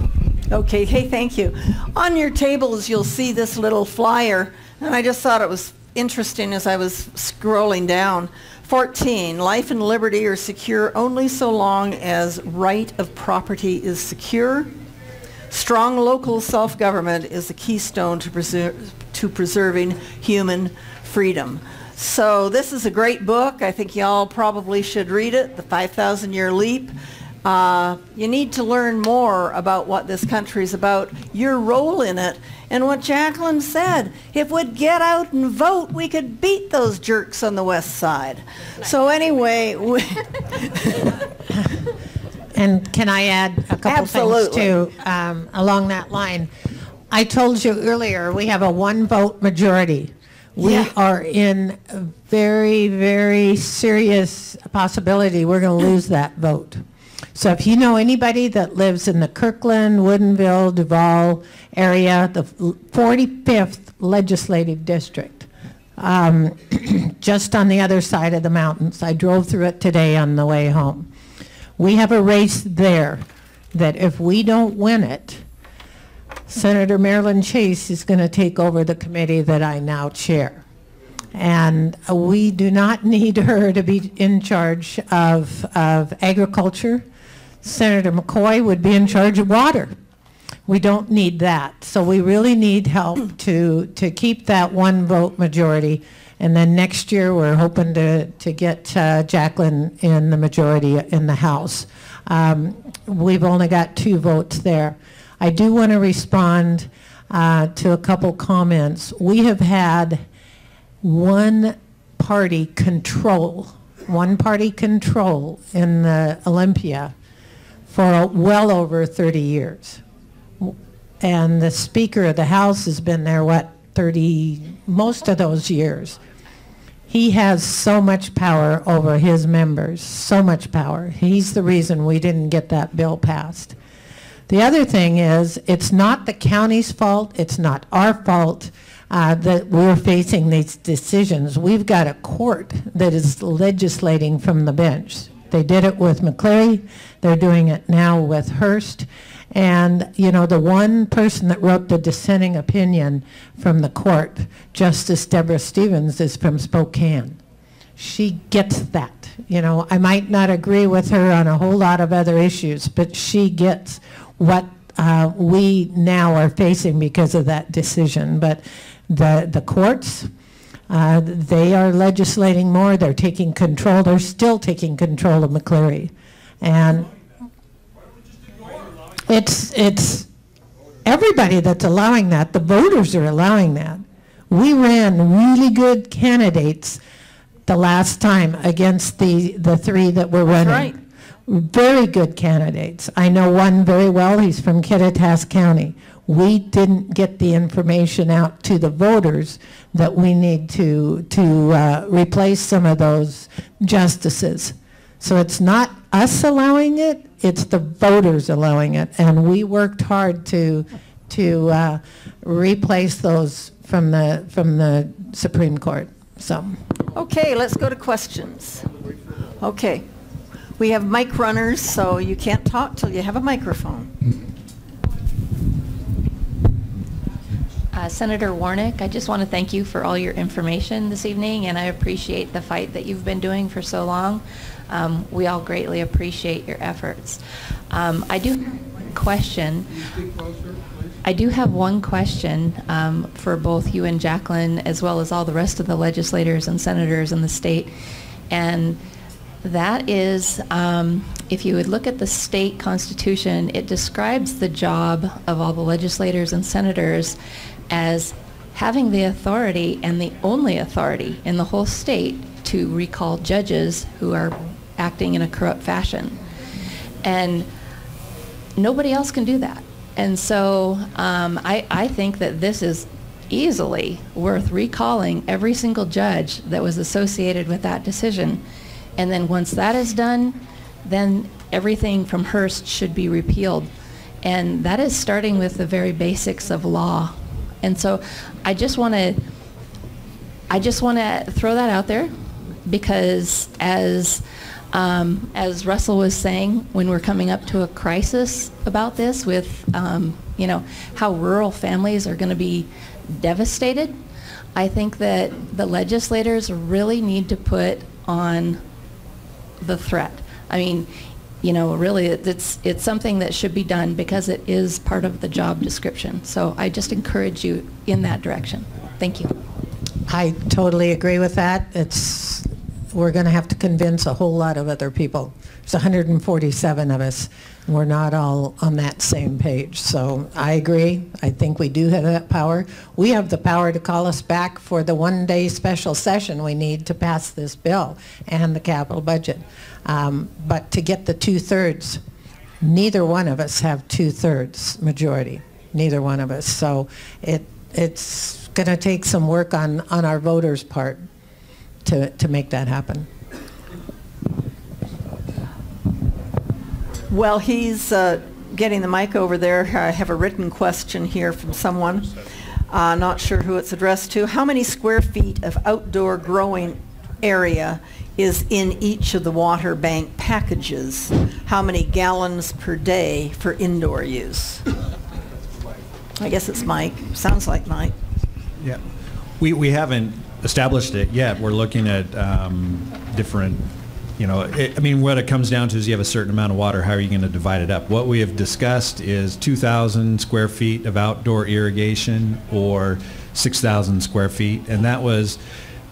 Okay, hey, thank you. On your tables, you'll see this little flyer, and I just thought it was interesting as I was scrolling down. fourteen, life and liberty are secure only so long as right of property is secure. Strong local self-government is the keystone to, preser to preserving human freedom. So this is a great book. I think y'all probably should read it, The five thousand year Leap. Uh, you need to learn more about what this country's about, your role in it, and what Jacqueline said. If we'd get out and vote, we could beat those jerks on the west side. So anyway, we and can I add a couple Absolutely. things too um, along that line? I told you earlier we have a one vote majority. We yeah. are in a very, very serious possibility we're going to lose that vote. So if you know anybody that lives in the Kirkland, Woodinville, Duval area, the forty-fifth Legislative District, um, just on the other side of the mountains. I drove through it today on the way home. We have a race there that if we don't win it, Senator Marilyn Chase is going to take over the committee that I now chair. And we do not need her to be in charge of, of agriculture. Senator McCoy would be in charge of water. We don't need that. So we really need help to, to keep that one vote majority. And then next year we're hoping to, to get uh, Jacqueline in the majority in the House. Um, we've only got two votes there. I do want to respond uh, to a couple comments. We have had one party control, one party control in the Olympia for well over thirty years. And the Speaker of the House has been there, what, thirty, most of those years. He has so much power over his members, so much power. He's the reason we didn't get that bill passed. The other thing is, it's not the county's fault, it's not our fault. Uh, that we're facing these decisions. We've got a court that is legislating from the bench. They did it with McCleary. They're doing it now with Hirst. And, you know, the one person that wrote the dissenting opinion from the court, Justice Deborah Stevens, is from Spokane. She gets that. You know, I might not agree with her on a whole lot of other issues, but she gets what uh, we now are facing because of that decision. But The, the courts, uh, they are legislating more. They're taking control. They're still taking control of McCleary. And it's, it's everybody that's allowing that. The voters are allowing that. We ran really good candidates the last time against the, the three that were running. That's right. Very good candidates. I know one very well. He's from Kittitas County. We didn't get the information out to the voters that we need to, to uh, replace some of those justices. So it's not us allowing it, it's the voters allowing it. And we worked hard to, to uh, replace those from the, from the Supreme Court. So. Okay, let's go to questions. Okay, we have mic runners, so you can't talk till you have a microphone. Uh, Senator Warnick, I just want to thank you for all your information this evening, and I appreciate the fight that you've been doing for so long. Um, we all greatly appreciate your efforts. Um, I do have one question. I do have one question um, for both you and Jacqueline, as well as all the rest of the legislators and senators in the state, and that is, um, if you would look at the state constitution, it describes the job of all the legislators and senators as having the authority and the only authority in the whole state to recall judges who are acting in a corrupt fashion. And nobody else can do that. And so um, I, I think that this is easily worth recalling every single judge that was associated with that decision. And then once that is done, then everything from Hirst should be repealed. And that is starting with the very basics of law. And so I just want to I just want to throw that out there because as um, as Russell was saying, when we're coming up to a crisis about this with um, you know, how rural families are going to be devastated, I think that the legislators really need to put on the threat. I mean, you know, really it's, it's something that should be done because it is part of the job description. So I just encourage you in that direction. Thank you. I totally agree with that. It's, we're going to have to convince a whole lot of other people. There's one hundred forty-seven of us. We're not all on that same page. So I agree. I think we do have that power. We have the power to call us back for the one-day special session we need to pass this bill and the capital budget. Um, but to get the two-thirds, neither one of us have two-thirds majority. Neither one of us. So it, it's going to take some work on, on our voters' part to, to make that happen. Well, he's uh, getting the mic over there. I have a written question here from someone. Uh, not sure who it's addressed to. How many square feet of outdoor growing area is in each of the water bank packages? How many gallons per day for indoor use? I guess it's Mike. Sounds like Mike. Yeah. We, we haven't established it yet. We're looking at um, different... You know, it, I mean, what it comes down to is you have a certain amount of water. How are you going to divide it up? What we have discussed is two thousand square feet of outdoor irrigation or six thousand square feet. And that was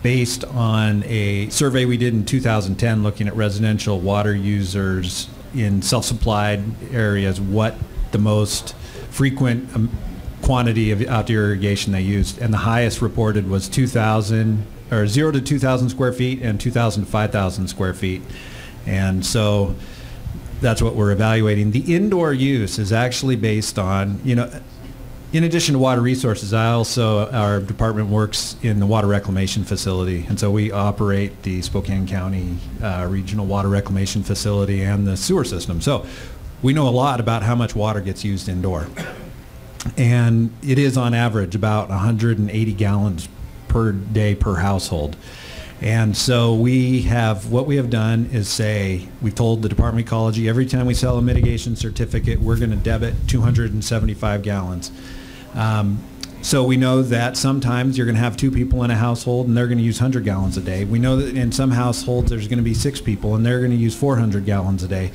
based on a survey we did in two thousand ten looking at residential water users in self-supplied areas, what the most frequent um, quantity of outdoor irrigation they used. And the highest reported was two thousand or zero to two thousand square feet and two thousand to five thousand square feet. And so that's what we're evaluating. The indoor use is actually based on, you know, in addition to water resources, I also, our department works in the water reclamation facility. And so we operate the Spokane County uh, Regional Water Reclamation Facility and the sewer system. So we know a lot about how much water gets used indoor. And it is on average about one hundred eighty gallons per day per household. And so we have, what we have done is say, we told the Department of Ecology, every time we sell a mitigation certificate, we're going to debit two hundred seventy-five gallons. Um, so we know that sometimes you're going to have two people in a household and they're going to use one hundred gallons a day. We know that in some households there's going to be six people and they're going to use four hundred gallons a day.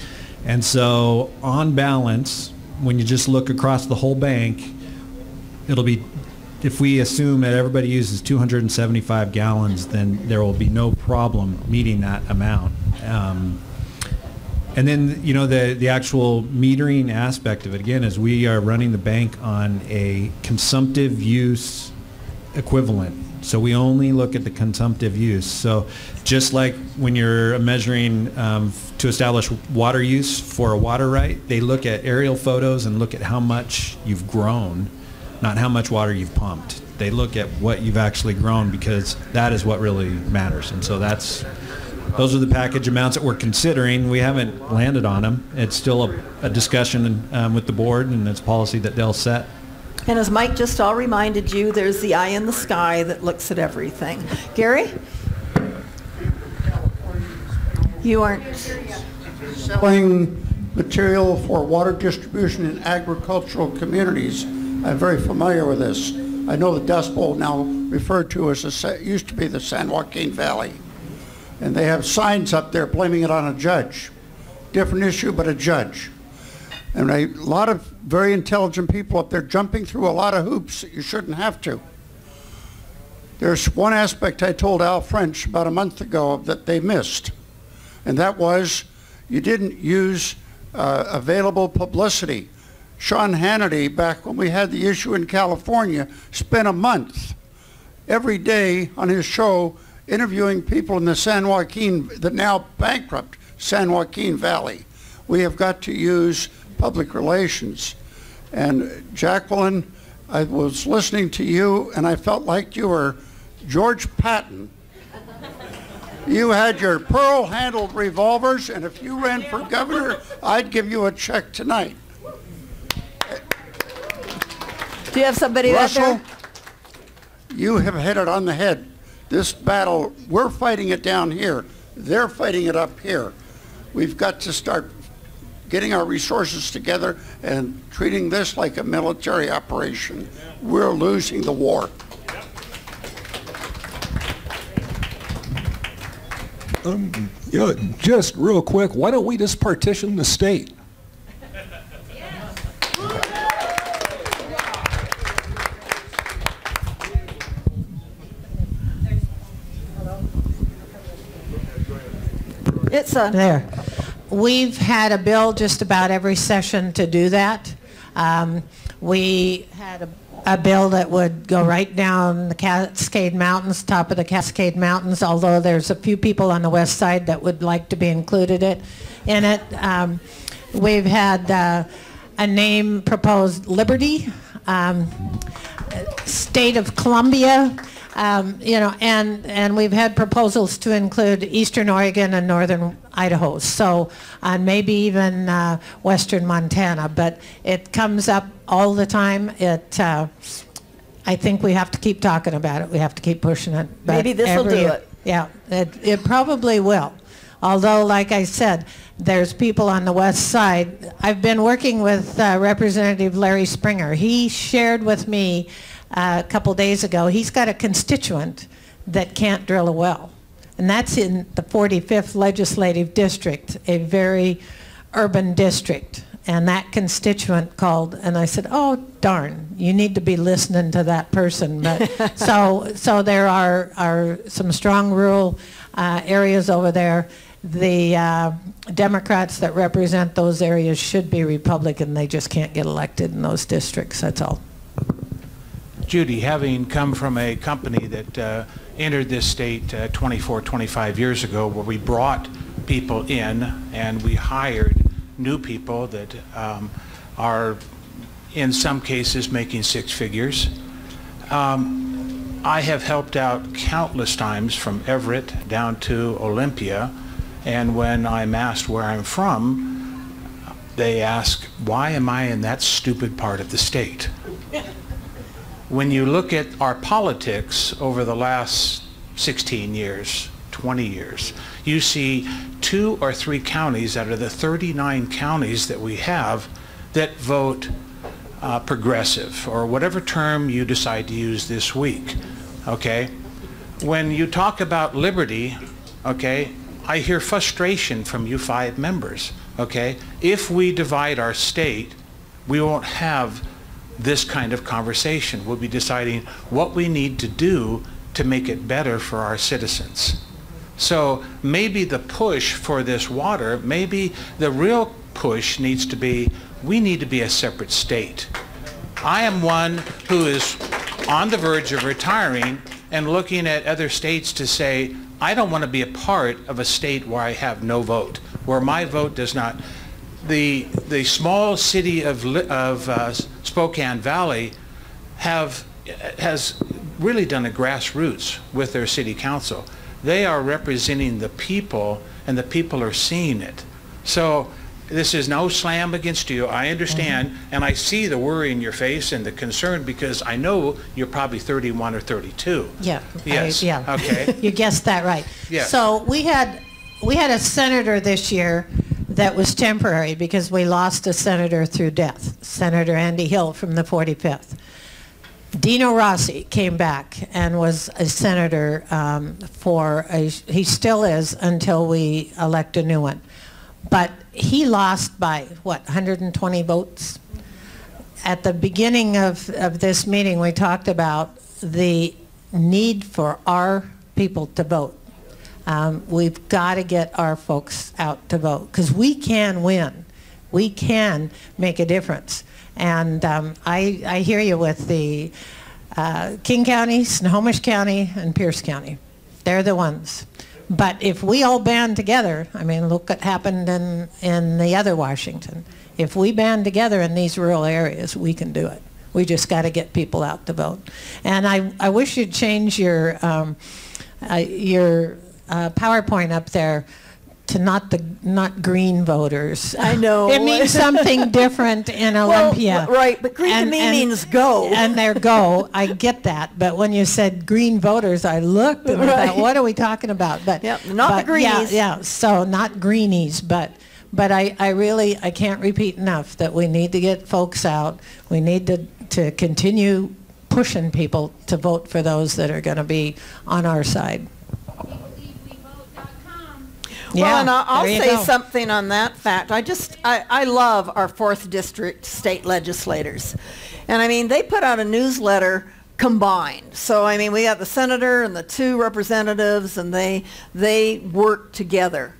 And so on balance, when you just look across the whole bank, it'll be, if we assume that everybody uses two hundred seventy-five gallons, then there will be no problem meeting that amount. Um, and then, you know, the, the actual metering aspect of it, again, is we are running the bank on a consumptive use equivalent. So we only look at the consumptive use. So just like when you're measuring um, to establish water use for a water right, they look at aerial photos and look at how much you've grown, not how much water you've pumped. They look at what you've actually grown because that is what really matters. And so that's, those are the package amounts that we're considering. We haven't landed on them. It's still a, a discussion um, with the board, and it's policy that they'll set. And as Mike just all reminded you, there's the eye in the sky that looks at everything. Gary? You aren't selling material for water distribution in agricultural communities. I'm very familiar with this. I know the Dust Bowl, now referred to as the, used to be the San Joaquin Valley. And they have signs up there blaming it on a judge. Different issue, but a judge. And a lot of very intelligent people up there jumping through a lot of hoops that you shouldn't have to. There's one aspect I told Al French about a month ago that they missed. And that was you didn't use uh, available publicity. Sean Hannity, back when we had the issue in California, spent a month every day on his show interviewing people in the San Joaquin, the now bankrupt San Joaquin Valley. We have got to use public relations. And Jacqueline, I was listening to you and I felt like you were George Patton. You had your pearl-handled revolvers, and if you ran for governor, I'd give you a check tonight. Do you have somebody out there? Russell, you have hit it on the head. This battle, we're fighting it down here. They're fighting it up here. We've got to start getting our resources together and treating this like a military operation. We're losing the war. Um, you know, just real quick, why don't we just partition the state? It's on there. We've had a bill just about every session to do that. Um, we had a, a bill that would go right down the Cascade Mountains, top of the Cascade Mountains, although there's a few people on the west side that would like to be included it, in it. Um, we've had uh, a name proposed, Liberty, um, State of Columbia. Um, you know, and, and we've had proposals to include eastern Oregon and northern Idaho, so uh, maybe even uh, western Montana, but it comes up all the time. It, uh, I think we have to keep talking about it. We have to keep pushing it. But maybe this will do it. Yeah, it, it probably will. Although, like I said, there's people on the west side. I've been working with uh, Representative Larry Springer. He shared with me Uh, a couple days ago, he's got a constituent that can't drill a well, and that's in the forty-fifth Legislative District, a very urban district, and that constituent called, and I said, oh darn, you need to be listening to that person. But so, so there are, are some strong rural uh, areas over there. The uh, Democrats that represent those areas should be Republican. They just can't get elected in those districts, that's all. Judy, having come from a company that uh, entered this state uh, twenty-four, twenty-five years ago, where we brought people in and we hired new people that um, are, in some cases, making six figures. Um, I have helped out countless times from Everett down to Olympia, and when I'm asked where I'm from, they ask, why am I in that stupid part of the state? When you look at our politics over the last sixteen years, twenty years, you see two or three counties out of the thirty-nine counties that we have that vote uh, progressive, or whatever term you decide to use this week, okay? When you talk about liberty, okay, I hear frustration from you five members, okay? If we divide our state, we won't have this kind of conversation. We'll be deciding what we need to do to make it better for our citizens. So maybe the push for this water, maybe the real push needs to be, we need to be a separate state. I am one who is on the verge of retiring and looking at other states to say, I don't want to be a part of a state where I have no vote, where my vote does not. The, the small city of, of uh, Spokane Valley have, has really done a grassroots with their city council. They are representing the people, and the people are seeing it. So this is no slam against you. I understand, mm-hmm. and I see the worry in your face and the concern, because I know you're probably thirty-one or thirty-two. Yeah. Yes. I, yeah. Okay. You guessed that right. Yeah. So we had, we had a senator this year that was temporary because we lost a senator through death, Senator Andy Hill from the forty-fifth. Dino Rossi came back and was a senator um, for, a, he still is until we elect a new one. But he lost by, what, one hundred twenty votes? At the beginning of, of this meeting, we talked about the need for our people to vote. Um, we've got to get our folks out to vote, because we can win. We can make a difference. And um, I, I hear you with the uh, King County, Snohomish County, and Pierce County. They're the ones. But if we all band together, I mean, look what happened in, in the other Washington. If we band together in these rural areas, we can do it. We just got to get people out to vote. And I, I wish you'd change your, um, uh, your, Uh, PowerPoint up there to not the not green voters. I know. It means something different in Olympia. Well, right, but green and, to me and, means go. And their go, I get that. But when you said green voters, I looked and right. I thought, what are we talking about? But yep, not but, the greenies. Yeah, yeah, so not greenies, but but I, I really, I can't repeat enough that we need to get folks out. We need to, to continue pushing people to vote for those that are going to be on our side. Yeah, well, and I'll, I'll say go. something on that fact. I just, I, I love our fourth district state legislators. And I mean, they put out a newsletter combined. So, I mean, we got the senator and the two representatives, and they, they work together.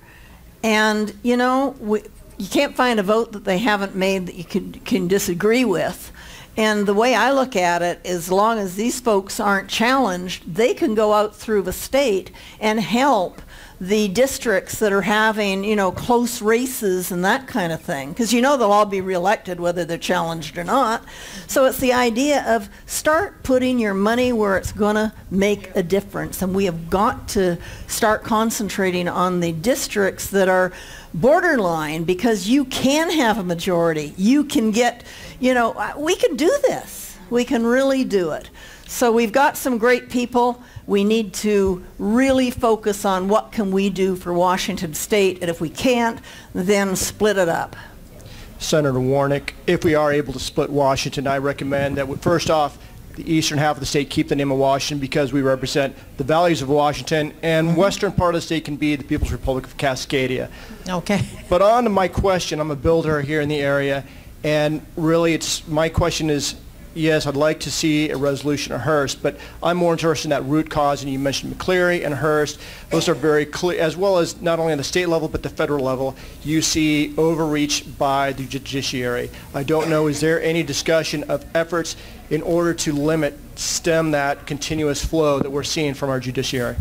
And, you know, we, you can't find a vote that they haven't made that you can, can disagree with. And the way I look at it, as long as these folks aren't challenged, they can go out through the state and help the districts that are having, you know, close races and that kind of thing, because you know they'll all be reelected whether they're challenged or not. So it's the idea of start putting your money where it's going to make a difference, and we have got to start concentrating on the districts that are borderline, because you can have a majority. You can get, you know, we can do this. We can really do it. So we've got some great people. We need to really focus on what can we do for Washington State, and if we can't, then split it up. Senator Warnick, if we are able to split Washington, I recommend that we, first off, the eastern half of the state keep the name of Washington, because we represent the valleys of Washington, and mm-hmm. western part of the state can be the People's Republic of Cascadia. Okay. But on to my question, I'm a builder here in the area, and really it's, my question is, yes, I'd like to see a resolution of Hirst, but I'm more interested in that root cause, and you mentioned McCleary and Hirst. Those are very clear, as well as not only on the state level, but the federal level, you see overreach by the judiciary. I don't know, is there any discussion of efforts in order to limit, stem that continuous flow that we're seeing from our judiciary?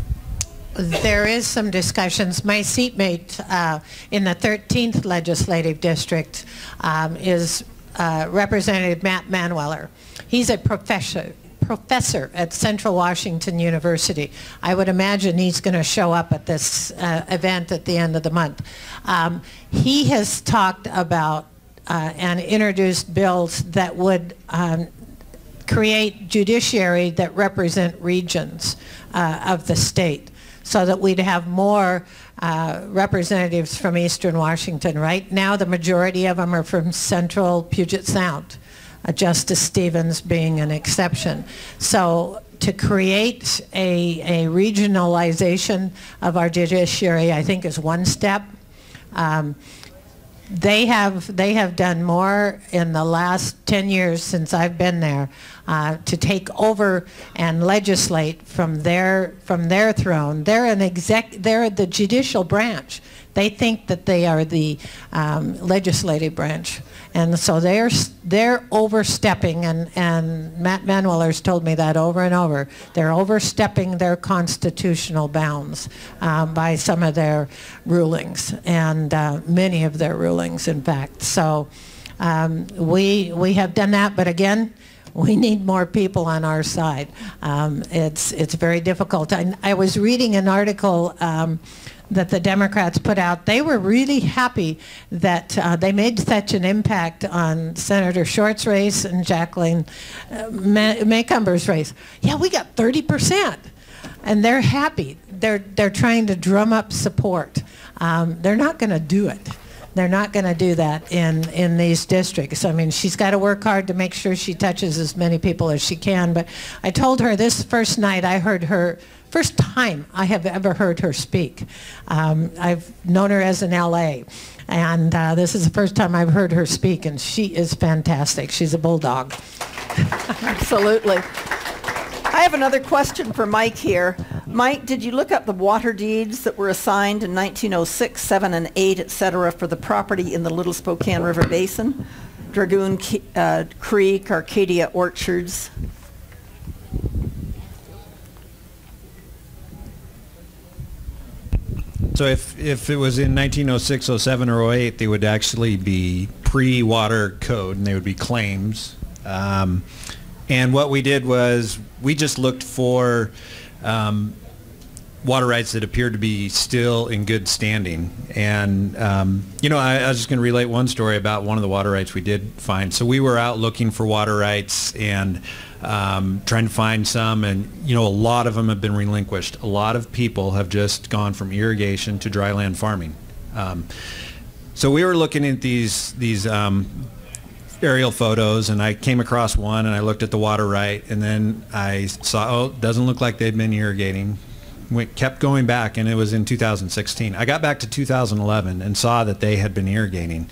There is some discussions. My seatmate uh, in the thirteenth Legislative District um, is Uh, Representative Matt Manweller. He's a professor professor at Central Washington University. I would imagine he's going to show up at this uh, event at the end of the month. Um, he has talked about uh, and introduced bills that would um, create judiciary that represent regions uh, of the state, so that we'd have more Uh, representatives from Eastern Washington. Right now the majority of them are from Central Puget Sound, uh, Justice Stevens being an exception. So to create a, a regionalization of our judiciary, I think, is one step. Um, they have they have done more in the last ten years since I've been there uh, to take over and legislate from their from their throne. They're an exec they're the judicial branch. They think that they are the um, legislative branch, and so they're they're overstepping, and and Matt Manweller's told me that over and over. They're overstepping their constitutional bounds um, by some of their rulings, and uh, many of their rulings, in fact. So um, we we have done that, but again, we need more people on our side. Um, it's it's very difficult. I, I was reading an article Um, that the Democrats put out. They were really happy that uh, they made such an impact on Senator Short's race and Jacqueline uh, May Maycumber's race. Yeah, we got thirty percent. And they're happy. They're, they're trying to drum up support. Um, they're not going to do it. They're not going to do that in, in these districts. I mean, she's got to work hard to make sure she touches as many people as she can. But I told her this first night I heard her, first time I have ever heard her speak. Um, I've known her as an L A, and uh, this is the first time I've heard her speak, and she is fantastic. She's a bulldog. Absolutely. I have another question for Mike here. Mike, did you look up the water deeds that were assigned in nineteen oh six, seven, and eight, et cetera, for the property in the Little Spokane River Basin? Dragoon uh, Creek, Arcadia Orchards. So if, if it was in nineteen oh six, oh seven, or oh eight, they would actually be pre-water code, and they would be claims. Um, and what we did was we just looked for um, water rights that appeared to be still in good standing. And, um, you know, I, I was just going to relate one story about one of the water rights we did find. So we were out looking for water rights and um, trying to find some, and, you know, a lot of them have been relinquished. A lot of people have just gone from irrigation to dry land farming. Um, so we were looking at these, these um, aerial photos, and I came across one, and I looked at the water right, and then I saw, oh, it doesn't look like they've been irrigating. We kept going back, and it was in two thousand sixteen. I got back to two thousand eleven and saw that they had been irrigating.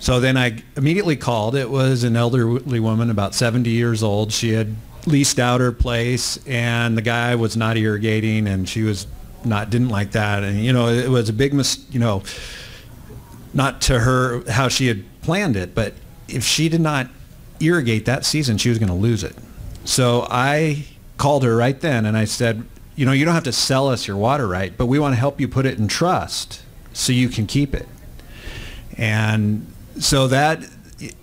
So then I immediately called. It was an elderly woman, about seventy years old. She had leased out her place, and the guy was not irrigating, and she was not, didn't like that. And, you know, it was a big mis, you know, not to her how she had planned it, but if she did not irrigate that season, she was going to lose it. So I called her right then, and I said, you know, you don't have to sell us your water right, but we want to help you put it in trust so you can keep it. And so that,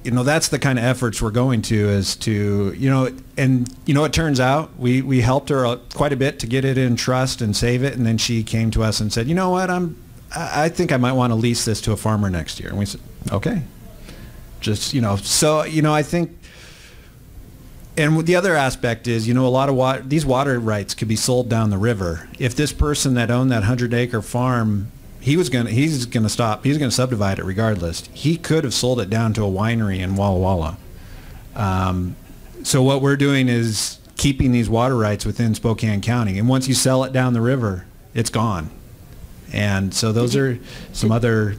you know, that's the kind of efforts we're going to, is to, you know, and, you know, it turns out we, we helped her quite a bit to get it in trust and save it. And then she came to us and said, you know what, I'm, I think I might want to lease this to a farmer next year. And we said, okay, just, you know, so, you know, I think. And the other aspect is, you know, a lot of water, these water rights could be sold down the river. If this person that owned that hundred acre farm, he was gonna, he's gonna stop, he's gonna subdivide it regardless. He could have sold it down to a winery in Walla Walla. Um, so what we're doing is keeping these water rights within Spokane County. And once you sell it down the river, it's gone. And so those are some other.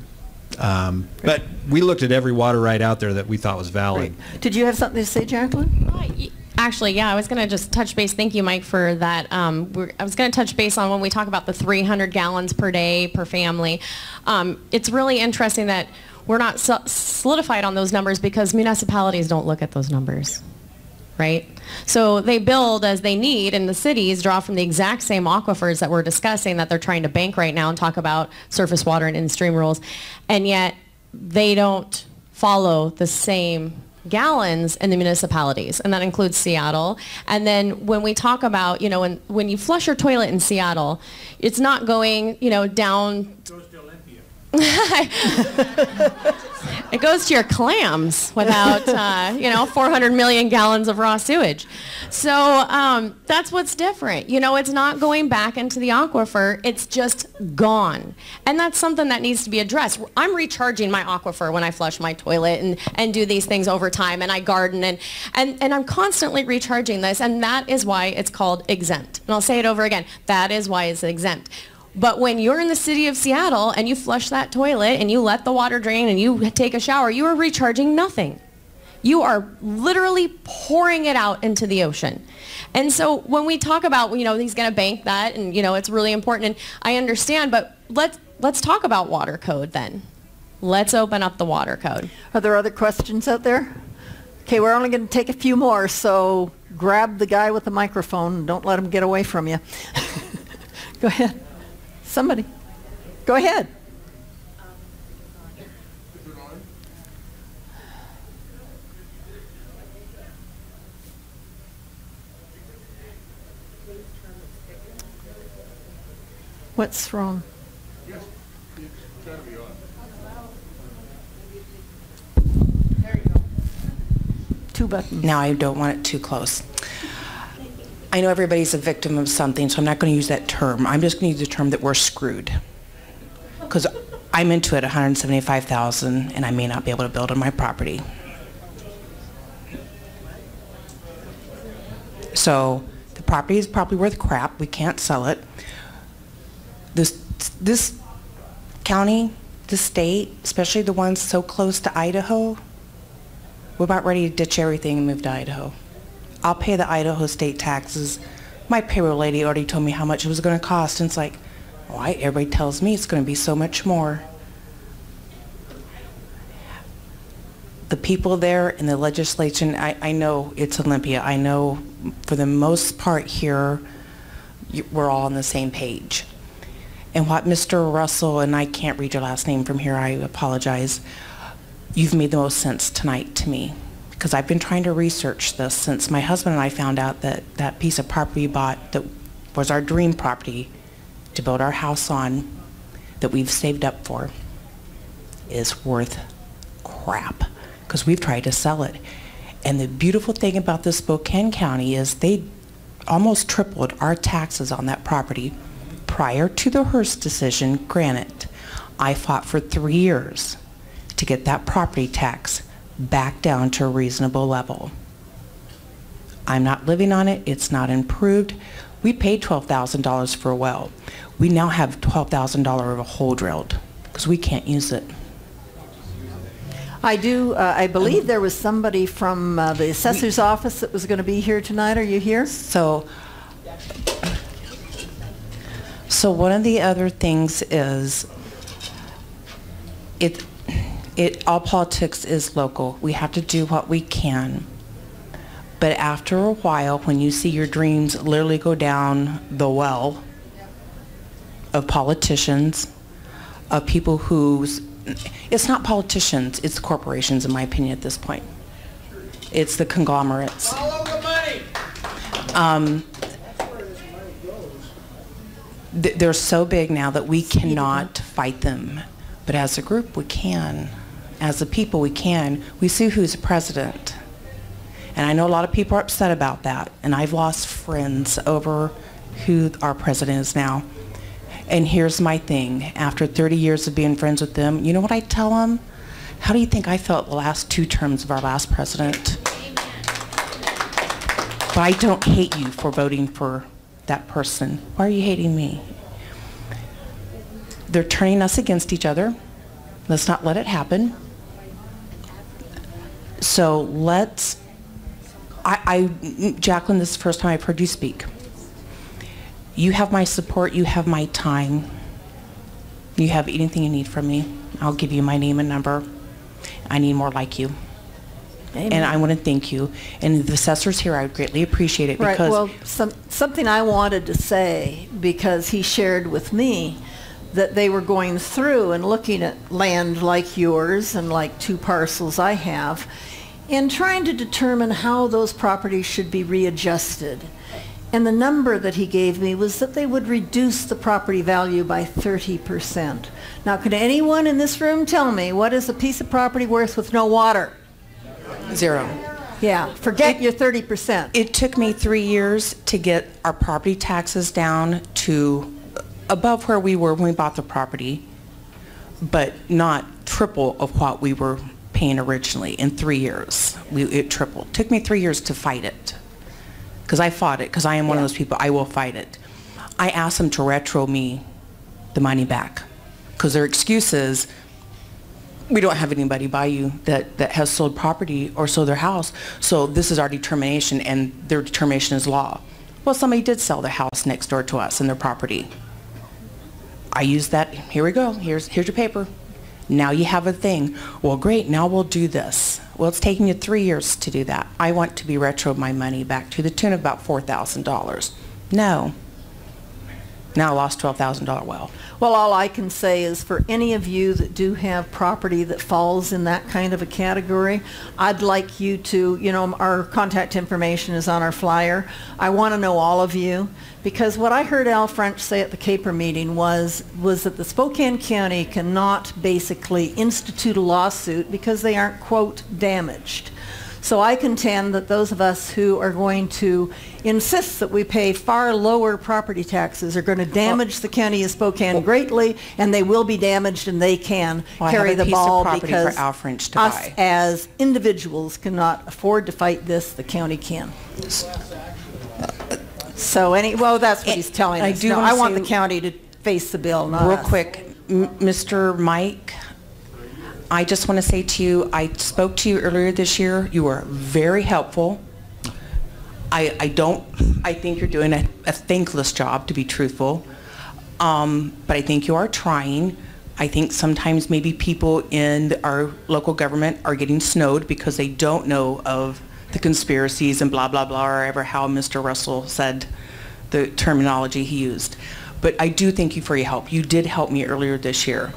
Um, but we looked at every water right out there that we thought was valid. Right. Did you have something to say, Jacqueline? Uh, actually, yeah, I was going to just touch base. Thank you, Mike, for that. Um, we're, I was going to touch base on when we talk about the three hundred gallons per day per family. Um, it's really interesting that we're not so solidified on those numbers because municipalities don't look at those numbers, right? So they build as they need, and the cities draw from the exact same aquifers that we're discussing that they're trying to bank right now and talk about surface water and in-stream rules, and yet they don't follow the same gallons in the municipalities, and that includes Seattle. And then when we talk about, you know, when, when you flush your toilet in Seattle, it's not going, you know, down... It goes to Olympia. It goes to your clams without, uh, you know, four hundred million gallons of raw sewage. So um, that's what's different. You know, it's not going back into the aquifer. It's just gone. And that's something that needs to be addressed. I'm recharging my aquifer when I flush my toilet and, and do these things over time, and I garden, and, and, and I'm constantly recharging this, and that is why it's called exempt. And I'll say it over again. That is why it's exempt. But when you're in the city of Seattle and you flush that toilet and you let the water drain and you take a shower, you are recharging nothing. You are literally pouring it out into the ocean. And so when we talk about, you know, he's going to bank that, and, you know, it's really important, and I understand, but let's, let's talk about water code then. Let's open up the water code. Are there other questions out there? Okay, we're only going to take a few more, so grab the guy with the microphone and don't let him get away from you. Go ahead. Somebody. Go ahead. What's wrong? Yes, it's gotta be on. There you go. Two buttons. Now I don't want it too close. I know everybody's a victim of something, so I'm not going to use that term. I'm just going to use the term that we're screwed, because I'm into it one hundred seventy-five thousand, and I may not be able to build on my property. So the property is probably worth crap. We can't sell it. This, this county, this state, especially the ones so close to Idaho, we're about ready to ditch everything and move to Idaho. I'll pay the Idaho state taxes. My payroll lady already told me how much it was going to cost, and it's like, why? Everybody tells me it's going to be so much more. The people there in the legislation, I, I know it's Olympia. I know for the most part here, you, we're all on the same page. And what Mister Russell, and I can't read your last name from here, I apologize, you've made the most sense tonight to me. Because I've been trying to research this since my husband and I found out that that piece of property bought that was our dream property to build our house on that we've saved up for is worth crap because we've tried to sell it. And the beautiful thing about this Spokane County is they almost tripled our taxes on that property prior to the Hirst decision. Granted, I fought for three years to get that property tax back down to a reasonable level. I'm not living on it, it's not improved. We paid twelve thousand dollars for a well. We now have twelve thousand dollars of a hole drilled because we can't use it. I do, uh, I believe there was somebody from uh, the assessor's we, office that was going to be here tonight. Are you here? So, so one of the other things is, it, it, all politics is local. We have to do what we can. But after a while, when you see your dreams literally go down the well of politicians, of people who's, it's not politicians, it's corporations, in my opinion, at this point. It's the conglomerates. Follow the money. Um, th they're so big now that we cannot fight them. But as a group, we can. As a people, we can. We see who's president. And I know a lot of people are upset about that. And I've lost friends over who our president is now. And here's my thing, after thirty years of being friends with them, you know what I tell them? How do you think I felt the last two terms of our last president? Amen. But I don't hate you for voting for that person. Why are you hating me? They're turning us against each other. Let's not let it happen. So let's, I, I Jacqueline, this is the first time I've heard you speak. You have my support, you have my time. You have anything you need from me. I'll give you my name and number. I need more like you. Amen. And I want to thank you. And the assessor's here, I would greatly appreciate it. Right, because well, some, something I wanted to say, because he shared with me that they were going through and looking at land like yours and like two parcels I have, and trying to determine how those properties should be readjusted. And the number that he gave me was that they would reduce the property value by thirty percent. Now, could anyone in this room tell me what is a piece of property worth with no water? Zero. Yeah, forget it, your thirty percent. It took me three years to get our property taxes down to above where we were when we bought the property, but not triple of what we were paying originally. In three years, we, it tripled. Took me three years to fight it. Because I fought it, because I am one yeah. of those people, I will fight it. I asked them to retro me the money back, because their excuse is, we don't have anybody by you that, that has sold property or sold their house, so this is our determination, and their determination is law. Well, somebody did sell their house next door to us and their property. I used that, here we go, here's, here's your paper. Now you have a thing. Well, great, now we'll do this. Well, it's taking you three years to do that. I want to be retro my money back to the tune of about four thousand dollars. No. Now I lost twelve thousand dollars well. Well, all I can say is for any of you that do have property that falls in that kind of a category, I'd like you to, you know, our contact information is on our flyer. I want to know all of you, because what I heard Al French say at the CAPER meeting was, was that the Spokane County cannot basically institute a lawsuit because they aren't, quote, damaged. So I contend that those of us who are going to insist that we pay far lower property taxes are going to damage well, the county of Spokane well, greatly, and they will be damaged, and they can well, carry the ball because Al French to us buy. As individuals cannot afford to fight this, the county can. So any, well, that's what he's telling I us. Do no, I want the county to face the bill, not Real us. quick, M Mister Mike, I just want to say to you, I spoke to you earlier this year. You were very helpful. I, I don't, I think you're doing a, a thankless job, to be truthful. Um, but I think you are trying. I think sometimes maybe people in our local government are getting snowed because they don't know of the conspiracies and blah, blah, blah, or ever how Mister Russell said the terminology he used. But I do thank you for your help. You did help me earlier this year.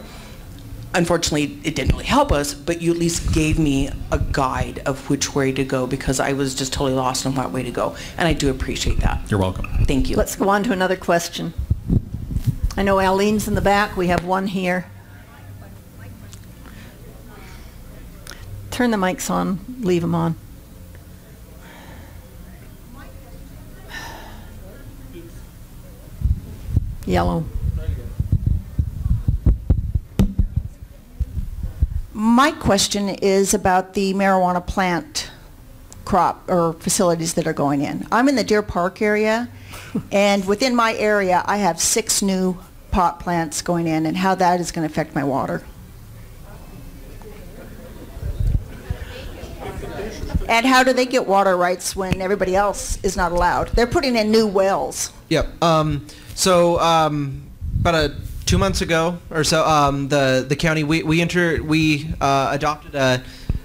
unfortunately, it didn't really help us, but you at least gave me a guide of which way to go, because I was just totally lost on what way to go, and I do appreciate that. You're welcome. Thank you. Let's go on to another question. I know Eileen's in the back. We have one here. Turn the mics on. Leave them on. Yellow. My question is about the marijuana plant crop or facilities that are going in. I'm in the Deer Park area, and within my area I have six new pot plants going in, and how that is going to affect my water. And how do they get water rights when everybody else is not allowed? They're putting in new wells. Yep. Um, so um, about a two months ago or so, um, the the county we we inter we uh, adopted a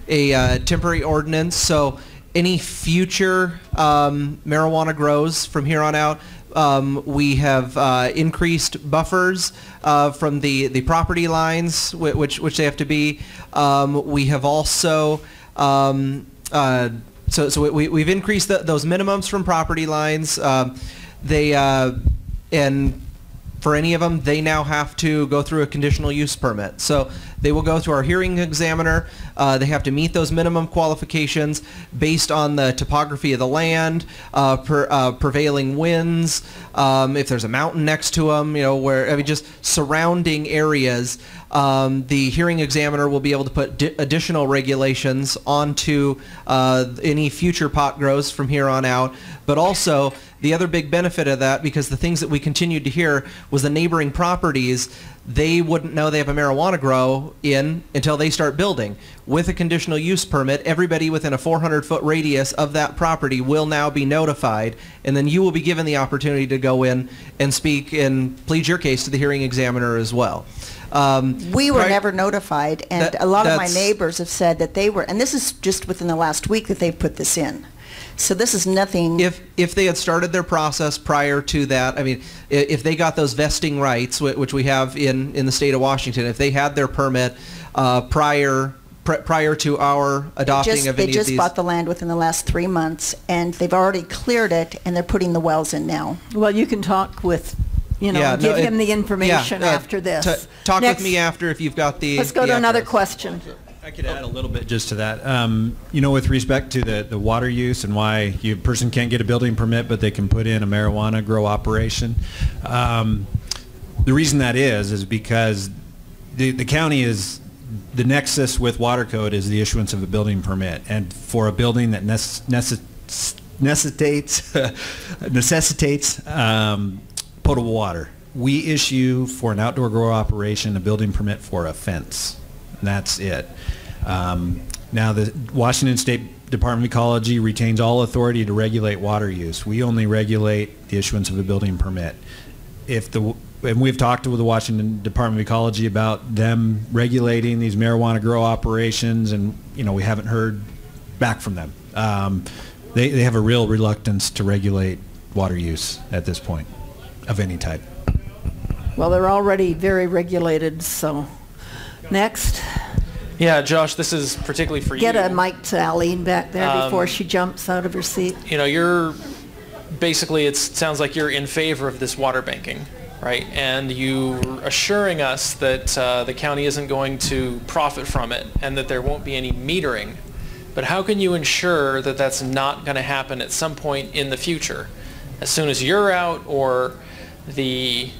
a uh, temporary ordinance. So any future um, marijuana grows from here on out, um, we have uh, increased buffers uh, from the the property lines, which which they have to be. Um, we have also um, uh, so so we we've increased the, those minimums from property lines. Um, they uh, and for any of them, they now have to go through a conditional use permit. So they will go through our hearing examiner. Uh, they have to meet those minimum qualifications based on the topography of the land, uh, per, uh, prevailing winds, um, if there's a mountain next to them, you know, where, I mean, just surrounding areas. Um, the hearing examiner will be able to put d additional regulations onto uh, any future pot grows from here on out, but also the other big benefit of that, because the things that we continued to hear was the neighboring properties, they wouldn't know they have a marijuana grow in until they start building. With a conditional use permit, everybody within a four hundred foot radius of that property will now be notified, and then you will be given the opportunity to go in and speak and plead your case to the hearing examiner as well. Um, we were right, never notified, and that, a lot of my neighbors have said that they were, and this is just within the last week that they've put this in. So this is nothing. If if they had started their process prior to that, I mean, if they got those vesting rights, which we have in in the state of Washington, if they had their permit uh, prior pr prior to our adopting just, of any of these, they just bought the land within the last three months, and they've already cleared it, and they're putting the wells in now. Well, you can talk with, you know, yeah, give no, them it, the information yeah, uh, after this. Talk Next. with me after if you've got the. Let's go the to address. Another question. I could add a little bit just to that. Um, you know, with respect to the, the water use and why a person can't get a building permit, but they can put in a marijuana grow operation. Um, the reason that is, is because the, the county is, the nexus with water code is the issuance of a building permit. And for a building that necess, necess, necessitates, necessitates um, potable water, we issue for an outdoor grow operation a building permit for a fence. That's it. Um, now the Washington State Department of Ecology retains all authority to regulate water use. We only regulate the issuance of a building permit. If the, and we've talked to the Washington Department of Ecology about them regulating these marijuana grow operations, and you know, we haven't heard back from them. Um, they, they have a real reluctance to regulate water use at this point of any type. Well, they're already very regulated, so. Next. Yeah, Josh, this is particularly for you. Get a mic to Eileen back there um, before she jumps out of her seat. You know, you're basically, it sounds like you're in favor of this water banking, right? And you're assuring us that uh, the county isn't going to profit from it and that there won't be any metering. But how can you ensure that that's not going to happen at some point in the future? As soon as you're out or the,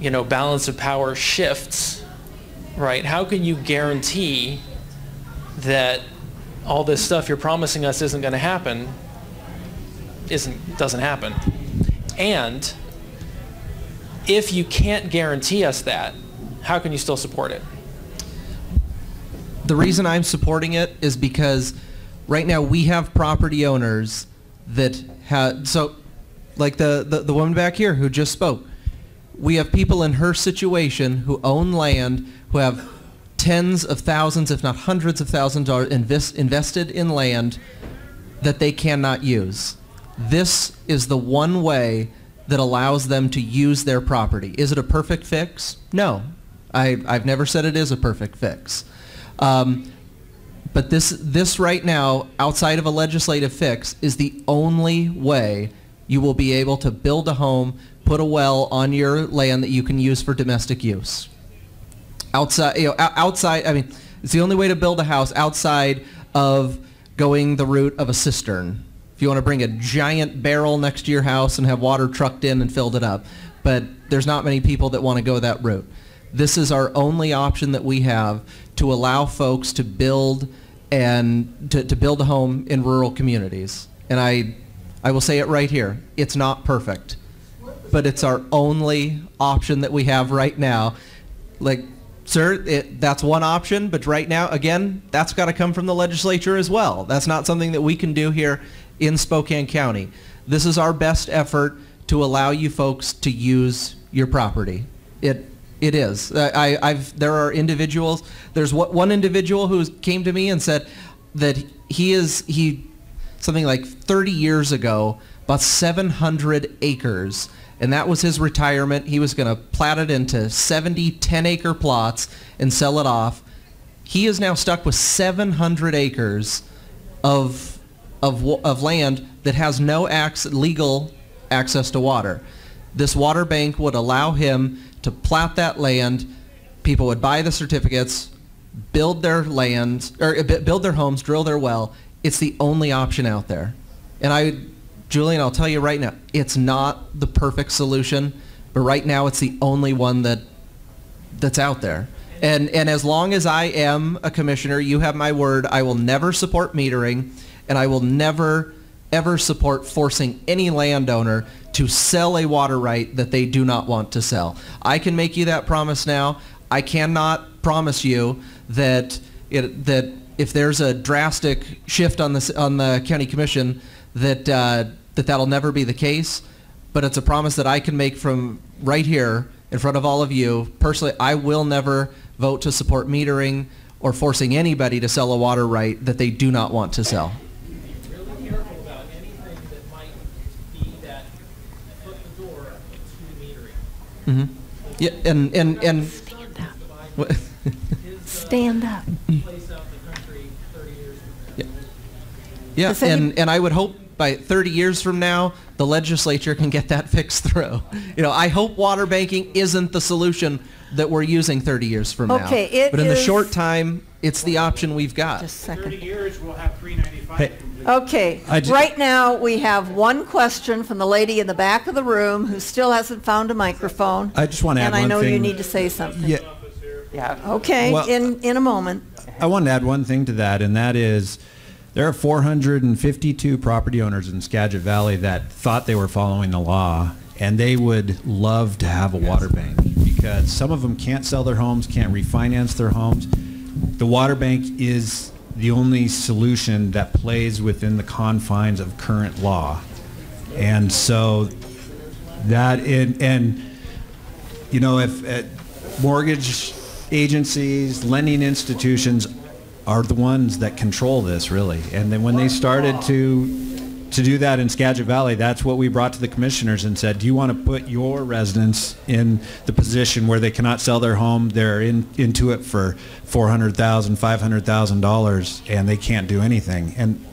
you know, balance of power shifts, right? How can you guarantee that all this stuff you're promising us isn't going to happen isn't doesn't happen? And if you can't guarantee us that, how can you still support it? The reason I'm supporting it is because right now we have property owners that have, so like the, the, the woman back here who just spoke, we have people in her situation who own land, who have tens of thousands, if not hundreds of thousands of dollars invest, invested in land that they cannot use. This is the one way that allows them to use their property. Is it a perfect fix? No. I, I've never said it is a perfect fix. Um, but this, this right now, outside of a legislative fix, is the only way you will be able to build a home, put a well on your land that you can use for domestic use. Outside, you know, outside, I mean, it's the only way to build a house outside of going the route of a cistern. If you want to bring a giant barrel next to your house and have water trucked in and filled it up. But there's not many people that want to go that route. This is our only option that we have to allow folks to build and to, to build a home in rural communities. And I, I will say it right here, it's not perfect, but it's our only option that we have right now. Like, sir, it, that's one option, but right now, again, that's got to come from the legislature as well. That's not something that we can do here in Spokane County. This is our best effort to allow you folks to use your property. It, it is. I, I've, there are individuals, there's one individual who came to me and said that he is, he, something like thirty years ago, bought seven hundred acres, and that was his retirement. He was going to plat it into seventy ten-acre plots and sell it off. He is now stuck with seven hundred acres of, of, of land that has no access, legal access to water. This water bank would allow him to plat that land. People would buy the certificates, build their land, or build their homes, drill their well. It's the only option out there. And I, Julian, I'll tell you right now, it's not the perfect solution, but right now it's the only one that that's out there. And, and as long as I am a commissioner, you have my word, I will never support metering, and I will never, ever support forcing any landowner to sell a water right that they do not want to sell. I can make you that promise now. I cannot promise you that it, that if there's a drastic shift on the, on the county commission, that, uh, that that'll never be the case, but it's a promise that I can make from right here in front of all of you. Personally, I will never vote to support metering or forcing anybody to sell a water right that they do not want to sell. Mm-hmm. Yeah, and and and stand up. Stand up. Yeah, yeah, and and I would hope by thirty years from now the legislature can get that fixed through. You know, I hope water banking isn't the solution that we're using thirty years from now. Okay, it but in the short time, it's the option we've got. Just a second. thirty years, we'll have three ninety-five. Hey. Okay, right now we have one question from the lady in the back of the room who still hasn't found a microphone. I just want to add one thing. And I know you need to say something. Yeah. Yeah. Okay, well, in, in a moment. I want to add one thing to that, and that is there are four hundred fifty-two property owners in Skagit Valley that thought they were following the law, and they would love to have a water bank because some of them can't sell their homes, can't refinance their homes. The water bank is the only solution that plays within the confines of current law. And so that, in, and you know, if uh, mortgage agencies, lending institutions are the ones that control this really. And then when they started to to do that in Skagit Valley, that's what we brought to the commissioners and said, do you want to put your residents in the position where they cannot sell their home, they're in, into it for four hundred thousand dollars, five hundred thousand dollars, and they can't do anything. And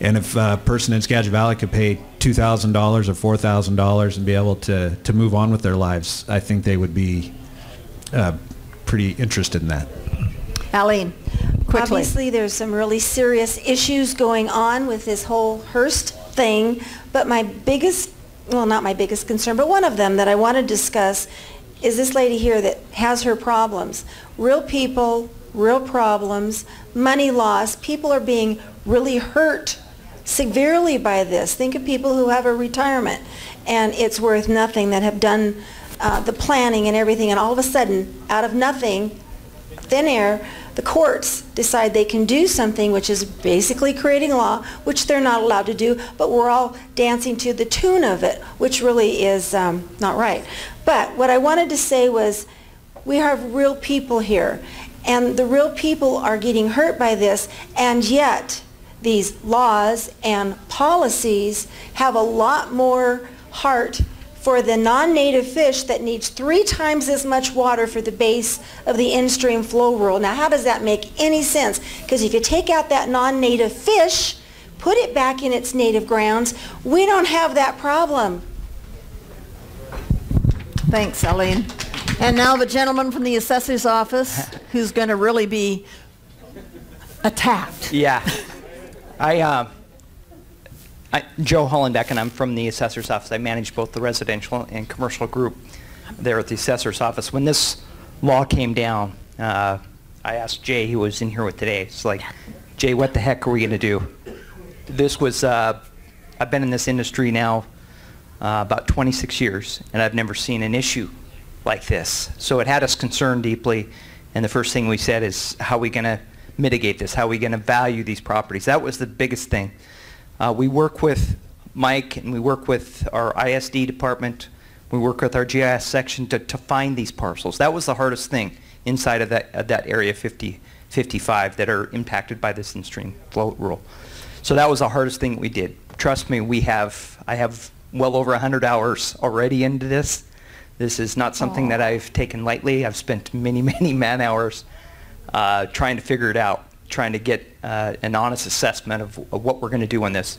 and if a person in Skagit Valley could pay two thousand dollars or four thousand dollars and be able to, to move on with their lives, I think they would be uh, pretty interested in that. Aline. Quickly. Obviously, there's some really serious issues going on with this whole Hirst thing, but my biggest, well, not my biggest concern, but one of them that I want to discuss is this lady here that has her problems. Real people, real problems, money loss. People are being really hurt severely by this. Think of people who have a retirement and it's worth nothing, that have done uh, the planning and everything, and all of a sudden, out of nothing, thin air, the courts decide they can do something, which is basically creating law, which they're not allowed to do, but we're all dancing to the tune of it, which really is um, not right. But what I wanted to say was we have real people here, and the real people are getting hurt by this, and yet these laws and policies have a lot more heart for the non-native fish that needs three times as much water for the base of the in-stream flow rule. Now, how does that make any sense? Because if you take out that non-native fish, put it back in its native grounds, we don't have that problem. Thanks, Eileen. And now the gentleman from the assessor's office who's going to really be attacked. Yeah. I, uh, I, Joe Hollenbeck, and I'm from the assessor's office. I manage both the residential and commercial group there at the assessor's office. When this law came down, uh, I asked Jay, who was in here with today, it's like, Jay, what the heck are we going to do? This was, uh, I've been in this industry now uh, about twenty-six years, and I've never seen an issue like this. So it had us concerned deeply, and the first thing we said is, how are we going to mitigate this? How are we going to value these properties? That was the biggest thing. Uh, we work with Mike, and we work with our I S D department. We work with our G I S section to, to find these parcels. That was the hardest thing inside of that, of that Area fifty, fifty-five that are impacted by this in-stream flow rule. So that was the hardest thing we did. Trust me, we have, I have well over one hundred hours already into this. This is not something Aww. That I've taken lightly. I've spent many, many man hours uh, trying to figure it out, trying to get uh, an honest assessment of, of what we're going to do on this.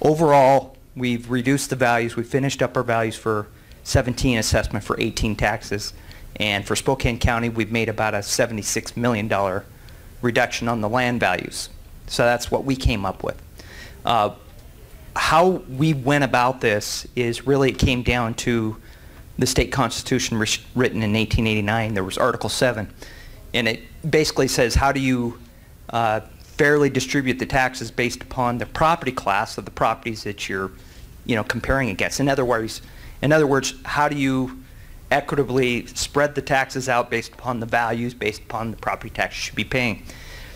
Overall, we've reduced the values. We finished up our values for seventeen assessment, for eighteen taxes. And for Spokane County, we've made about a seventy-six million dollar reduction on the land values. So that's what we came up with. Uh, how we went about this is really, it came down to the state constitution written in eighteen eighty-nine. There was Article seven, and it basically says, how do you uh, fairly distribute the taxes based upon the property class of the properties that you're, you know, comparing against? In other words, in other words, how do you equitably spread the taxes out based upon the values, based upon the property tax you should be paying?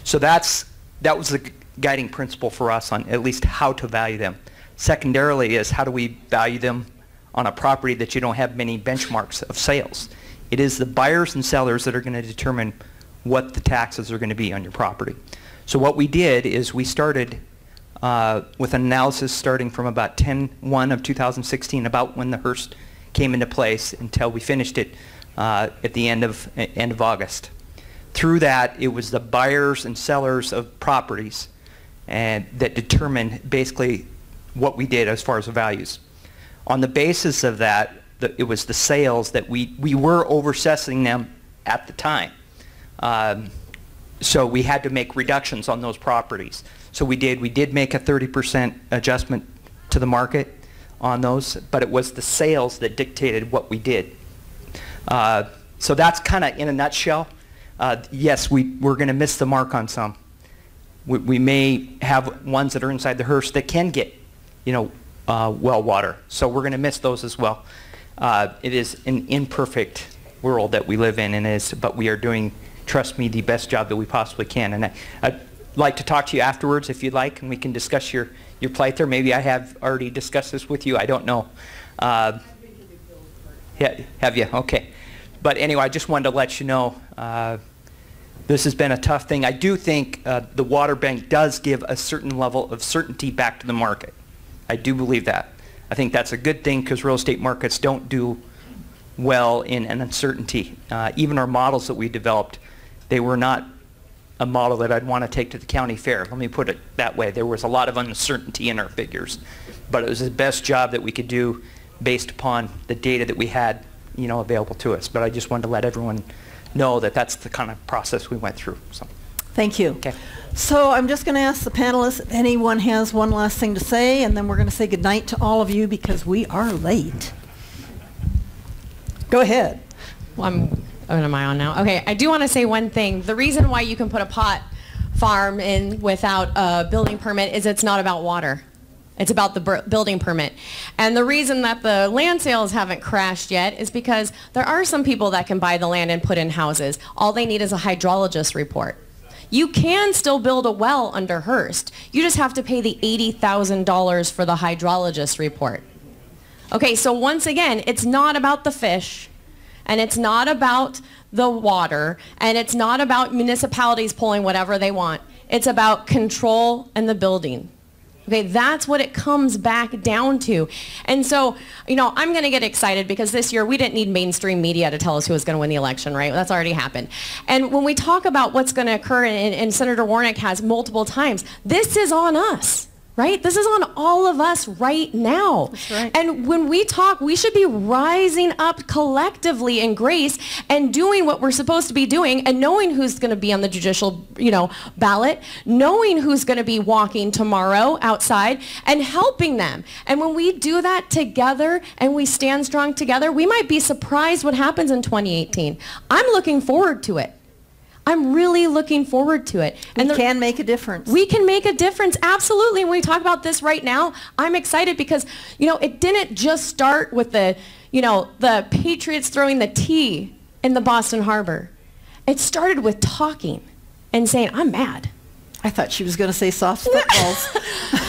So that's That was the guiding principle for us on at least how to value them. Secondarily is, how do we value them on a property that you don't have many benchmarks of sales? It is the buyers and sellers that are going to determine what the taxes are going to be on your property. So what we did is we started uh, with an analysis starting from about ten one of two thousand sixteen, about when the Hirst came into place, until we finished it uh, at the end of, uh, end of August. Through that, it was the buyers and sellers of properties and that determined basically what we did as far as the values. On the basis of that, the, it was the sales that we, we were over-assessing them at the time. Um, so we had to make reductions on those properties. So we did, we did make a thirty percent adjustment to the market on those, but it was the sales that dictated what we did. Uh, so that's kind of in a nutshell. Uh, yes, we, we're going to miss the mark on some. We, we may have ones that are inside the Hirst that can get, you know, uh, well water. So we're going to miss those as well. Uh, it is an imperfect world that we live in, and is, but we are doing, trust me, the best job that we possibly can. And I, I'd like to talk to you afterwards if you'd like, and we can discuss your, your plight there. Maybe I have already discussed this with you. I don't know. Uh, yeah, have you? Okay. But anyway, I just wanted to let you know uh, this has been a tough thing. I do think uh, the water bank does give a certain level of certainty back to the market. I do believe that. I think that's a good thing, because real estate markets don't do well in an uncertainty. Uh, even our models that we developed, they were not a model that I'd want to take to the county fair. Let me put it that way. There was a lot of uncertainty in our figures. But it was the best job that we could do based upon the data that we had, you know, available to us. But I just wanted to let everyone know that that's the kind of process we went through. So, thank you. Okay. So I'm just going to ask the panelists if anyone has one last thing to say, and then we're going to say goodnight to all of you because we are late. Go ahead. Well, I'm, oh, am I on now? Okay, I do want to say one thing. The reason why you can put a pot farm in without a building permit is it's not about water. It's about the building permit. And the reason that the land sales haven't crashed yet is because there are some people that can buy the land and put in houses. All they need is a hydrologist report. You can still build a well under Hirst. You just have to pay the eighty thousand dollars for the hydrologist report. Okay, so once again, it's not about the fish, and it's not about the water, and it's not about municipalities pulling whatever they want. It's about control and the building. Okay, that's what it comes back down to. And so, you know, I'm going to get excited because this year we didn't need mainstream media to tell us who was going to win the election, right? That's already happened. And when we talk about what's going to occur, and, and Senator Warnick has multiple times, this is on us. Right? This is on all of us right now. That's right. And when we talk, we should be rising up collectively in grace and doing what we're supposed to be doing, and knowing who's going to be on the judicial, you know, ballot, knowing who's going to be walking tomorrow outside, and helping them. And when we do that together and we stand strong together, we might be surprised what happens in twenty eighteen. I'm looking forward to it. I'm really looking forward to it. And we can make a difference. We can make a difference, absolutely. When we talk about this right now, I'm excited because, you know, it didn't just start with the, you know, the Patriots throwing the tea in the Boston Harbor. It started with talking and saying, I'm mad. I thought she was going to say soft footballs.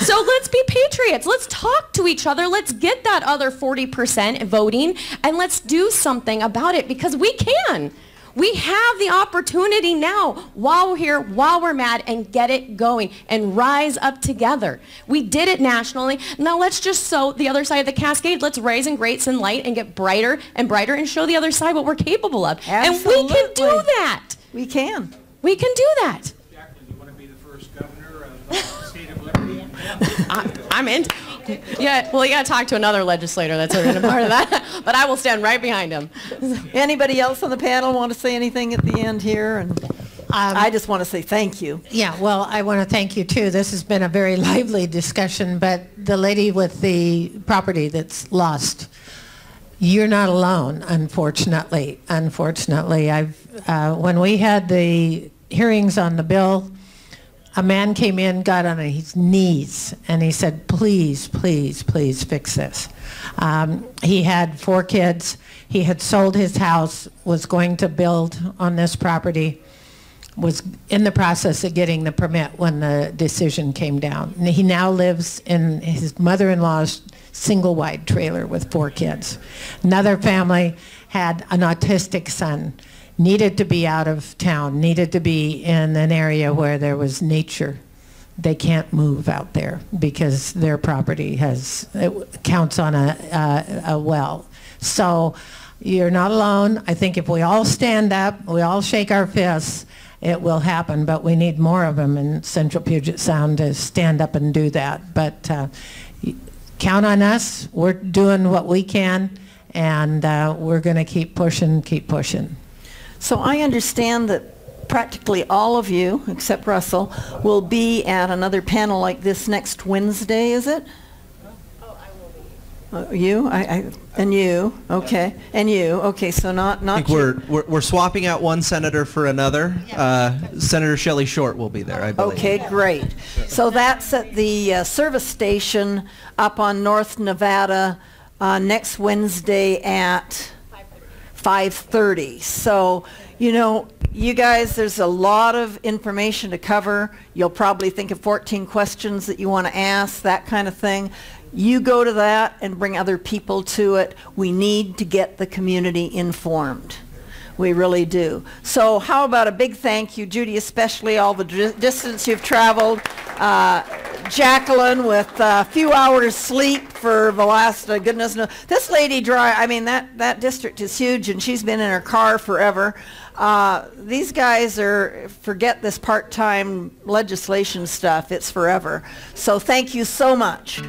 So let's be patriots. Let's talk to each other. Let's get that other forty percent voting, and let's do something about it, because we can. We have the opportunity now, while we're here, while we're mad, and get it going and rise up together. We did it nationally. Now let's just sow the other side of the cascade. Let's raise and grace and light and get brighter and brighter and show the other side what we're capable of. Absolutely. And we can do that. We can. We can do that. Jacqueline, you want to be the first governor of the state of Liberty? I, I'm in. Yeah, well, you got to talk to another legislator that's already a part of that, but I will stand right behind him. Anybody else on the panel want to say anything at the end here? And um, I just want to say thank you. Yeah, well, I want to thank you, too. This has been a very lively discussion, but the lady with the property that's lost, you're not alone, unfortunately. Unfortunately, I've, uh, when we had the hearings on the bill, a man came in, got on his knees, and he said, please, please, please fix this. Um, he had four kids. He had sold his house, was going to build on this property, was in the process of getting the permit when the decision came down. And he now lives in his mother-in-law's single-wide trailer with four kids. Another family had an autistic son, needed to be out of town, needed to be in an area where there was nature. They can't move out there because their property has, it counts on a, a, a well. So you're not alone. I think if we all stand up, we all shake our fists, it will happen, but we need more of them in Central Puget Sound to stand up and do that. But uh, count on us. We're doing what we can, and uh, we're going to keep pushing, keep pushing. So I understand that practically all of you, except Russell, will be at another panel like this next Wednesday, is it? Oh, I will be. Uh, you? I, I, and you, okay. And you, okay, so not, not I think we're, we're, we're swapping out one senator for another. Uh, Senator Shelley Short will be there, I believe. Okay, great. So that's at the uh, service station up on North Nevada uh, next Wednesday at five thirty. So, you know, you guys, there's a lot of information to cover. You'll probably think of fourteen questions that you want to ask, that kind of thing. You go to that and bring other people to it. We need to get the community informed. We really do. So how about a big thank you, Judy, especially all the di distance you've traveled. Uh, Jacqueline with a uh, few hours sleep for the last, uh, goodness knows. This lady drive, I mean, that, that district is huge, and she's been in her car forever. Uh, these guys are, forget this part-time legislation stuff, it's forever. So thank you so much.